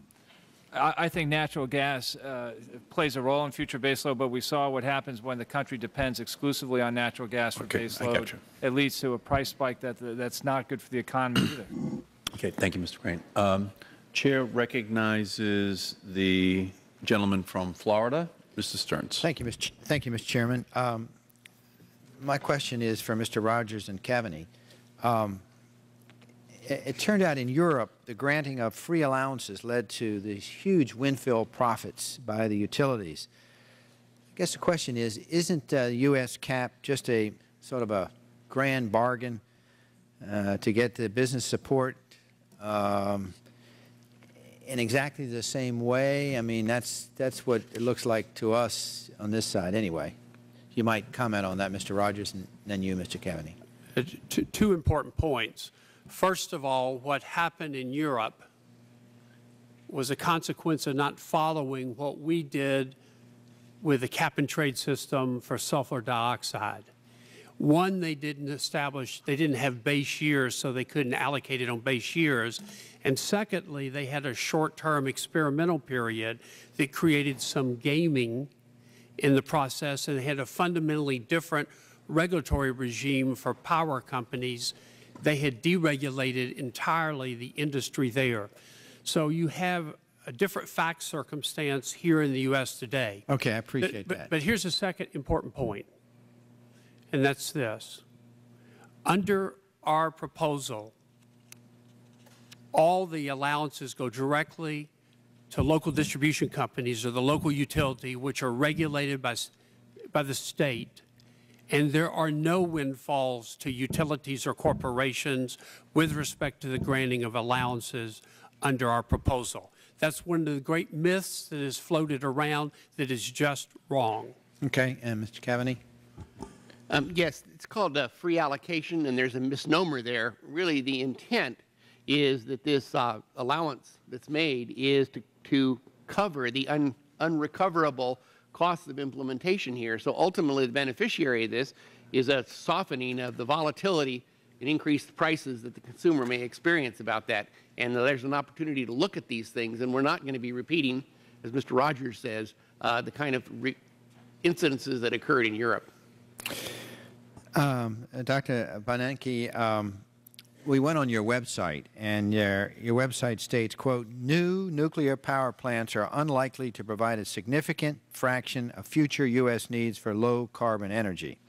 I, I think natural gas uh, plays a role in future baseload, but we saw what happens when the country depends exclusively on natural gas for okay, baseload. I got you. It leads to a price spike that, that's not good for the economy either. Okay. Thank you, Mister Crane. Um, Chair recognizes the gentleman from Florida, Mister Stearns. Thank you, Mister Ch Thank you, Mister Chairman. Um, my question is for Mister Rogers and Cavaney. Um, it, it turned out in Europe, the granting of free allowances led to these huge windfall profits by the utilities. I guess the question is, isn't uh, the U S cap just a sort of a grand bargain uh, to get the business support Um, in exactly the same way? I mean, that's that's what it looks like to us on this side, anyway. You might comment on that, Mister Rogers, and then you, Mister Cavaney. Uh, two, two important points. First of all, what happened in Europe was a consequence of not following what we did with the cap and trade system for sulfur dioxide. One, they didn't establish, they didn't have base years, so they couldn't allocate it on base years. And secondly, they had a short-term experimental period that created some gaming in the process, and they had a fundamentally different regulatory regime for power companies. They had deregulated entirely the industry there. So you have a different fact circumstance here in the U S today. Okay, I appreciate but, that. But, but here's a second important point. And that's this. Under our proposal, all the allowances go directly to local distribution companies or the local utility, which are regulated by, by the state. And there are no windfalls to utilities or corporations with respect to the granting of allowances under our proposal. That's one of the great myths that is floated around that is just wrong. Okay. And Mister Cavaney? Um, yes, it's called uh, free allocation, and there's a misnomer there. Really, the intent is that this uh, allowance that's made is to, to cover the un unrecoverable costs of implementation here. So ultimately, the beneficiary of this is a softening of the volatility and increased prices that the consumer may experience about that. And uh, there's an opportunity to look at these things, and we're not going to be repeating, as Mister Rogers says, uh, the kind of re incidences that occurred in Europe. Um, Doctor Beinecke, um, we went on your website, and your, your website states, quote, new nuclear power plants are unlikely to provide a significant fraction of future U S needs for low-carbon energy.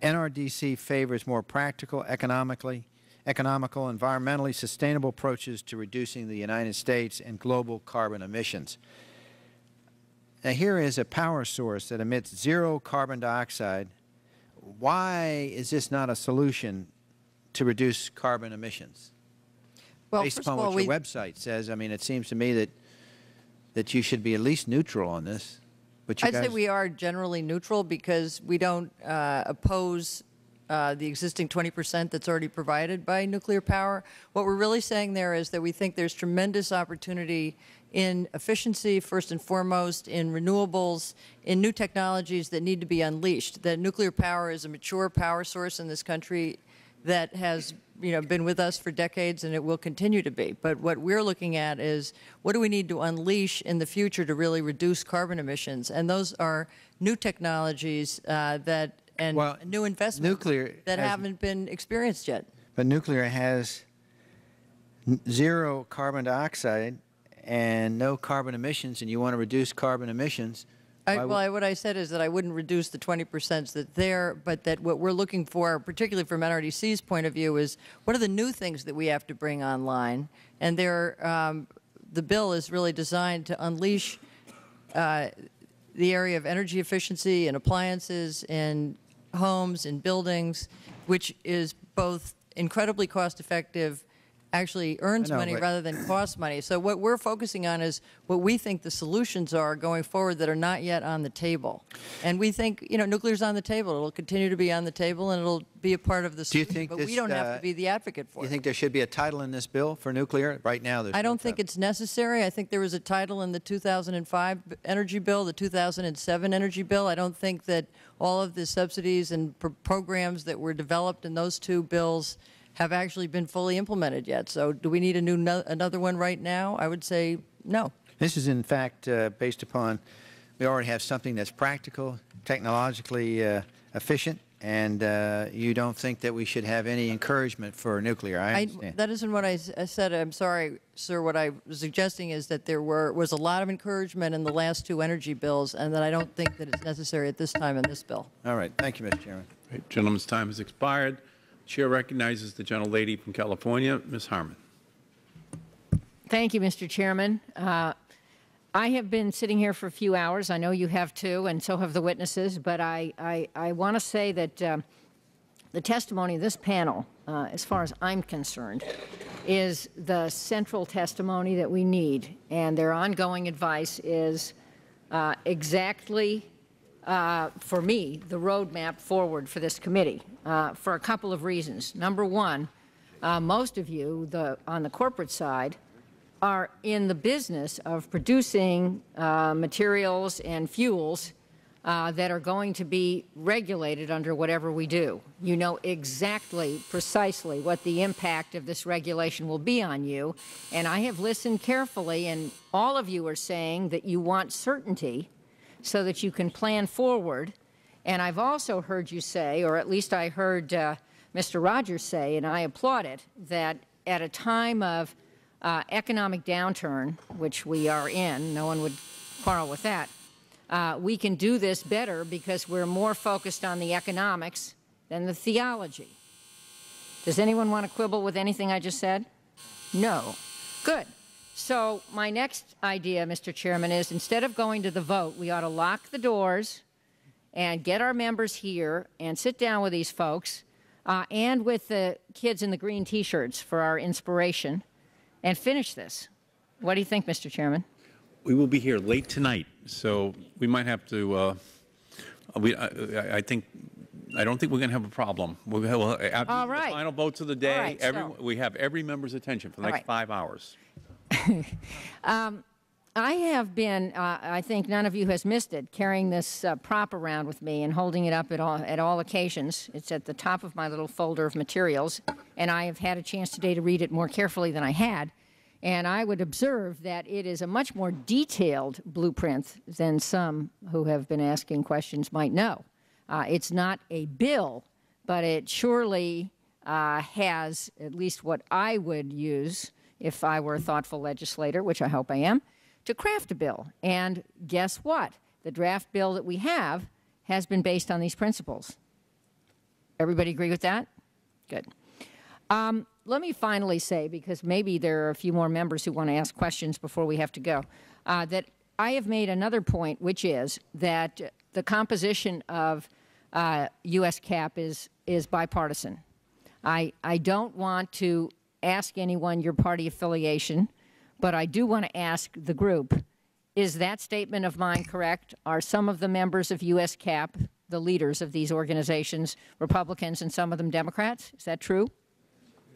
N R D C favors more practical, economically, economical, environmentally sustainable approaches to reducing the United States and global carbon emissions. Now, here is a power source that emits zero carbon dioxide. Why is this not a solution to reduce carbon emissions? Well, based upon what your website says, I mean, it seems to me that that you should be at least neutral on this. But you I'd guys say we are generally neutral because we don't uh, oppose uh, the existing twenty percent that's already provided by nuclear power. What we're really saying there is that we think there's tremendous opportunity in efficiency, first and foremost, in renewables, in new technologies that need to be unleashed. That nuclear power is a mature power source in this country that has, you know, been with us for decades, and it will continue to be. But what we're looking at is what do we need to unleash in the future to really reduce carbon emissions? And those are new technologies uh, that and well, new investments that haven't been experienced yet. But nuclear has zero carbon dioxide and no carbon emissions, and you want to reduce carbon emissions. I, well, I, what I said is that I wouldn't reduce the twenty percent that's there, but that what we're looking for, particularly from N R D C's point of view, is what are the new things that we have to bring online? And there, um, the bill is really designed to unleash uh, the area of energy efficiency in appliances, in homes, in buildings, which is both incredibly cost-effective actually earns know, money rather than costs money. So what we're focusing on is what we think the solutions are going forward that are not yet on the table. And we think, you know, nuclear is on the table. It will continue to be on the table, and it will be a part of the solution. Do you think but this, we don't uh, have to be the advocate for you it. You think there should be a title in this bill for nuclear? Right now there's I don't no think title. It's necessary. I think there was a title in the two thousand five energy bill, the two thousand seven energy bill. I don't think that all of the subsidies and pro programs that were developed in those two bills have actually been fully implemented yet. So do we need a new no another one right now? I would say no. This is, in fact, uh, based upon we already have something that's practical, technologically uh, efficient, and uh, you don't think that we should have any encouragement for nuclear. I understand. I, that isn't what I, I said. I'm sorry, sir. What I was suggesting is that there were was a lot of encouragement in the last two energy bills, and that I don't think that it's necessary at this time in this bill. All right. Thank you, Mister Chairman. All right. Gentleman's time has expired. Chair recognizes the gentlelady from California, Miz Harmon. Thank you, Mister Chairman. Uh, I have been sitting here for a few hours. I know you have too, and so have the witnesses. But I, I, I want to say that uh, the testimony of this panel, uh, as far as I'm concerned, is the central testimony that we need. And their ongoing advice is uh, exactly, Uh, for me, the roadmap forward for this committee uh, for a couple of reasons. Number one, uh, most of you the, on the corporate side are in the business of producing uh, materials and fuels uh, that are going to be regulated under whatever we do. You know exactly, precisely what the impact of this regulation will be on you. And I have listened carefully, and all of you are saying that you want certainty so that you can plan forward. And I've also heard you say, or at least I heard uh, Mister Rogers say, and I applaud it, that at a time of uh, economic downturn, which we are in, no one would quarrel with that, uh, we can do this better because we're more focused on the economics than the theology. Does anyone want to quibble with anything I just said? No. Good. So my next idea, Mister Chairman, is instead of going to the vote, we ought to lock the doors and get our members here and sit down with these folks uh, and with the kids in the green T-shirts for our inspiration and finish this. What do you think, Mister Chairman? We will be here late tonight, so we might have to uh, – we, I, I think – I don't think we're going to have a problem. We'll have, we'll have, All right. The final votes of the day, right, every, so. we have every member's attention for the next right. five hours. um, I have been, uh, I think none of you has missed it, carrying this uh, prop around with me and holding it up at all, at all occasions. It's at the top of my little folder of materials, and I have had a chance today to read it more carefully than I had. And I would observe that it is a much more detailed blueprint than some who have been asking questions might know. Uh, it's not a bill, but it surely uh, has at least what I would use if I were a thoughtful legislator, which I hope I am, to craft a bill. And guess what? The draft bill that we have has been based on these principles. Everybody agree with that? Good. Um, let me finally say, because maybe there are a few more members who want to ask questions before we have to go, uh, that I have made another point, which is that the composition of uh, U S CAP is, is bipartisan. I, I don't want to ask anyone your party affiliation, but I do want to ask the group, is that statement of mine correct? Are some of the members of U S CAP, the leaders of these organizations, Republicans and some of them Democrats? Is that true?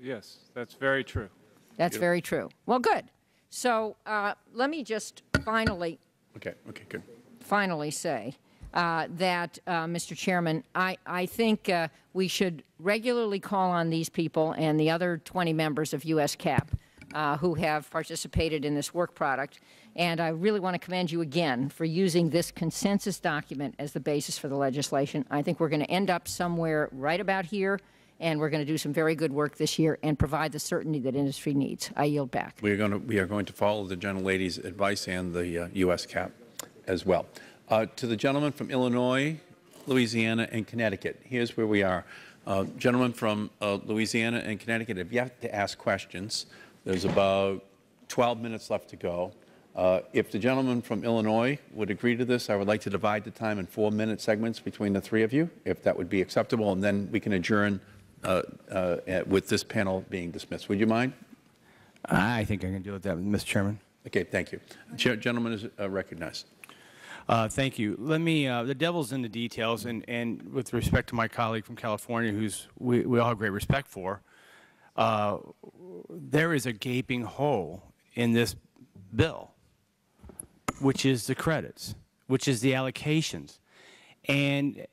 Yes, that's very true. That's Beautiful. very true. Well, good. So uh, let me just finally, okay. Okay, good. finally say uh, that, uh, Mister Chairman, I, I think uh, we should regularly call on these people and the other twenty members of U S CAP uh, who have participated in this work product. And I really want to commend you again for using this consensus document as the basis for the legislation. I think we're going to end up somewhere right about here, and we're going to do some very good work this year and provide the certainty that industry needs. I yield back. We are going to, we are going to follow the gentlelady's advice and the uh, U S CAP as well. Uh, to the gentleman from Illinois, Louisiana, and Connecticut, here's where we are. Uh, gentlemen from uh, Louisiana and Connecticut have yet to ask questions. There's about twelve minutes left to go. Uh, if the gentleman from Illinois would agree to this, I would like to divide the time in four-minute segments between the three of you, if that would be acceptable, and then we can adjourn uh, uh, with this panel being dismissed. Would you mind? I think I can deal with that, Mister Chairman. Okay, thank you. Gentleman is uh, recognized. Uh, thank you. Let me, uh, the devil's in the details, and, and with respect to my colleague from California, who's we, we all have great respect for, uh, there is a gaping hole in this bill, which is the credits, which is the allocations. And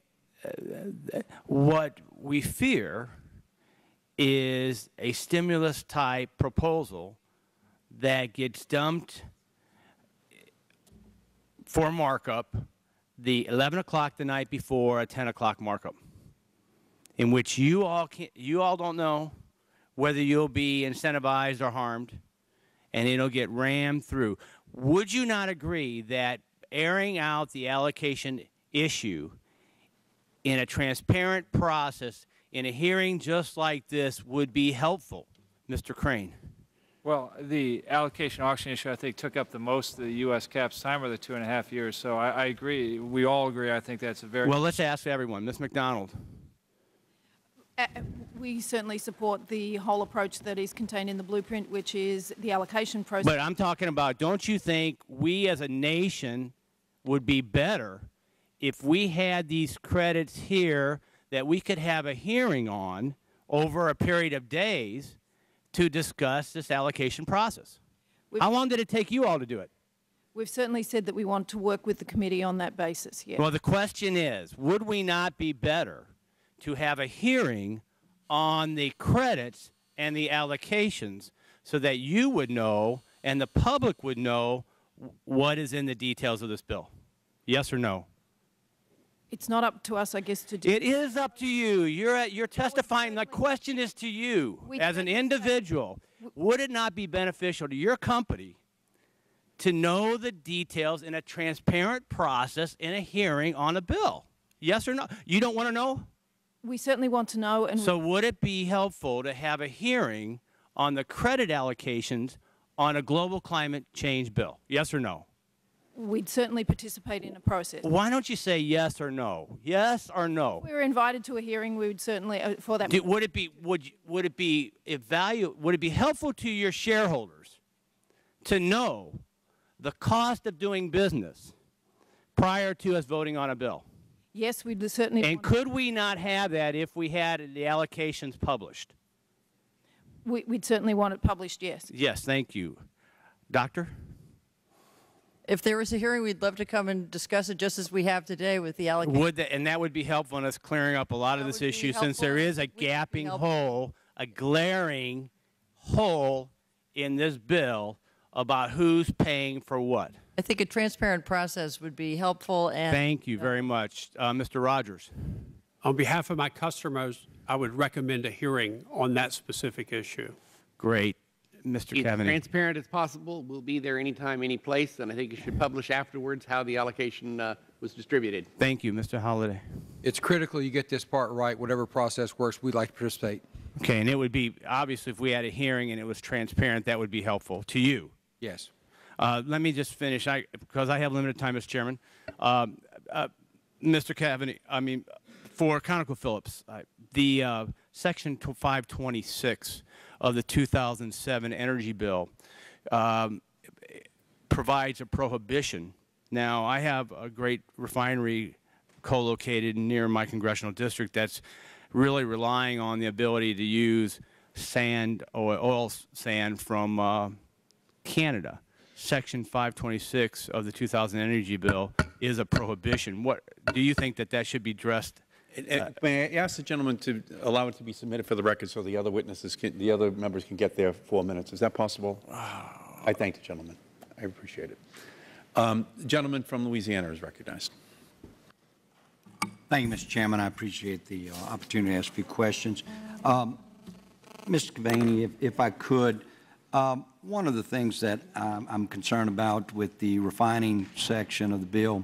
uh, what we fear is a stimulus-type proposal that gets dumped for markup the eleven o'clock the night before a ten o'clock markup, in which you all can't, you all don't know whether you'll be incentivized or harmed, and it'll get rammed through. Would you not agree that airing out the allocation issue in a transparent process in a hearing just like this would be helpful, Mister Crane? Well, the allocation auction issue, I think, took up the most of the U S CAP's time, or the two and a half years. So I, I agree. We all agree. I think that's a very— Well, let's ask everyone. Miz Macdonald. Uh, we certainly support the whole approach that is contained in the blueprint, which is the allocation process. But I'm talking about, don't you think we as a nation would be better if we had these credits here that we could have a hearing on over a period of days to discuss this allocation process? We've— How long did it take you all to do it? We've certainly said that we want to work with the committee on that basis, yes. Well, the question is, would we not be better to have a hearing on the credits and the allocations so that you would know and the public would know what is in the details of this bill? Yes or no? It's not up to us, I guess, to do it. It is up to you. You're, at, you're testifying. The question is to you. As an individual, would it not be beneficial to your company to know the details in a transparent process in a hearing on a bill? Yes or no? You don't want to know? We certainly want to know. And so would it be helpful to have a hearing on the credit allocations on a global climate change bill? Yes or no? We'd certainly participate in a process. Why don't you say yes or no? Yes or no? If we were invited to a hearing, we would certainly uh, for that. Did, would it be would would it be if value would it be helpful to your shareholders to know the cost of doing business prior to us voting on a bill? Yes, we'd certainly. And could we not have that if we had the allocations published? We, we'd certainly want it published. Yes. Yes. Thank you, Doctor. If there was a hearing, we'd love to come and discuss it just as we have today with the allocation. Would that, and that would be helpful in us clearing up a lot of this issue, since there is a gaping hole, a glaring hole in this bill about who's paying for what. I think a transparent process would be helpful. And thank you very much. Uh, Mister Rogers. On behalf of my customers, I would recommend a hearing on that specific issue. Great. Mister Cavaney. As transparent as possible. We'll be there anytime, any place, and I think you should publish afterwards how the allocation uh, was distributed. Thank you, Mister Holliday. It's critical you get this part right. Whatever process works, we'd like to participate. Okay, and it would be obviously if we had a hearing and it was transparent, that would be helpful to you. Yes. Uh, let me just finish, I, because I have limited time, Mister Chairman. Um, uh, Mister Cavaney, I mean, for ConocoPhillips, uh, the uh, Section five twenty-six. Of the two thousand seven energy bill um, provides a prohibition. Now, I have a great refinery co-located near my congressional district that's really relying on the ability to use sand or oil sand from uh, Canada. Section five twenty-six of the two thousand energy bill is a prohibition. What do you think that that should be addressed? Uh, May I ask the gentleman to allow it to be submitted for the record so the other witnesses, can, the other members can get there for four minutes. Is that possible? I thank the gentleman. I appreciate it. Um, the gentleman from Louisiana is recognized. Thank you, Mister Chairman. I appreciate the uh, opportunity to ask a few questions. Um, Mister Cavaney, if, if I could, um, one of the things that um, I'm concerned about with the refining section of the bill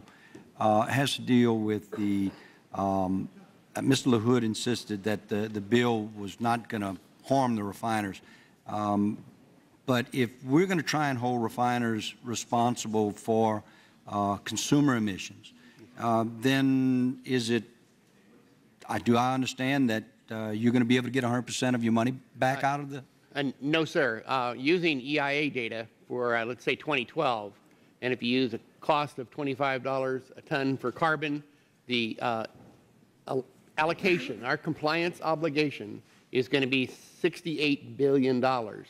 uh, has to deal with the um, Mister LaHood insisted that the, the bill was not going to harm the refiners. Um, but if we're going to try and hold refiners responsible for uh, consumer emissions, uh, then is it, I, do I understand that uh, you're going to be able to get one hundred percent of your money back I, out of the Uh, no, sir. Uh, using E I A data for, uh, let's say, twenty twelve, and if you use a cost of twenty-five dollars a ton for carbon, the uh, allocation, our compliance obligation, is going to be sixty-eight billion dollars.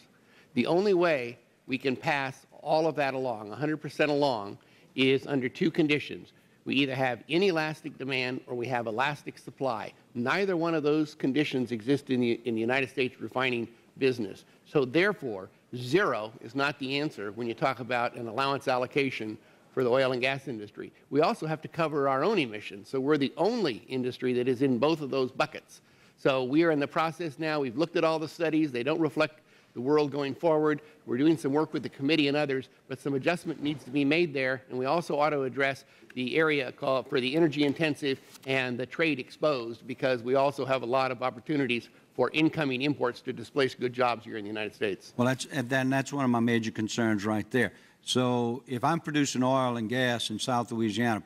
The only way we can pass all of that along, one hundred percent along, is under two conditions. We either have inelastic demand or we have elastic supply. Neither one of those conditions exist in the, in the United States refining business. So therefore, zero is not the answer when you talk about an allowance allocation for the oil and gas industry. We also have to cover our own emissions. So we're the only industry that is in both of those buckets. So we are in the process now. We've looked at all the studies. They don't reflect the world going forward. We're doing some work with the committee and others, but some adjustment needs to be made there. And we also ought to address the area called for the energy intensive and the trade exposed, because we also have a lot of opportunities for incoming imports to displace good jobs here in the United States. Well, that's, and that's one of my major concerns right there. So if I'm producing oil and gas in South Louisiana,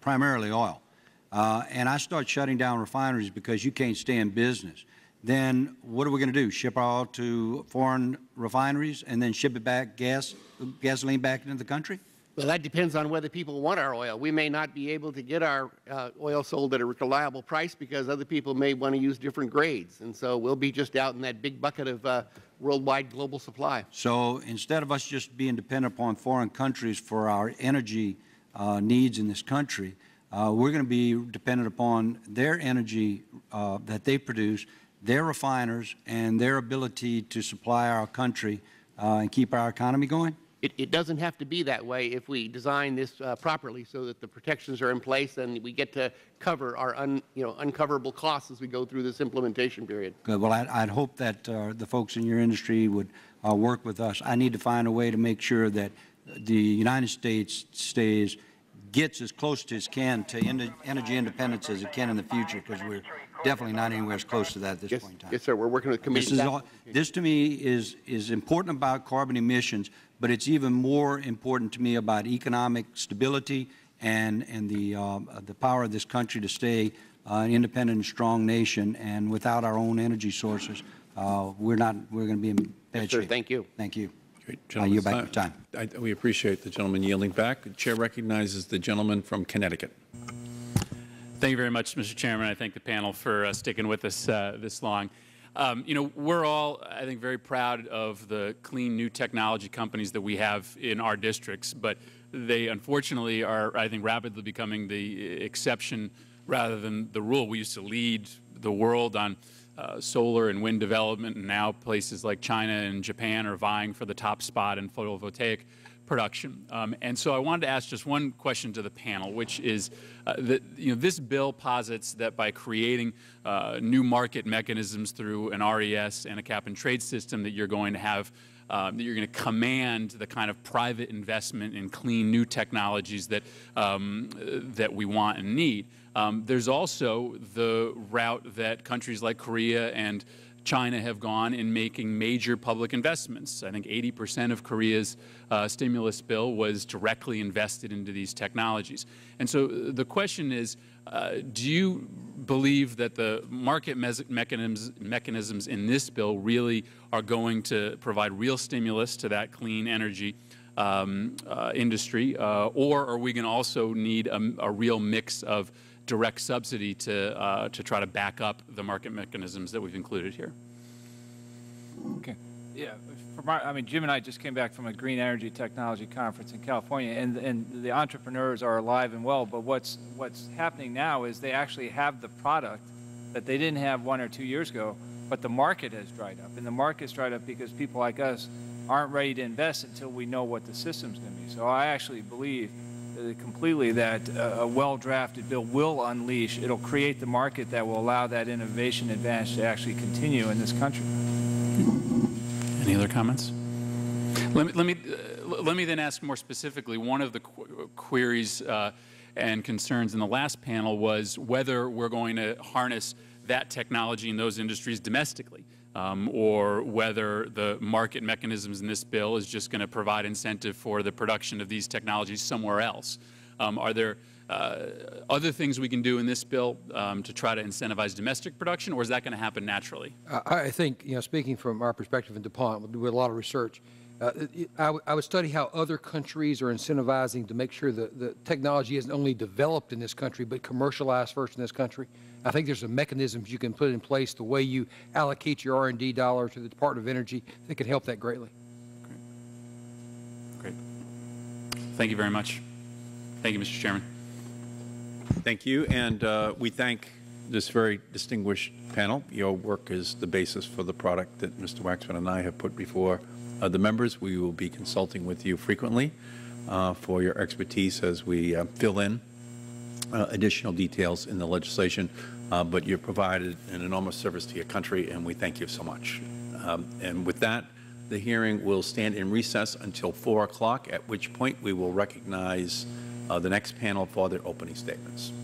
primarily oil, uh, and I start shutting down refineries because you can't stay in business, then what are we going to do? Ship our oil to foreign refineries and then ship it back, gas, gasoline back into the country? Well, that depends on whether people want our oil. We may not be able to get our uh, oil sold at a reliable price because other people may want to use different grades. And so we'll be just out in that big bucket of uh, worldwide global supply. So instead of us just being dependent upon foreign countries for our energy uh, needs in this country, uh, we're going to be dependent upon their energy uh, that they produce, their refiners, and their ability to supply our country uh, and keep our economy going? It, it doesn't have to be that way if we design this uh, properly so that the protections are in place and we get to cover our un, you know, uncoverable costs as we go through this implementation period. Good. Well, I'd, I'd hope that uh, the folks in your industry would uh, work with us. I need to find a way to make sure that the United States stays, gets as close as it can to en energy independence as it can in the future, because we're definitely not anywhere as close to that at this yes, point in time. Yes, sir. We're working with committees. This, this, to me, is, is important about carbon emissions, but it's even more important to me about economic stability and, and the, uh, the power of this country to stay uh, an independent and strong nation. And without our own energy sources, uh, we're not, we're going to be in bad yes, shape. Sir, thank you. Thank you. Uh, you back your time. I, I, we appreciate the gentleman yielding back. The chair recognizes the gentleman from Connecticut. Thank you very much, Mister Chairman. I thank the panel for uh, sticking with us uh, this long. Um, you know, we're all, I think, very proud of the clean new technology companies that we have in our districts, but they unfortunately are, I think, rapidly becoming the exception rather than the rule. We used to lead the world on Uh, solar and wind development, and now places like China and Japan are vying for the top spot in photovoltaic production. Um, and so I wanted to ask just one question to the panel, which is uh, that you know, this bill posits that by creating uh, new market mechanisms through an R E S and a cap and trade system that you're going to have Um, that you're going to command the kind of private investment in clean new technologies that, um, that we want and need. Um, there's also the route that countries like Korea and China have gone in making major public investments. I think eighty percent of Korea's uh, stimulus bill was directly invested into these technologies. And so the question is, uh, do you believe that the market mechanisms, mechanisms in this bill really are going to provide real stimulus to that clean energy um, uh, industry, uh, or are we going to also need a, a real mix of direct subsidy to, uh, to try to back up the market mechanisms that we've included here? Okay. Yeah. From our, I mean, Jim and I just came back from a green energy technology conference in California, and, and the entrepreneurs are alive and well, but what's, what's happening now is they actually have the product that they didn't have one or two years ago, but the market has dried up. And the market's dried up because people like us aren't ready to invest until we know what the system's going to be. So I actually believe completely that a well-drafted bill will unleash, it'll create the market that will allow that innovation advantage to actually continue in this country. Any other comments? Let me, let me, uh, let me then ask more specifically, one of the qu queries uh, and concerns in the last panel was whether we're going to harness that technology in those industries domestically. Um, or whether the market mechanisms in this bill is just going to provide incentive for the production of these technologies somewhere else. Um, are there uh, other things we can do in this bill um, to try to incentivize domestic production, or is that going to happen naturally? Uh, I think, you know, speaking from our perspective in DuPont, we do a lot of research. Uh, I, I would study how other countries are incentivizing to make sure that the technology isn't only developed in this country, but commercialized first in this country. I think there's some mechanisms you can put in place, the way you allocate your R and D dollars to the Department of Energy, that could help that greatly. Great. Great. Thank you very much. Thank you, Mister Chairman. Thank you. And uh, we thank this very distinguished panel. Your work is the basis for the product that Mister Waxman and I have put before Uh, the members. We will be consulting with you frequently uh, for your expertise as we uh, fill in uh, additional details in the legislation, uh, but you have provided an enormous service to your country, and we thank you so much. Um, and with that, the hearing will stand in recess until four o'clock, at which point we will recognize uh, the next panel for their opening statements.